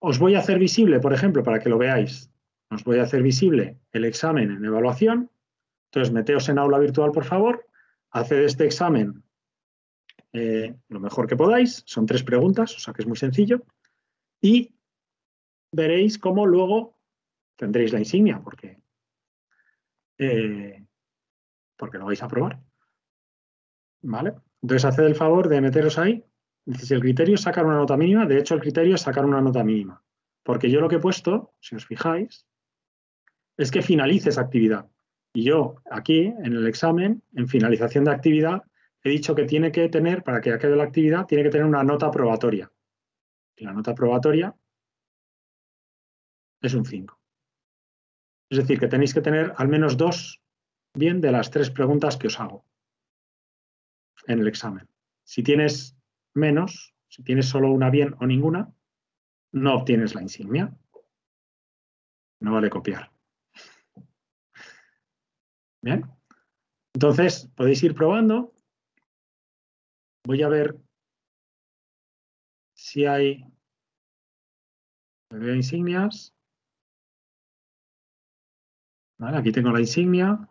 Os voy a hacer visible, por ejemplo, para que lo veáis, os voy a hacer visible el examen en evaluación. Entonces, meteos en aula virtual, por favor, haced este examen eh, lo mejor que podáis, son tres preguntas, o sea que es muy sencillo, y veréis cómo luego tendréis la insignia, porque, eh, porque lo vais a probar. ¿Vale? Entonces, haced el favor de meteros ahí. Dice, el criterio es sacar una nota mínima. De hecho, el criterio es sacar una nota mínima. Porque yo lo que he puesto, si os fijáis, es que finalice esa actividad. Y yo, aquí, en el examen, en finalización de actividad, he dicho que tiene que tener, para que acabe la actividad, tiene que tener una nota probatoria. Y la nota probatoria es un cinco. Es decir, que tenéis que tener al menos dos bien de las tres preguntas que os hago en el examen. Si tienes menos, si tienes solo una bien o ninguna, no obtienes la insignia. No vale copiar. Bien. Entonces, podéis ir probando. Voy a ver si hay insignias. Vale, aquí tengo la insignia.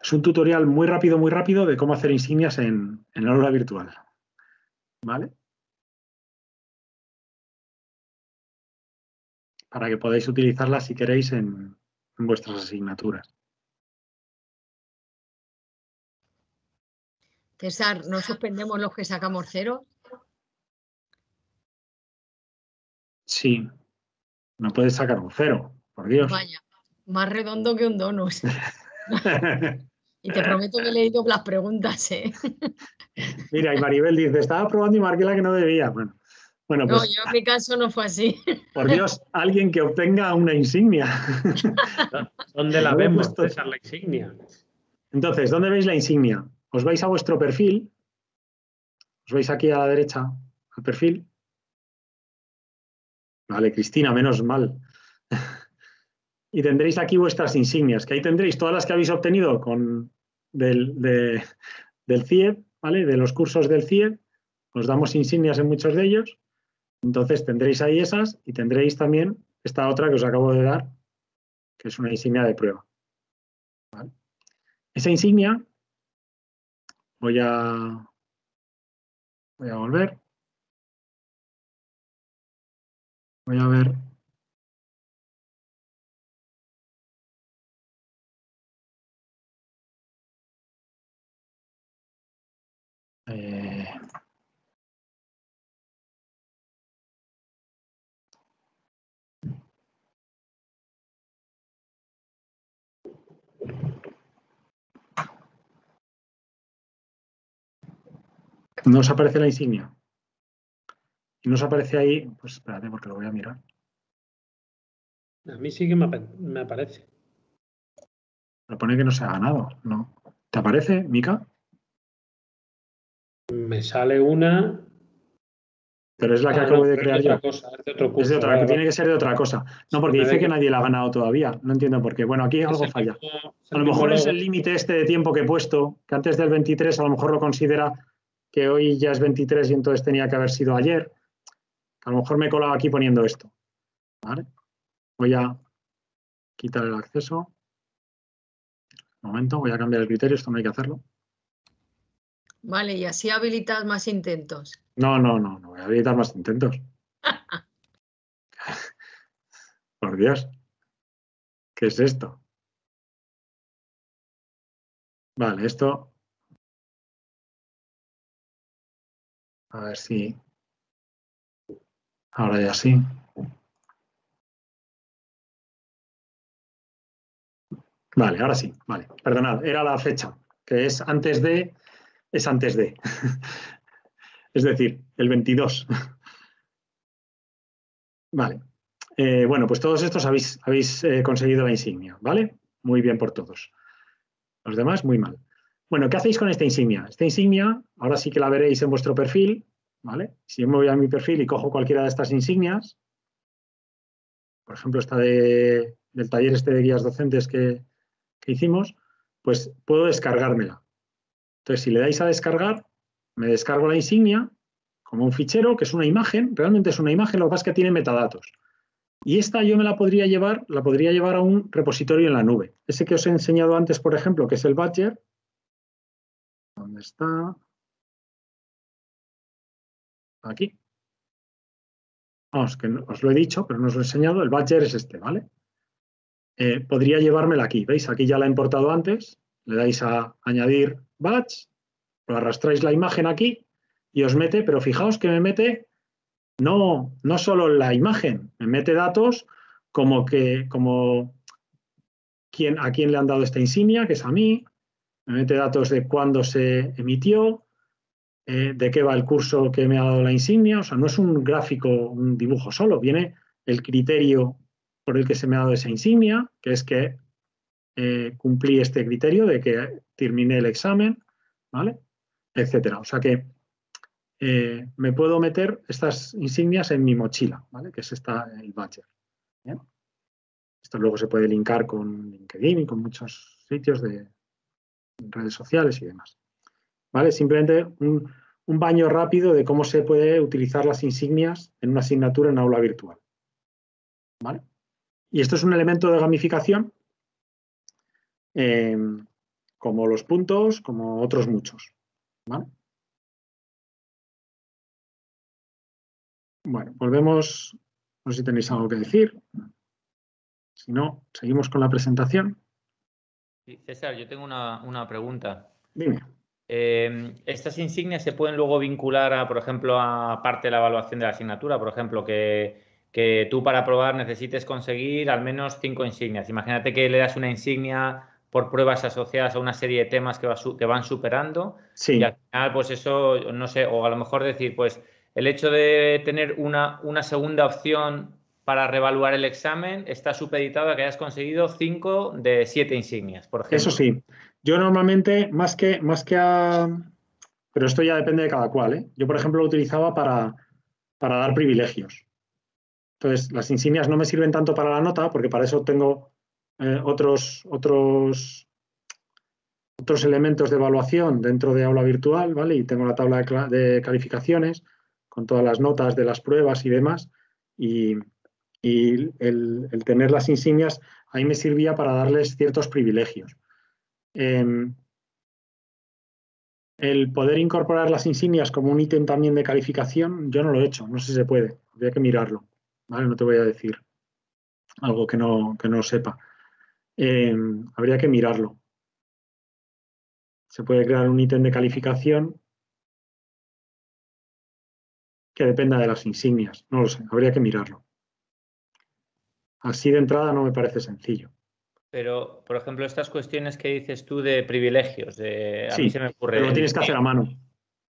Es un tutorial muy rápido, muy rápido de cómo hacer insignias en, en la aula virtual. ¿Vale? Para que podáis utilizarlas si queréis en, en vuestras asignaturas. César, ¿no suspendemos los que sacamos cero? Sí. No puedes sacar un cero, por Dios. Vaya, más redondo que un dono. Y te prometo que he leído las preguntas, ¿eh? Mira, y Maribel dice, estaba probando y marqué la que no debía. Bueno, bueno pues, no, yo en mi caso no fue así. Por Dios, alguien que obtenga una insignia. ¿Dónde la vemos, César, la insignia? Entonces, ¿dónde veis la insignia? Os vais a vuestro perfil. Os vais aquí a la derecha, al perfil. Vale, Cristina, menos mal. Y tendréis aquí vuestras insignias, que ahí tendréis todas las que habéis obtenido con del, de, del C I E B, ¿vale? De los cursos del C I E B. Os damos insignias en muchos de ellos. Entonces tendréis ahí esas y tendréis también esta otra que os acabo de dar, que es una insignia de prueba. ¿Vale? Esa insignia, voy a, voy a volver. Voy a ver. Eh, no os aparece la insignia. Y no os aparece ahí. Pues espérate, porque lo voy a mirar. A mí sí que me, ap me aparece. Me pone que no se ha ganado, ¿no? ¿Te aparece, Mica? Me sale una. Pero es la que ah, acabo no, de crear es de otra yo. Cosa, es de otro curso, es de otra, que tiene que ser de otra cosa. No, porque dice que nadie la ha ganado todavía. No entiendo por qué. Bueno, aquí algo falla. A lo mejor es el límite este de tiempo que he puesto, que antes del veintitrés a lo mejor lo considera que hoy ya es veintitrés y entonces tenía que haber sido ayer. A lo mejor me he colado aquí poniendo esto. ¿Vale? Voy a quitar el acceso. Un momento, voy a cambiar el criterio, esto no hay que hacerlo. Vale, y así habilitas más intentos. No, no, no, no voy a habilitar más intentos. Por Dios. ¿Qué es esto? Vale, esto... A ver si... Ahora ya sí. Vale, ahora sí. Vale, perdonad, era la fecha, que es antes de... Es antes de, es decir, el veintidós. Vale. Eh, bueno, pues todos estos habéis, habéis eh, conseguido la insignia, ¿vale? Muy bien por todos. Los demás, muy mal. Bueno, ¿qué hacéis con esta insignia? Esta insignia, ahora sí que la veréis en vuestro perfil, ¿vale? Si yo me voy a mi perfil y cojo cualquiera de estas insignias, por ejemplo, esta de, del taller este de guías docentes que, que hicimos, pues puedo descargármela. Entonces, si le dais a descargar, me descargo la insignia como un fichero, que es una imagen, realmente es una imagen, lo que pasa es que tiene metadatos. Y esta yo me la podría llevar, la podría llevar a un repositorio en la nube. Ese que os he enseñado antes, por ejemplo, que es el Badger. ¿Dónde está? Aquí. Vamos, que os lo he dicho, pero no os lo he enseñado. El Badger es este, ¿vale? Eh, podría llevármela aquí, ¿veis? Aquí ya la he importado antes. Le dais a añadir batch, lo arrastráis la imagen aquí y os mete, pero fijaos que me mete no, no solo la imagen, me mete datos como que, como quién, a quién le han dado esta insignia, que es a mí, me mete datos de cuándo se emitió, eh, de qué va el curso que me ha dado la insignia, o sea, no es un gráfico, un dibujo solo, viene el criterio por el que se me ha dado esa insignia, que es que Eh, cumplí este criterio de que terminé el examen, ¿vale? Etcétera. O sea que eh, me puedo meter estas insignias en mi mochila, ¿vale? Que es esta, el Badger. ¿Bien? Esto luego se puede linkar con LinkedIn y con muchos sitios de redes sociales y demás. ¿Vale? Simplemente un, un baño rápido de cómo se puede utilizar las insignias en una asignatura en aula virtual. ¿Vale? Y esto es un elemento de gamificación. Eh, como los puntos, como otros muchos, ¿vale? Bueno, volvemos, no sé si tenéis algo que decir, si no, seguimos con la presentación. Sí, César, yo tengo una, una pregunta. Dime. Eh, ¿Estas insignias se pueden luego vincular, a, por ejemplo, a parte de la evaluación de la asignatura? Por ejemplo, que... que tú para aprobar necesites conseguir al menos cinco insignias. Imagínate que le das una insignia por pruebas asociadas a una serie de temas que, va su, que van superando. Sí. Y al final, pues eso, no sé, o a lo mejor decir, pues el hecho de tener una, una segunda opción para reevaluar el examen está supeditado a que hayas conseguido cinco de siete insignias, por ejemplo. Eso sí. Yo normalmente, más que, más que a... Pero esto ya depende de cada cual, ¿eh? Yo, por ejemplo, lo utilizaba para, para dar privilegios. Entonces, las insignias no me sirven tanto para la nota, porque para eso tengo eh, otros, otros, otros elementos de evaluación dentro de aula virtual, ¿vale? Y tengo la tabla de, de calificaciones con todas las notas de las pruebas y demás. Y... Y el, el tener las insignias ahí me servía para darles ciertos privilegios. Eh, el poder incorporar las insignias como un ítem también de calificación, yo no lo he hecho, no sé si se puede, habría que mirarlo, ¿vale? No te voy a decir algo que no, que no sepa. Eh, habría que mirarlo. Se puede crear un ítem de calificación que dependa de las insignias, no lo sé, habría que mirarlo. Así de entrada no me parece sencillo. Pero, por ejemplo, estas cuestiones que dices tú de privilegios, de, a sí, mí se me ocurre... Pero lo tienes que hacer a mano.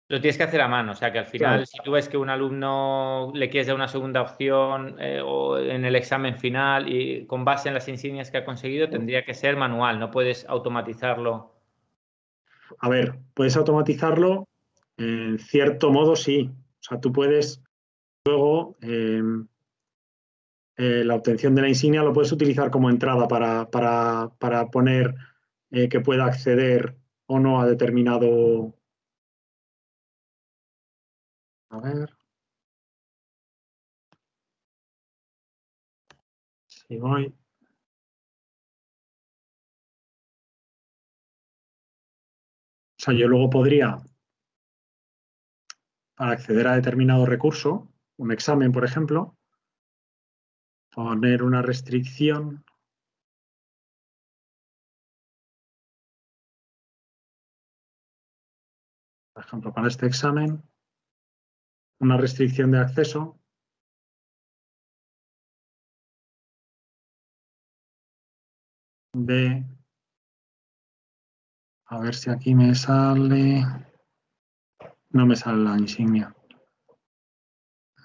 Lo tienes que hacer a mano, o sea que al final, claro, si tú ves que un alumno le quieres dar una segunda opción eh, o en el examen final y con base en las insignias que ha conseguido, tendría que ser manual, no puedes automatizarlo. A ver, puedes automatizarlo en cierto modo, sí. O sea, tú puedes luego... Eh, Eh, la obtención de la insignia lo puedes utilizar como entrada para, para, para poner eh, que pueda acceder o no a determinado... A ver... Si voy... O sea, yo luego podría, para acceder a determinado recurso, un examen, por ejemplo, poner una restricción. Por ejemplo, para este examen, una restricción de acceso. De... A ver si aquí me sale... No me sale la insignia.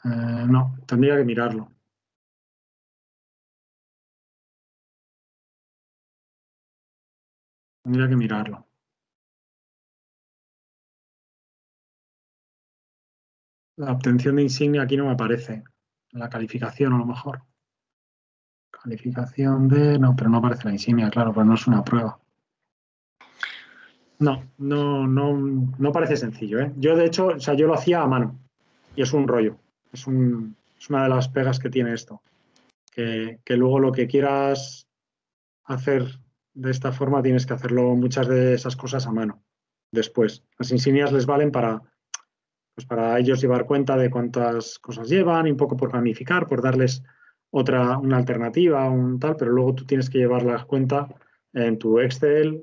Eh, no, tendría que mirarlo. Tendría que mirarlo. La obtención de insignia aquí no me aparece. La calificación, a lo mejor. Calificación de... No, pero no aparece la insignia, claro, pues no es una prueba. No, no, no, no parece sencillo, ¿eh? Yo, de hecho, o sea, yo lo hacía a mano. Y es un rollo. Es, un, es una de las pegas que tiene esto. Que, que luego lo que quieras hacer... De esta forma tienes que hacerlo muchas de esas cosas a mano después. Las insignias les valen para, pues para ellos llevar cuenta de cuántas cosas llevan y un poco por planificar, por darles otra, una alternativa, un tal, pero luego tú tienes que llevar la cuenta en tu Excel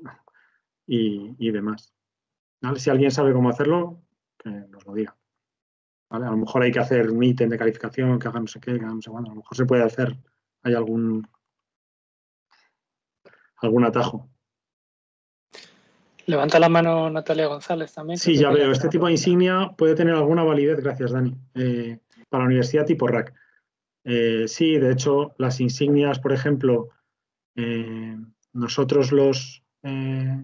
y, y demás. ¿Vale? Si alguien sabe cómo hacerlo, que nos lo diga. ¿Vale? A lo mejor hay que hacer un ítem de calificación, que haga no sé qué, que haga no sé cuándo. A lo mejor se puede hacer, hay algún... algún atajo. Levanta la mano Natalia González también. Sí, ya veo. Este tipo de insignia puede tener alguna validez, gracias Dani, eh, para la universidad tipo R A C. Eh, sí, de hecho, las insignias, por ejemplo, eh, nosotros los eh,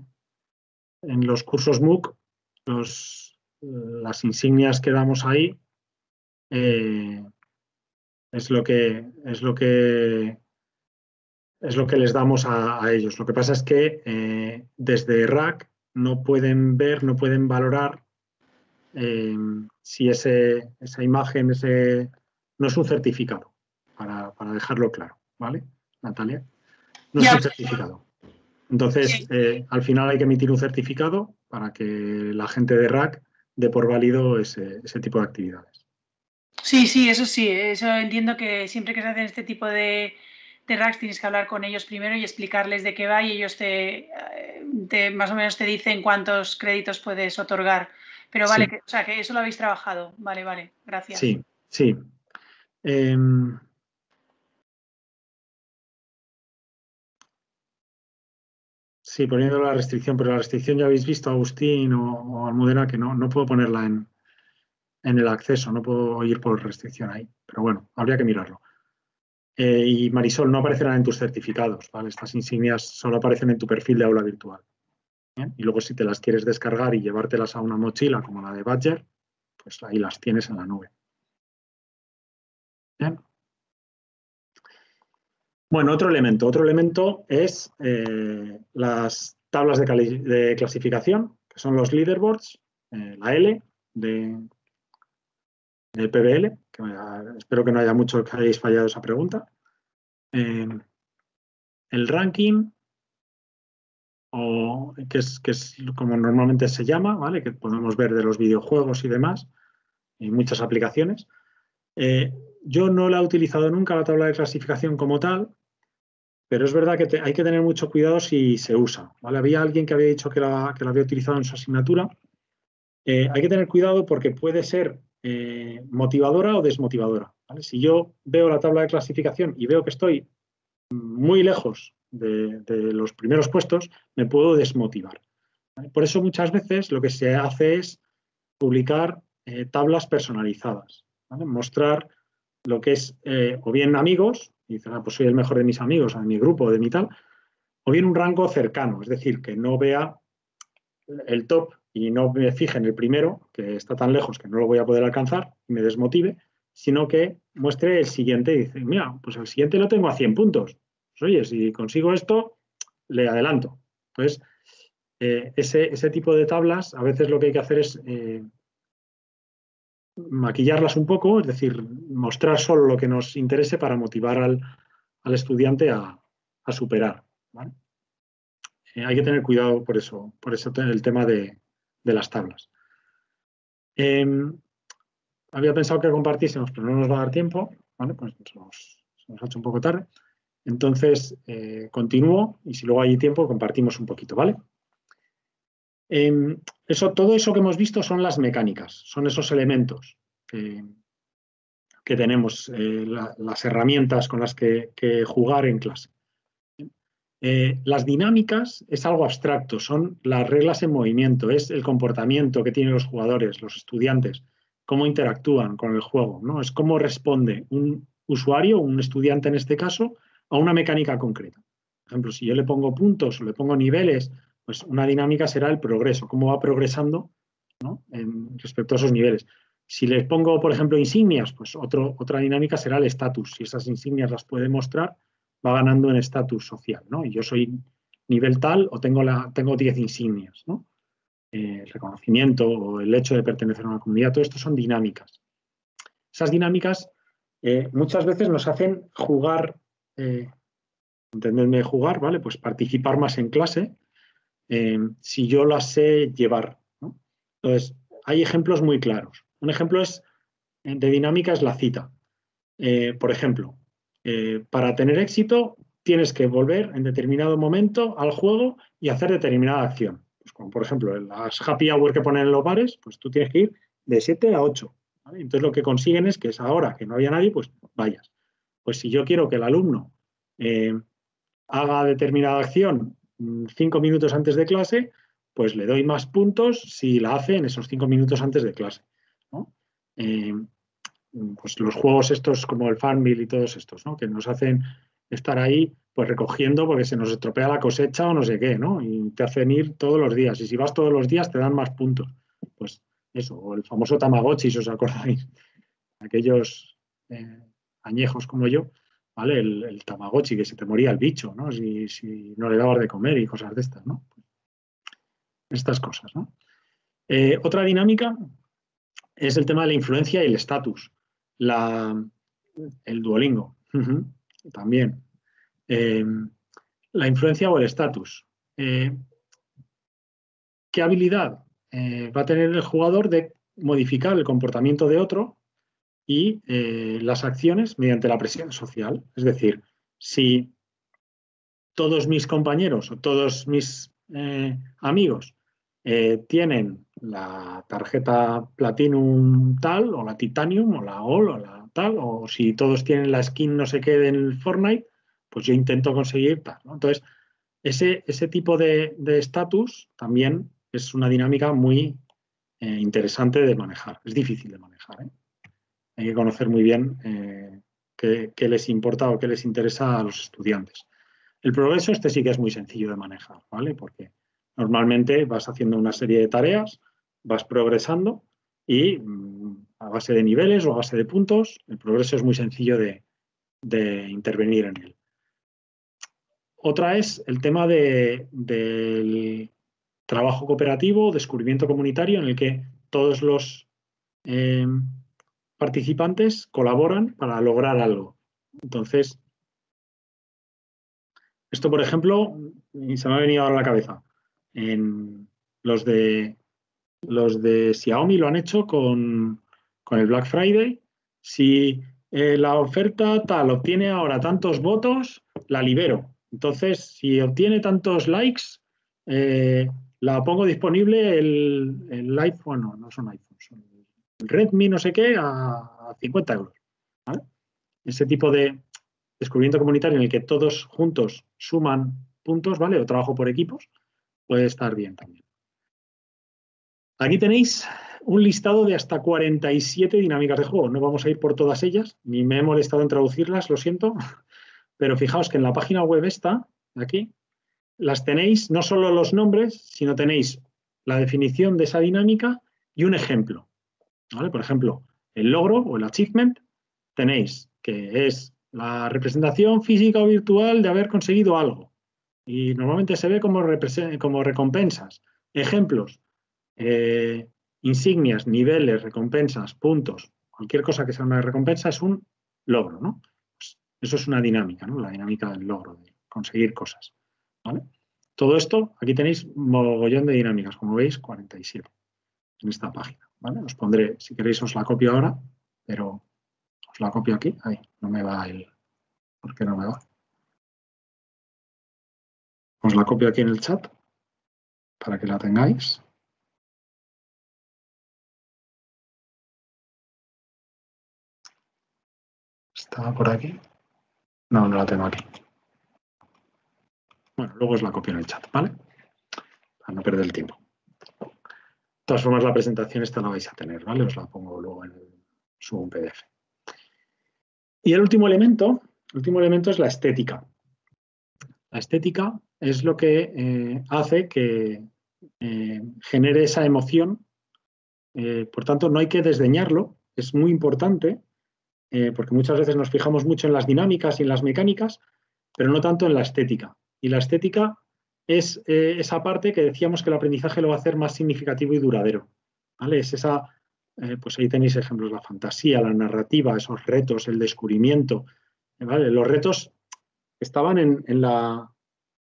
en los cursos MOOC, los, las insignias que damos ahí eh, es lo que es lo que Es lo que les damos a, a ellos. Lo que pasa es que eh, desde R A C no pueden ver, no pueden valorar eh, si ese, esa imagen, ese no es un certificado, para, para dejarlo claro, ¿vale, Natalia? No es un certificado. Entonces, eh, al final hay que emitir un certificado para que la gente de R A C dé por válido ese, ese tipo de actividades. Sí, sí, eso sí. Eso entiendo que siempre que se hacen este tipo de... de R A C tienes que hablar con ellos primero y explicarles de qué va y ellos te, te más o menos te dicen cuántos créditos puedes otorgar. Pero vale, sí. que, o sea, que eso lo habéis trabajado. Vale, vale, gracias. Sí, sí. Eh, Sí, poniendo la restricción, pero la restricción ya habéis visto, Agustín o, o Almudena, que no, no puedo ponerla en, en el acceso, no puedo ir por restricción ahí. Pero bueno, habría que mirarlo. Eh, y Marisol, no aparecerán en tus certificados, ¿vale? Estas insignias solo aparecen en tu perfil de aula virtual. ¿Bien? Y luego si te las quieres descargar y llevártelas a una mochila como la de Badger, pues ahí las tienes en la nube. ¿Bien? Bueno, otro elemento. Otro elemento es eh, las tablas de, de clasificación, que son los leaderboards, eh, la L de, de P B L, que me, espero que no haya mucho que hayáis fallado esa pregunta. Eh, el ranking, o que es, que es como normalmente se llama, ¿vale? Que podemos ver de los videojuegos y demás, y muchas aplicaciones. Eh, yo no la he utilizado nunca, la tabla de clasificación como tal, pero es verdad que te, hay que tener mucho cuidado si se usa, ¿vale? Había alguien que había dicho que la, que la había utilizado en su asignatura. Eh, hay que tener cuidado porque puede ser eh, motivadora o desmotivadora, ¿vale? Si yo veo la tabla de clasificación y veo que estoy muy lejos de, de los primeros puestos, me puedo desmotivar, ¿vale? Por eso muchas veces lo que se hace es publicar eh, tablas personalizadas, ¿vale? Mostrar lo que es, eh, o bien amigos, y dicen, ah, pues soy el mejor de mis amigos, de mi grupo, de mi tal, o bien un rango cercano, es decir, que no vea el top y no me fije en el primero, que está tan lejos que no lo voy a poder alcanzar y me desmotive, sino que muestre el siguiente y dice, mira, pues el siguiente lo tengo a cien puntos. Pues, oye, si consigo esto, le adelanto. Entonces, eh, ese, ese tipo de tablas, a veces lo que hay que hacer es... Eh, maquillarlas un poco, es decir, mostrar solo lo que nos interese para motivar al, al estudiante a, a superar, ¿vale? Eh, hay que tener cuidado por eso, por eso el tema de, de las tablas. Eh, había pensado que compartiésemos, pero no nos va a dar tiempo, ¿vale? Pues se nos, se nos ha hecho un poco tarde. Entonces, eh, continúo y si luego hay tiempo compartimos un poquito, ¿vale? Eh, eso, todo eso que hemos visto son las mecánicas, son esos elementos que, que tenemos, eh, la, las herramientas con las que, que jugar en clase. Eh, las dinámicas es algo abstracto, son las reglas en movimiento, es el comportamiento que tienen los jugadores, los estudiantes, cómo interactúan con el juego, ¿no? Es cómo responde un usuario, un estudiante en este caso, a una mecánica concreta. Por ejemplo, si yo le pongo puntos o le pongo niveles, pues una dinámica será el progreso, cómo va progresando, ¿no? En, respecto a esos niveles. Si les pongo, por ejemplo, insignias, pues otro, otra dinámica será el estatus. Si esas insignias las puede mostrar, va ganando en estatus social, ¿no? Y yo soy nivel tal o tengo la, tengo diez insignias, ¿no? Eh, el reconocimiento o el hecho de pertenecer a una comunidad, todo esto son dinámicas. Esas dinámicas eh, muchas veces nos hacen jugar, eh, entendedme jugar, ¿vale? Pues participar más en clase. Eh, si yo la sé llevar, ¿no? Entonces, hay ejemplos muy claros. Un ejemplo es de dinámica es la cita. Eh, por ejemplo, eh, para tener éxito tienes que volver en determinado momento al juego y hacer determinada acción. Pues como por ejemplo, en las happy hour que ponen en los bares, pues tú tienes que ir de siete a ocho. ¿Vale? Entonces, lo que consiguen es que esa hora que no había nadie, pues vayas. Pues si yo quiero que el alumno eh, haga determinada acción cinco minutos antes de clase, pues le doy más puntos si la hace en esos cinco minutos antes de clase, ¿no? Eh, pues los juegos estos como el Farmville y todos estos, ¿no? Que nos hacen estar ahí pues recogiendo porque se nos estropea la cosecha o no sé qué, ¿no? Y te hacen ir todos los días. Y si vas todos los días te dan más puntos. Pues eso, o el famoso Tamagotchi, si os acordáis. Aquellos eh, añejos como yo. ¿Vale? El, el Tamagotchi, que se te moría el bicho, ¿no? Si, si no le dabas de comer y cosas de estas, ¿no? Estas cosas, ¿no? Eh, otra dinámica es el tema de la influencia y el estatus. El Duolingo, uh-huh, también. Eh, la influencia o el estatus. Eh, ¿Qué habilidad eh, va a tener el jugador de modificar el comportamiento de otro y eh, las acciones mediante la presión social? Es decir, si todos mis compañeros o todos mis eh, amigos eh, tienen la tarjeta Platinum tal, o la Titanium, o la All, o la tal, o si todos tienen la skin no sé qué del Fortnite, pues yo intento conseguir tal, ¿no? Entonces, Ese, ese tipo de estatus también es una dinámica muy eh, interesante de manejar. Es difícil de manejar, ¿eh? Hay que conocer muy bien eh, qué, qué les importa o qué les interesa a los estudiantes. El progreso este sí que es muy sencillo de manejar, ¿vale? Porque normalmente vas haciendo una serie de tareas, vas progresando y mmm, a base de niveles o a base de puntos, el progreso es muy sencillo de, de intervenir en él. Otra es el tema de, del trabajo cooperativo, descubrimiento comunitario, en el que todos los eh, participantes colaboran para lograr algo. Entonces, esto, por ejemplo, se me ha venido ahora a la cabeza. En los, de, los de Xiaomi lo han hecho con, con el Black Friday. Si eh, la oferta tal obtiene ahora tantos votos, la libero. Entonces, si obtiene tantos likes, eh, la pongo disponible el, el iPhone, no, no son iPhone, son el Redmi no sé qué, a cincuenta euros. ¿Vale? Ese tipo de descubrimiento comunitario en el que todos juntos suman puntos, ¿vale? O trabajo por equipos, puede estar bien también. Aquí tenéis un listado de hasta cuarenta y siete dinámicas de juego. No vamos a ir por todas ellas, ni me he molestado en traducirlas, lo siento. Pero fijaos que en la página web esta, aquí, las tenéis no solo los nombres, sino tenéis la definición de esa dinámica y un ejemplo. ¿Vale? Por ejemplo, el logro o el achievement tenéis, que es la representación física o virtual de haber conseguido algo. Y normalmente se ve como, como recompensas. Ejemplos, eh, insignias, niveles, recompensas, puntos. Cualquier cosa que sea una recompensa es un logro, ¿no? Eso es una dinámica, ¿no? La dinámica del logro, de conseguir cosas, ¿vale? Todo esto, aquí tenéis mogollón de dinámicas, como veis, cuarenta y siete en esta página, ¿vale? Os pondré, si queréis os la copio ahora, pero os la copio aquí. Ahí, no me va el... ¿Por qué no me va? Os la copio aquí en el chat para que la tengáis. ¿Estaba por aquí? No, no la tengo aquí. Bueno, luego os la copio en el chat, ¿vale? Para no perder el tiempo. De todas formas, la presentación esta la vais a tener, ¿vale? Os la pongo luego en el, subo un P D F. Y el último elemento, el último elemento es la estética. La estética es lo que eh, hace que eh, genere esa emoción. Eh, por tanto, no hay que desdeñarlo. Es muy importante. Eh, porque muchas veces nos fijamos mucho en las dinámicas y en las mecánicas, pero no tanto en la estética. Y la estética es eh, esa parte que decíamos que el aprendizaje lo va a hacer más significativo y duradero, ¿vale? Es esa, eh, pues ahí tenéis ejemplos, la fantasía, la narrativa, esos retos, el descubrimiento, ¿vale? Los retos estaban en, en, la,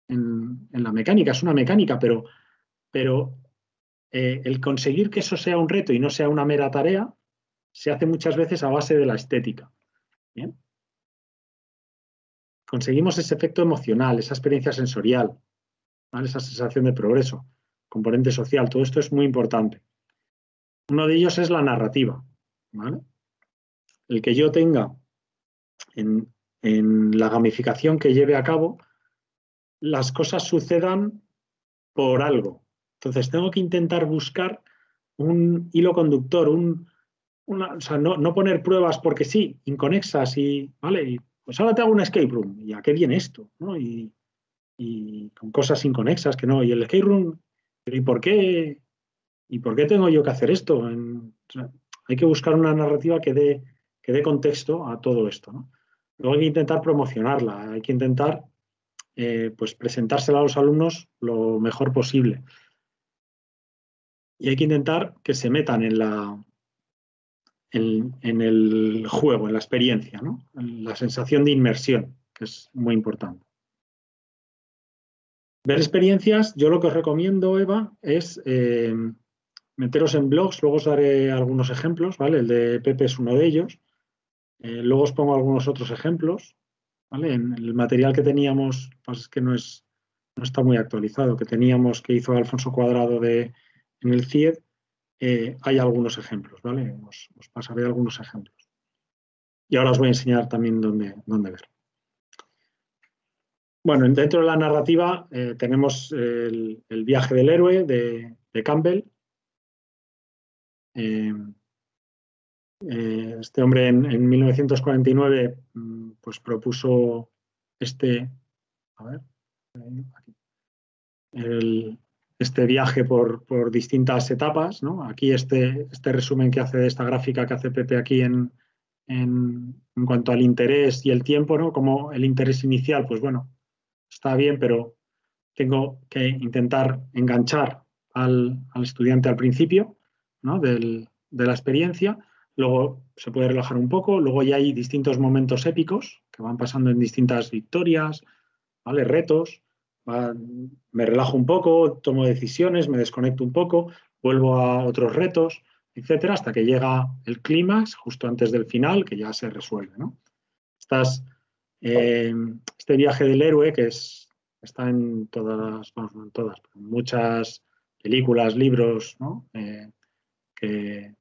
en, en la mecánica, es una mecánica, pero, pero eh, el conseguir que eso sea un reto y no sea una mera tarea, se hace muchas veces a base de la estética. ¿Bien? Conseguimos ese efecto emocional, esa experiencia sensorial, ¿vale? Esa sensación de progreso, componente social, todo esto es muy importante. Uno de ellos es la narrativa, ¿vale? El que yo tenga en, en la gamificación que lleve a cabo, las cosas sucedan por algo. Entonces tengo que intentar buscar un hilo conductor, un... Una, o sea, no, no poner pruebas porque sí, inconexas y, ¿vale? Y pues ahora te hago un escape room. ¿Y a qué viene esto? ¿No? Y, y con cosas inconexas que no. Y el escape room, pero ¿y por qué? ¿Y por qué tengo yo que hacer esto? En, o sea, hay que buscar una narrativa que dé, que dé contexto a todo esto, ¿no? Luego hay que intentar promocionarla, hay que intentar eh, pues presentársela a los alumnos lo mejor posible. Y hay que intentar que se metan en la... En, en el juego, en la experiencia, ¿no? La sensación de inmersión, que es muy importante. Ver experiencias, yo lo que os recomiendo, Eva, es eh, meteros en blogs, luego os daré algunos ejemplos, ¿vale? El de Pepe es uno de ellos. Eh, luego os pongo algunos otros ejemplos, ¿vale? En el material que teníamos, pues es que no, es, no está muy actualizado, que teníamos, que hizo Alfonso Cuadrado de, en el C I E D, Eh, hay algunos ejemplos, ¿vale? Os, os pasaré algunos ejemplos. Y ahora os voy a enseñar también dónde, dónde ver. Bueno, dentro de la narrativa eh, tenemos el, el viaje del héroe de, de Campbell. Eh, eh, este hombre en, en mil novecientos cuarenta y nueve pues, propuso este, a ver, aquí, el, este viaje por, por distintas etapas, ¿no? Aquí este, este resumen que hace de esta gráfica que hace Pepe aquí en, en, en cuanto al interés y el tiempo, ¿no? Como el interés inicial, pues bueno, está bien, pero tengo que intentar enganchar al, al estudiante al principio, ¿no? Del, de la experiencia, luego se puede relajar un poco, luego ya hay distintos momentos épicos que van pasando en distintas victorias, ¿vale? Retos, va, me relajo un poco, tomo decisiones, me desconecto un poco, vuelvo a otros retos, etcétera, hasta que llega el clímax justo antes del final, que ya se resuelve, ¿no? Estas, eh, este viaje del héroe, que es, está en todas, vamos, en todas, muchas películas, libros, ¿no? Eh, Que,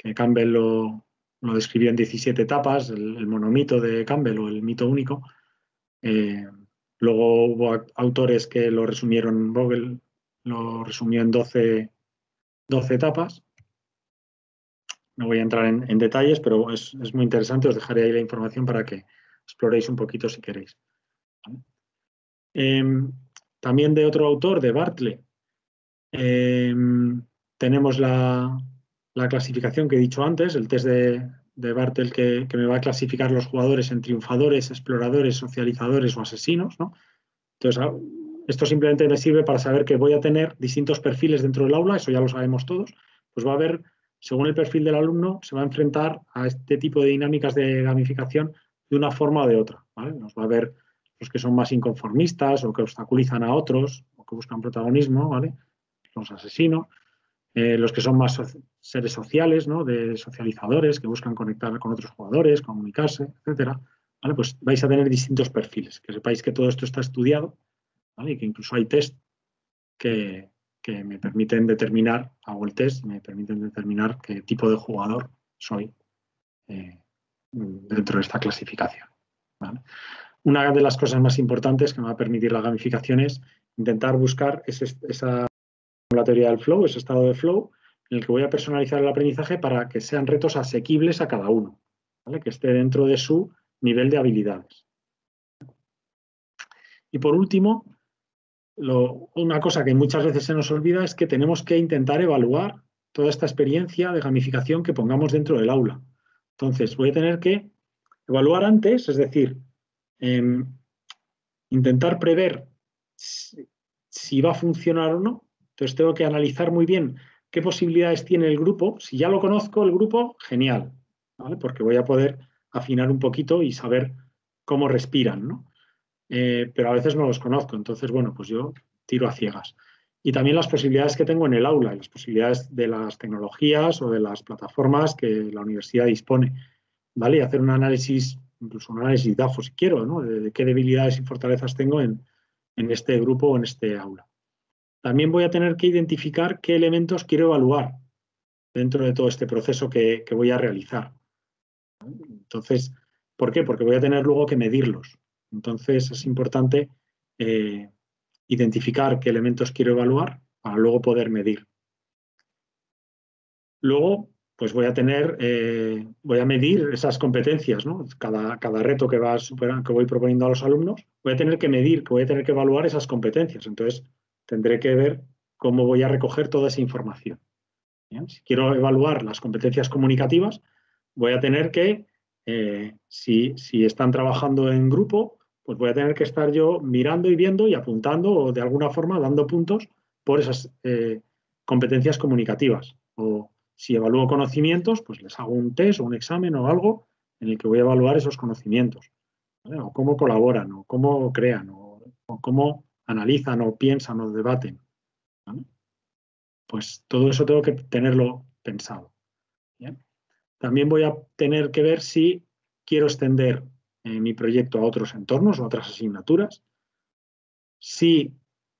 que Campbell lo, lo describió en diecisiete etapas, el, el monomito de Campbell o el mito único. Eh, luego hubo autores que lo resumieron, Vogel lo resumió en doce, doce etapas. No voy a entrar en, en detalles, pero es, es muy interesante, os dejaré ahí la información para que exploréis un poquito si queréis. Eh, también de otro autor, de Bartley, eh, tenemos la, la clasificación que he dicho antes, el test de, de Bartel que, que me va a clasificar los jugadores en triunfadores, exploradores, socializadores o asesinos, ¿no? Entonces, esto simplemente me sirve para saber que voy a tener distintos perfiles dentro del aula, eso ya lo sabemos todos, pues va a haber, según el perfil del alumno, se va a enfrentar a este tipo de dinámicas de gamificación de una forma o de otra, ¿vale? Nos va a ver los que son más inconformistas o que obstaculizan a otros o que buscan protagonismo, ¿vale? Los asesinos. Eh, los que son más so seres sociales, ¿no? De socializadores, que buscan conectar con otros jugadores, comunicarse, etcétera, ¿vale? Pues vais a tener distintos perfiles. Que sepáis que todo esto está estudiado, ¿vale? Y que incluso hay test que, que me permiten determinar, hago el test, me permiten determinar qué tipo de jugador soy eh, dentro de esta clasificación, ¿vale? Una de las cosas más importantes que me va a permitir la gamificación es intentar buscar ese, esa... la teoría del flow, ese estado de flow en el que voy a personalizar el aprendizaje para que sean retos asequibles a cada uno, ¿vale? Que esté dentro de su nivel de habilidades. Y por último, lo, una cosa que muchas veces se nos olvida es que tenemos que intentar evaluar toda esta experiencia de gamificación que pongamos dentro del aula. Entonces, voy a tener que evaluar antes, es decir, eh, intentar prever si, si va a funcionar o no. Entonces, tengo que analizar muy bien qué posibilidades tiene el grupo. Si ya lo conozco, el grupo, genial, ¿vale? Porque voy a poder afinar un poquito y saber cómo respiran, ¿no? Eh, pero a veces no los conozco. Entonces, bueno, pues yo tiro a ciegas. Y también las posibilidades que tengo en el aula, y las posibilidades de las tecnologías o de las plataformas que la universidad dispone, ¿vale? Y hacer un análisis, incluso un análisis DAFO si quiero, ¿no? De, de qué debilidades y fortalezas tengo en, en este grupo o en este aula. También voy a tener que identificar qué elementos quiero evaluar dentro de todo este proceso que, que voy a realizar. Entonces, ¿por qué? Porque voy a tener luego que medirlos. Entonces, es importante eh, identificar qué elementos quiero evaluar para luego poder medir. Luego, pues voy a tener, eh, voy a medir esas competencias, ¿no? Cada, cada reto que, va superando, que voy proponiendo a los alumnos, voy a tener que medir, que voy a tener que evaluar esas competencias. Entonces, tendré que ver cómo voy a recoger toda esa información. Bien, si quiero evaluar las competencias comunicativas, voy a tener que, eh, si, si están trabajando en grupo, pues voy a tener que estar yo mirando y viendo y apuntando o de alguna forma dando puntos por esas eh, competencias comunicativas. O si evalúo conocimientos, pues les hago un test o un examen o algo en el que voy a evaluar esos conocimientos, ¿vale? O cómo colaboran, o cómo crean, o, o cómo analizan o piensan o debaten, ¿vale? Pues todo eso tengo que tenerlo pensado. ¿Bien? También voy a tener que ver si quiero extender eh, mi proyecto a otros entornos o a otras asignaturas. Si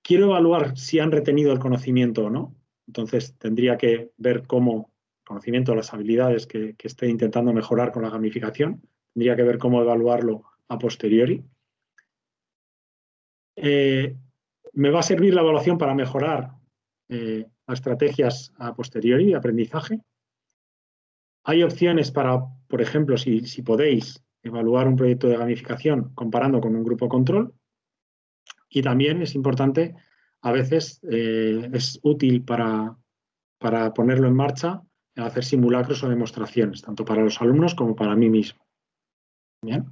quiero evaluar si han retenido el conocimiento o no, entonces tendría que ver cómo el conocimiento o las habilidades que, que esté intentando mejorar con la gamificación, tendría que ver cómo evaluarlo a posteriori. Eh, me va a servir la evaluación para mejorar eh, las estrategias a posteriori de aprendizaje. Hay opciones para, por ejemplo, si, si podéis, evaluar un proyecto de gamificación comparando con un grupo control. Y también es importante, a veces eh, es útil para, para ponerlo en marcha, hacer simulacros o demostraciones, tanto para los alumnos como para mí mismo. Bien.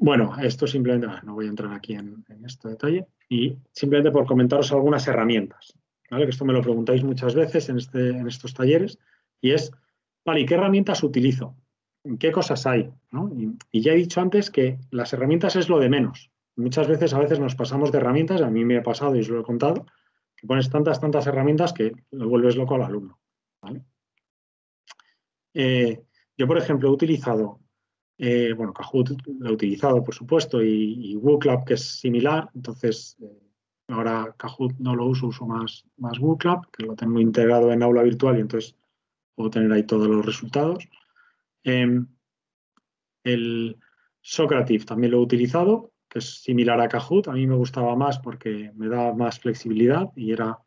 Bueno, esto simplemente, no voy a entrar aquí en, en este detalle, y simplemente por comentaros algunas herramientas, ¿vale? Que esto me lo preguntáis muchas veces en, este, en estos talleres, y es, vale, ¿y qué herramientas utilizo? ¿Qué cosas hay? ¿No? Y, y ya he dicho antes que las herramientas es lo de menos. Muchas veces, a veces nos pasamos de herramientas, a mí me ha pasado y os lo he contado, que pones tantas, tantas herramientas que lo vuelves loco al alumno, ¿vale? Eh, yo, por ejemplo, he utilizado, eh, bueno, Kahoot lo he utilizado, por supuesto, y, y WooClap, que es similar. Entonces, eh, ahora Kahoot no lo uso, uso más, más WooClap, que lo tengo integrado en aula virtual y entonces puedo tener ahí todos los resultados. Eh, el Socrative también lo he utilizado, que es similar a Kahoot. A mí me gustaba más porque me daba más flexibilidad y era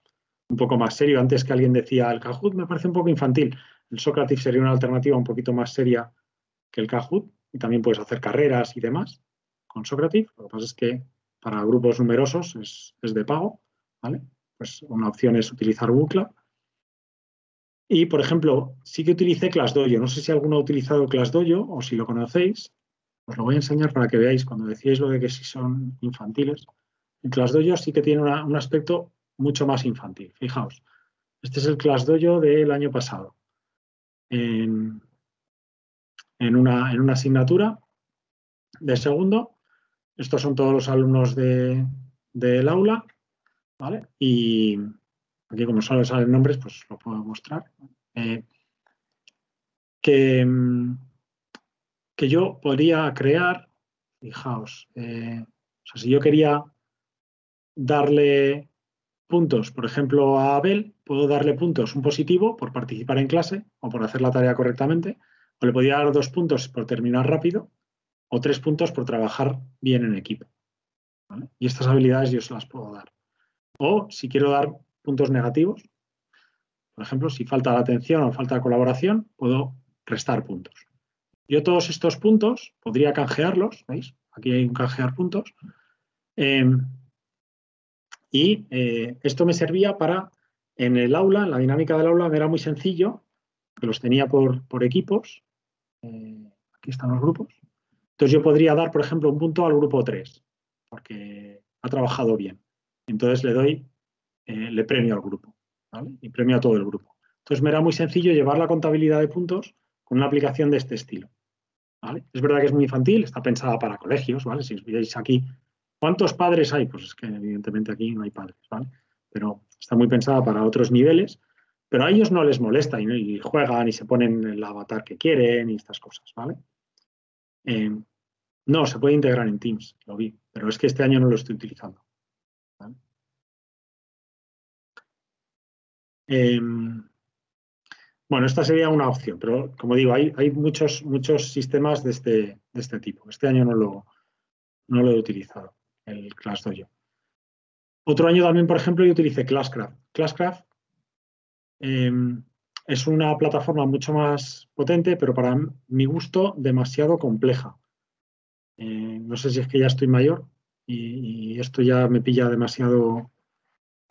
un poco más serio. Antes que alguien decía, el Kahoot me parece un poco infantil. El Socrative sería una alternativa un poquito más seria que el Kahoot, y también puedes hacer carreras y demás con Socrative. Lo que pasa es que para grupos numerosos es, es de pago, ¿vale? Pues una opción es utilizar WooClap. Y, por ejemplo, sí que utilicé ClassDojo. No sé si alguno ha utilizado ClassDojo o si lo conocéis. Os lo voy a enseñar para que veáis, cuando decíais lo de que si son infantiles. El ClassDojo sí que tiene una, un aspecto mucho más infantil. Fijaos, este es el ClassDojo del año pasado. En, en, una, en una asignatura de segundo. Estos son todos los alumnos de, del aula, ¿vale? Y aquí, como solo salen nombres, pues lo puedo mostrar. Eh, que, que yo podría crear, fijaos, eh, o sea, si yo quería darle puntos, por ejemplo, a Abel, puedo darle puntos, un positivo por participar en clase o por hacer la tarea correctamente, o le podría dar dos puntos por terminar rápido, o tres puntos por trabajar bien en equipo, ¿vale? Y estas habilidades yo se las puedo dar. O si quiero dar puntos negativos, por ejemplo, si falta la atención o falta de colaboración, puedo restar puntos. Yo todos estos puntos podría canjearlos, ¿veis? Aquí hay un canjear puntos. Eh, y eh, esto me servía para, en el aula, en la dinámica del aula, me era muy sencillo, que los tenía por, por equipos. Eh, aquí están los grupos. Entonces yo podría dar, por ejemplo, un punto al grupo tres, porque ha trabajado bien. Entonces le doy... Eh, le premio al grupo, ¿vale? Y premio a todo el grupo. Entonces me era muy sencillo llevar la contabilidad de puntos con una aplicación de este estilo, ¿vale? Es verdad que es muy infantil, está pensada para colegios, ¿vale? Si os veis aquí, ¿cuántos padres hay? Pues es que evidentemente aquí no hay padres, ¿vale? Pero está muy pensada para otros niveles, pero a ellos no les molesta y, y juegan y se ponen el avatar que quieren y estas cosas, ¿vale? Eh, no, se puede integrar en Teams, lo vi, pero es que este año no lo estoy utilizando, ¿vale? Eh, bueno, esta sería una opción, pero como digo, hay, hay muchos, muchos sistemas de este, de este tipo. Este año no lo, no lo he utilizado, el ClassDojo. Otro año también, por ejemplo, yo utilicé ClassCraft. ClassCraft eh, es una plataforma mucho más potente, pero para mi gusto demasiado compleja. Eh, no sé si es que ya estoy mayor y, y esto ya me pilla demasiado,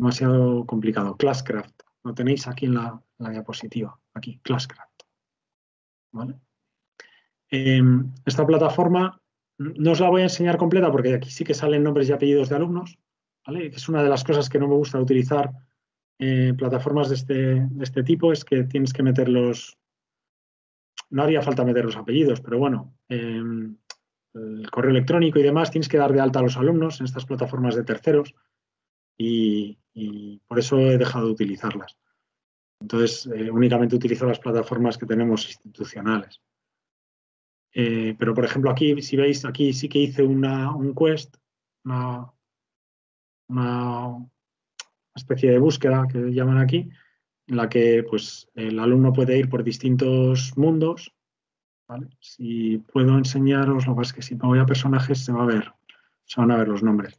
demasiado complicado. ClassCraft. Lo tenéis aquí en la, en la diapositiva, aquí, ClassCraft, ¿vale? Eh, esta plataforma no os la voy a enseñar completa porque aquí sí que salen nombres y apellidos de alumnos, ¿vale? Es una de las cosas que no me gusta utilizar eh, plataformas de este, de este tipo, es que tienes que meter los... No haría falta meter los apellidos, pero bueno, eh, el correo electrónico y demás, tienes que dar de alta a los alumnos en estas plataformas de terceros. Y, y por eso he dejado de utilizarlas. Entonces, eh, únicamente utilizo las plataformas que tenemos institucionales. Eh, pero, por ejemplo, aquí, si veis, aquí sí que hice una, un quest, una, una especie de búsqueda que llaman aquí, en la que pues, el alumno puede ir por distintos mundos, ¿vale? Si puedo enseñaros, lo que pasa es que si me voy a personajes se va a ver Se van a ver los nombres.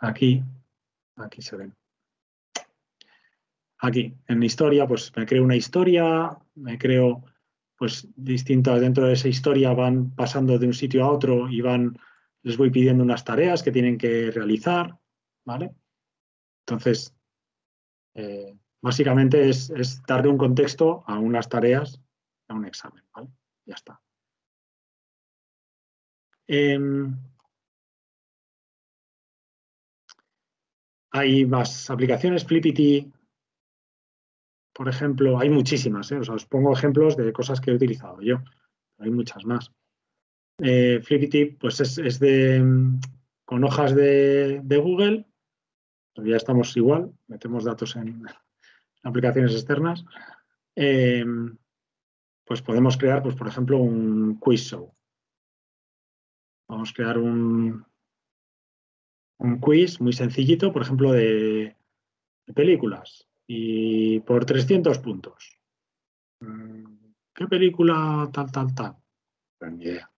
Aquí, aquí se ven. Aquí, en historia, pues me creo una historia, me creo, pues, distintas, dentro de esa historia van pasando de un sitio a otro y van, les voy pidiendo unas tareas que tienen que realizar, ¿vale? Entonces, eh, básicamente es, es darle un contexto a unas tareas, a un examen, ¿vale? Ya está. Eh, Hay más aplicaciones, Flippity, por ejemplo, hay muchísimas, ¿eh? O sea, os pongo ejemplos de cosas que he utilizado yo, hay muchas más. Eh, Flippity, pues es, es de, con hojas de, de Google, pues ya estamos igual, metemos datos en, en aplicaciones externas. Eh, pues podemos crear, pues por ejemplo, un quiz show. Vamos a crear un... un quiz muy sencillito, por ejemplo, de, de películas. Y por trescientos puntos. ¿Qué película tal, tal, tal? No tengo ni idea.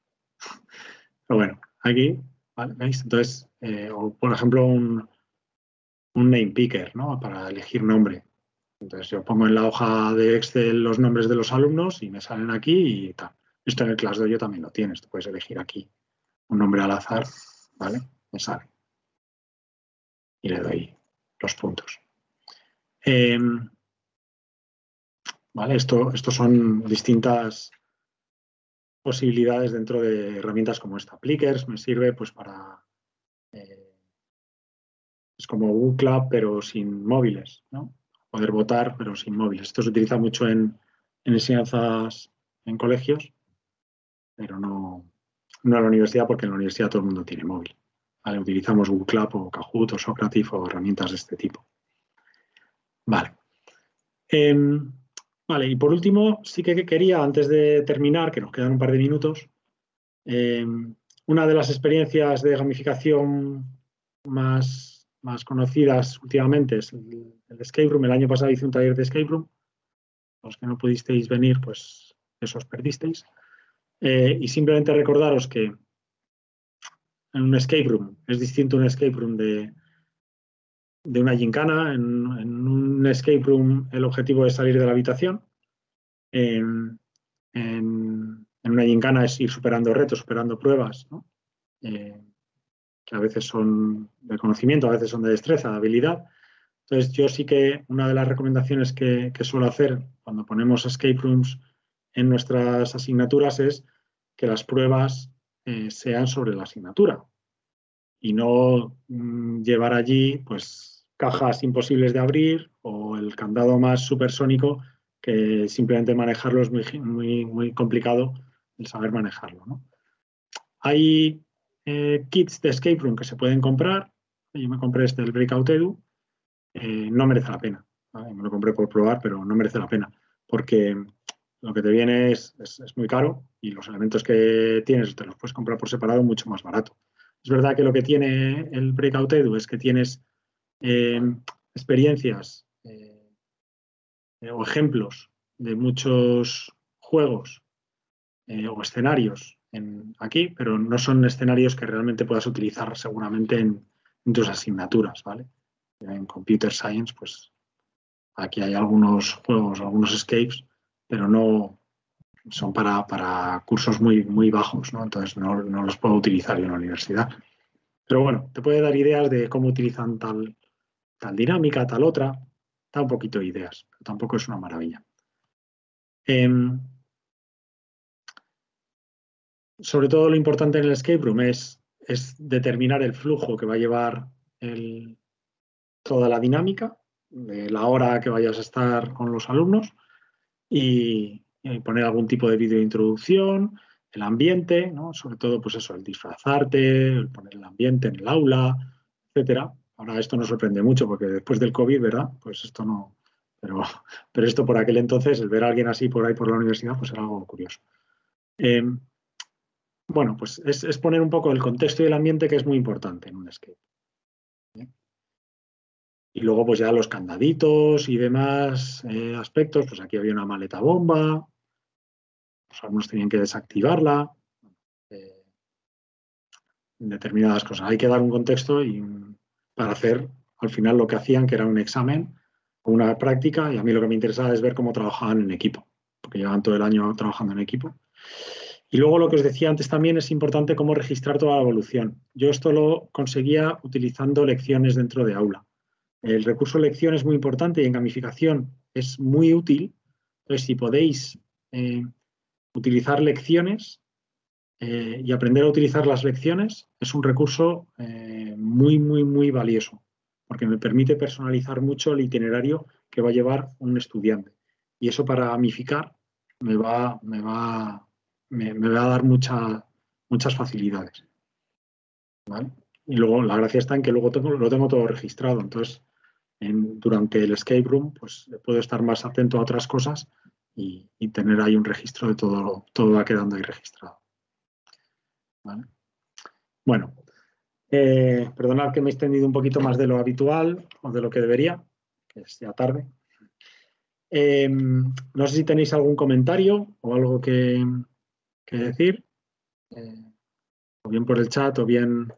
Pero bueno, aquí, ¿vale? ¿Veis? Entonces, eh, o por ejemplo, un, un name picker, ¿no? Para elegir nombre. Entonces, yo pongo en la hoja de Excel los nombres de los alumnos y me salen aquí y tal. Esto en el ClassDojo también lo tienes. Tú puedes elegir aquí un nombre al azar, ¿vale? Me sale. Y le doy los puntos. Eh, vale, esto, esto son distintas posibilidades dentro de herramientas como esta. Plickers me sirve pues para... Eh, es como WooClap, pero sin móviles, ¿no? Poder votar, pero sin móviles. Esto se utiliza mucho en, en enseñanzas en colegios, pero no, no en la universidad, porque en la universidad todo el mundo tiene móvil. Vale, utilizamos WooClap o Kahoot o Socrative o herramientas de este tipo. Vale. Eh, vale, y por último, sí que quería, antes de terminar, que nos quedan un par de minutos, eh, una de las experiencias de gamificación más, más conocidas últimamente es el, el Escape Room. El año pasado hice un taller de Escape Room. Los que no pudisteis venir, pues eso os perdisteis. Eh, y simplemente recordaros que en un escape room. Es distinto un escape room de, de una gincana. En, en un escape room el objetivo es salir de la habitación. En, en, en una gincana es ir superando retos, superando pruebas, ¿no? Eh, que a veces son de conocimiento, a veces son de destreza, de habilidad. Entonces yo sí que una de las recomendaciones que, que suelo hacer cuando ponemos escape rooms en nuestras asignaturas es que las pruebas Eh, sean sobre la asignatura y no mm, llevar allí pues cajas imposibles de abrir o el candado más supersónico que simplemente manejarlo es muy, muy, muy complicado el saber manejarlo, ¿no? Hay eh, kits de escape room que se pueden comprar. Yo me compré este del Breakout Edu. Eh, no merece la pena, ¿vale? Me lo compré por probar, pero no merece la pena porque lo que te viene es, es, es muy caro y los elementos que tienes te los puedes comprar por separado mucho más barato. Es verdad que lo que tiene el Breakout Edu es que tienes eh, experiencias eh, o ejemplos de muchos juegos eh, o escenarios en, aquí, pero no son escenarios que realmente puedas utilizar seguramente en, en tus asignaturas, ¿vale? En Computer Science, pues aquí hay algunos juegos, algunos escapes, pero no son para, para cursos muy, muy bajos, ¿no? Entonces no, no los puedo utilizar yo en la universidad. Pero bueno, te puede dar ideas de cómo utilizan tal, tal dinámica, tal otra. Da un poquito de ideas, pero tampoco es una maravilla. Eh, sobre todo lo importante en el escape room es, es determinar el flujo que va a llevar el, toda la dinámica, de la hora que vayas a estar con los alumnos, y poner algún tipo de vídeo de introducción, el ambiente, ¿no? Sobre todo, pues eso, el disfrazarte, el poner el ambiente en el aula, etcétera. Ahora esto nos sorprende mucho porque después del COVID, ¿verdad? Pues esto no... Pero, pero esto por aquel entonces, el ver a alguien así por ahí por la universidad, pues era algo curioso. Eh, bueno, pues es, es poner un poco el contexto y el ambiente, que es muy importante en un escape. ¿Sí? Y luego, pues ya los candaditos y demás eh, aspectos. Pues aquí había una maleta bomba. Pues algunos tenían que desactivarla. Eh, determinadas cosas. Hay que dar un contexto y para hacer al final lo que hacían, que era un examen o una práctica, y a mí lo que me interesaba es ver cómo trabajaban en equipo, porque llevaban todo el año trabajando en equipo. Y luego lo que os decía antes también es importante cómo registrar toda la evolución. Yo esto lo conseguía utilizando lecciones dentro de aula. El recurso lección es muy importante y en gamificación es muy útil. Entonces, si podéis eh, utilizar lecciones eh, y aprender a utilizar las lecciones, es un recurso eh, muy, muy, muy valioso, porque me permite personalizar mucho el itinerario que va a llevar un estudiante. Y eso para gamificar me va, me va, me, me va a dar mucha, muchas facilidades. ¿Vale? Y luego la gracia está en que luego tengo, lo tengo todo registrado. Entonces, en, durante el escape room, pues puedo estar más atento a otras cosas y, y tener ahí un registro de todo, todo va quedando ahí registrado. ¿Vale? Bueno, eh, perdonad que me he extendido un poquito más de lo habitual o de lo que debería, que es ya tarde. Eh, no sé si tenéis algún comentario o algo que, que decir, eh, o bien por el chat o bien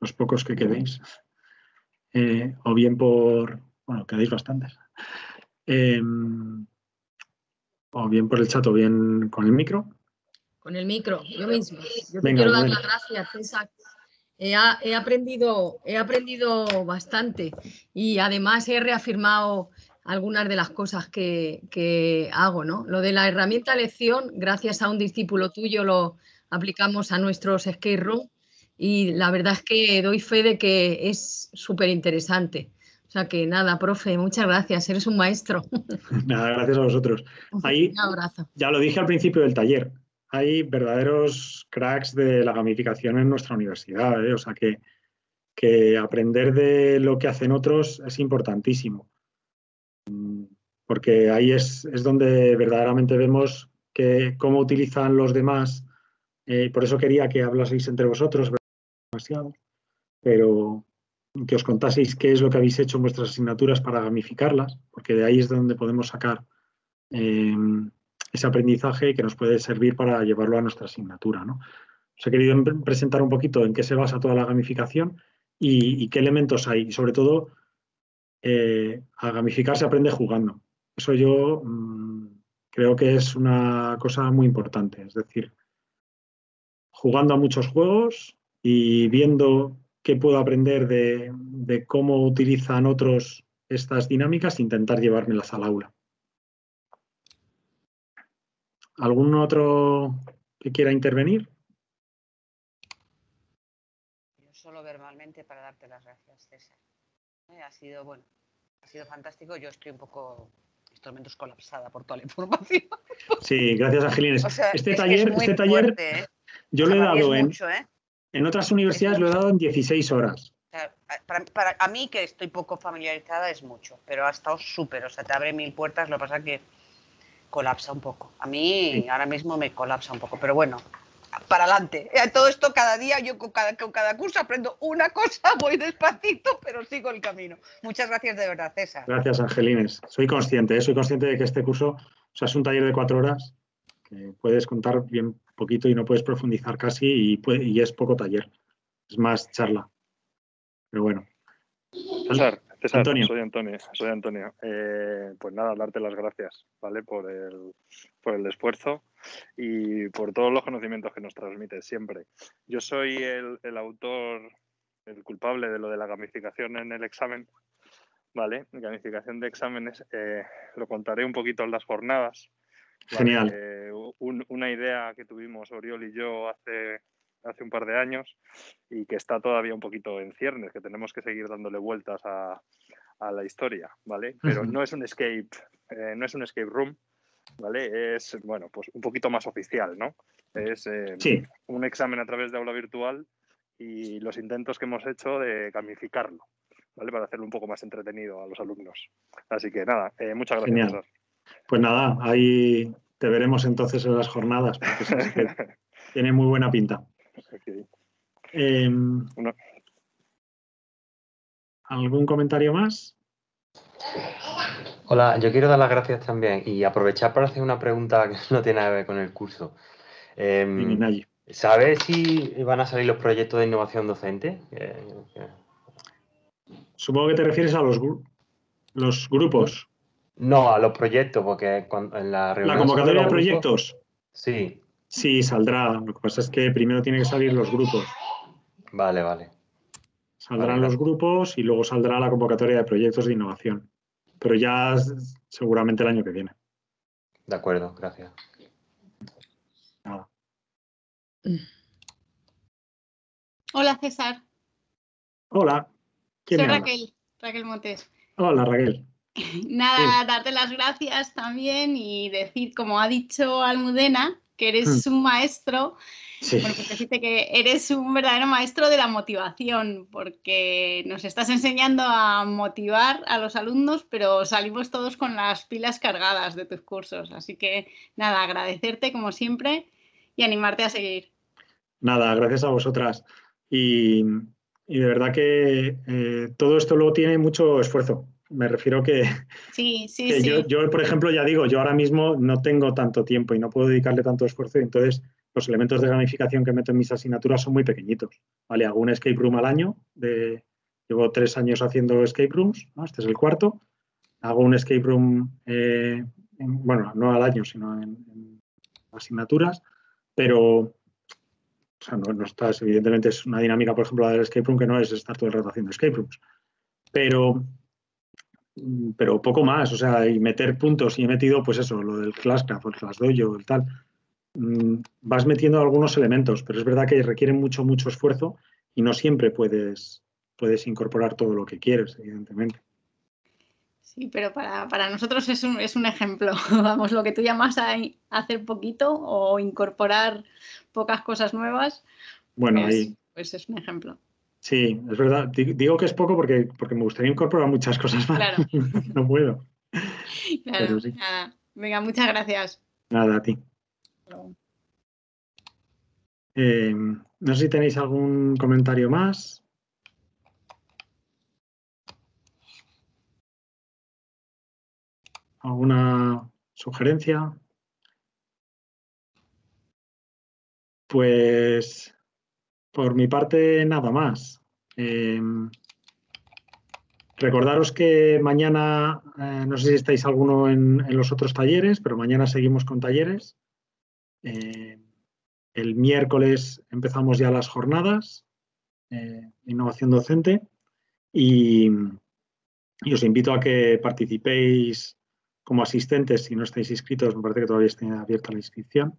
los pocos que quedéis, eh, o bien por, bueno, quedáis bastantes, eh, o bien por el chat o bien con el micro. Con el micro, yo mismo. Yo te quiero dar las gracias, César. He, he, aprendido, he aprendido bastante y además he reafirmado algunas de las cosas que, que hago, ¿no? Lo de la herramienta lección, gracias a un discípulo tuyo lo aplicamos a nuestros escape room. Y la verdad es que doy fe de que es súper interesante. O sea que nada, profe, muchas gracias. Eres un maestro. Nada, gracias a vosotros. Ahí, un abrazo. Ya lo dije al principio del taller. Hay verdaderos cracks de la gamificación en nuestra universidad, ¿eh? O sea que, que aprender de lo que hacen otros es importantísimo. Porque ahí es, es donde verdaderamente vemos que, cómo utilizan los demás. Eh, por eso quería que hablaseis entre vosotros. Demasiado, pero que os contaseis qué es lo que habéis hecho en vuestras asignaturas para gamificarlas, porque de ahí es donde podemos sacar eh, ese aprendizaje que nos puede servir para llevarlo a nuestra asignatura, ¿no? Os he querido presentar un poquito en qué se basa toda la gamificación y, y qué elementos hay. Y sobre todo, eh, a gamificar se aprende jugando. Eso yo mmm, creo que es una cosa muy importante, es decir, jugando a muchos juegos y viendo qué puedo aprender de, de cómo utilizan otros estas dinámicas e intentar llevármelas al aula. ¿Algún otro que quiera intervenir? Yo solo verbalmente para darte las gracias, César. Eh, ha sido, bueno, ha sido fantástico. Yo estoy un poco, estos momentos, colapsada por toda la información. Sí, gracias, Angelines. O sea, este es taller, es este taller fuerte, ¿eh? Yo o sea, lo he dado en... Mucho, ¿eh? En otras universidades lo he dado en dieciséis horas. Para, para, a mí, que estoy poco familiarizada, es mucho, pero ha estado súper. O sea, te abre mil puertas, lo que pasa es que colapsa un poco. A mí, sí, ahora mismo me colapsa un poco, pero bueno, para adelante. Todo esto cada día, yo con cada, con cada curso aprendo una cosa, voy despacito, pero sigo el camino. Muchas gracias de verdad, César. Gracias, Angelines. Soy consciente, ¿eh? soy consciente de que este curso, o sea, es un taller de cuatro horas, que puedes contar bien poquito y no puedes profundizar casi y, puede, y es poco taller, es más charla, pero bueno. César, César Antonio. soy Antonio, soy Antonio. Eh, pues nada, darte las gracias, ¿vale? Por el, por el esfuerzo y por todos los conocimientos que nos transmites siempre. Yo soy el, el autor, el culpable de lo de la gamificación en el examen, ¿vale? Gamificación de exámenes, eh, lo contaré un poquito en las jornadas. Genial. Vale, eh, un, una idea que tuvimos Oriol y yo hace, hace un par de años y que está todavía un poquito en ciernes, que tenemos que seguir dándole vueltas a, a la historia, ¿vale? Pero uh-huh. no es un escape, eh, no es un escape room, ¿vale? Es, bueno, pues un poquito más oficial, ¿no? Es eh, sí. un examen a través de aula virtual y los intentos que hemos hecho de gamificarlo, ¿vale? Para hacerlo un poco más entretenido a los alumnos. Así que nada, eh, muchas gracias. Genial. Pues nada, ahí te veremos entonces en las jornadas, porque sabes que tiene muy buena pinta. Okay. Eh, no. ¿Algún comentario más? Hola, yo quiero dar las gracias también y aprovechar para hacer una pregunta que no tiene nada que ver con el curso. Eh, ¿Sabes si van a salir los proyectos de innovación docente? Eh, eh. Supongo que te refieres a los, gru los grupos. No, a los proyectos, porque cuando, en la reunión... ¿La convocatoria de proyectos? Sí. Sí, saldrá. Lo que pasa es que primero tienen que salir los grupos. Vale, vale. Saldrán vale, los grupos y luego saldrá la convocatoria de proyectos de innovación. Pero ya seguramente el año que viene. De acuerdo, gracias. Nada. Hola, César. Hola. ¿Quién Soy me Raquel, habla? Raquel Montes. Hola, Raquel. Nada, sí. darte las gracias también y decir, como ha dicho Almudena, que eres mm. un maestro. Sí. Bueno, pues decirte que eres un verdadero maestro de la motivación, porque nos estás enseñando a motivar a los alumnos, pero salimos todos con las pilas cargadas de tus cursos. Así que, nada, agradecerte como siempre y animarte a seguir. Nada, gracias a vosotras. Y, y de verdad que eh, todo esto luego tiene mucho esfuerzo. Me refiero que, sí, sí, que sí. Yo, yo, por ejemplo, ya digo, yo ahora mismo no tengo tanto tiempo y no puedo dedicarle tanto esfuerzo. Entonces, los elementos de gamificación que meto en mis asignaturas son muy pequeñitos. Vale, hago un escape room al año. De, llevo tres años haciendo escape rooms, ¿no? Este es el cuarto. Hago un escape room, eh, en, bueno, no al año, sino en, en asignaturas. Pero... O sea, no, no estás, evidentemente es una dinámica, por ejemplo, la del escape room, que no es estar todo el rato haciendo escape rooms. Pero, pero poco más, o sea, y meter puntos, y he metido, pues eso, lo del ClassCraft, el ClassDojo, el tal. Vas metiendo algunos elementos, pero es verdad que requieren mucho, mucho esfuerzo y no siempre puedes, puedes incorporar todo lo que quieres, evidentemente. Sí, pero para, para nosotros es un, es un ejemplo. Vamos, lo que tú llamas a hacer poquito o incorporar pocas cosas nuevas, bueno, pues, ahí, pues es un ejemplo. Sí, es verdad. Digo que es poco porque, porque me gustaría incorporar muchas cosas más. Claro. No puedo. Claro, pero sí. Nada. Venga, muchas gracias. Nada, a ti. Eh, no sé si tenéis algún comentario más. ¿Alguna sugerencia? Pues, por mi parte, nada más. Eh, recordaros que mañana, eh, no sé si estáis alguno en, en los otros talleres, pero mañana seguimos con talleres. Eh, el miércoles empezamos ya las jornadas eh, de innovación docente y, y os invito a que participéis como asistentes, si no estáis inscritos, me parece que todavía está abierta la inscripción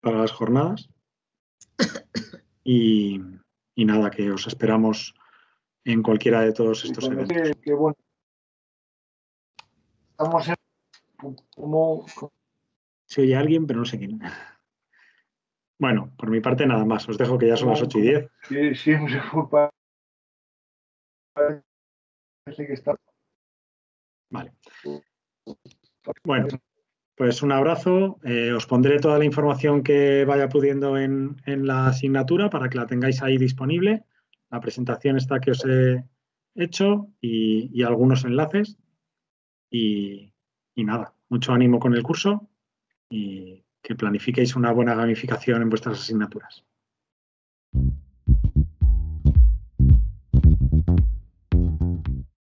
para las jornadas. Y, y nada, que os esperamos en cualquiera de todos estos eventos. Que, que bueno. Estamos en... Como... Se oye alguien, pero no sé quién. Bueno, por mi parte nada más. Os dejo que ya son las ocho y diez. Sí, sí, me disculpa. Parece que está... Vale. Bueno, pues un abrazo. Eh, os pondré toda la información que vaya pudiendo en, en la asignatura para que la tengáis ahí disponible. La presentación esta que os he hecho y, y algunos enlaces. Y, y nada, mucho ánimo con el curso y que planifiquéis una buena gamificación en vuestras asignaturas.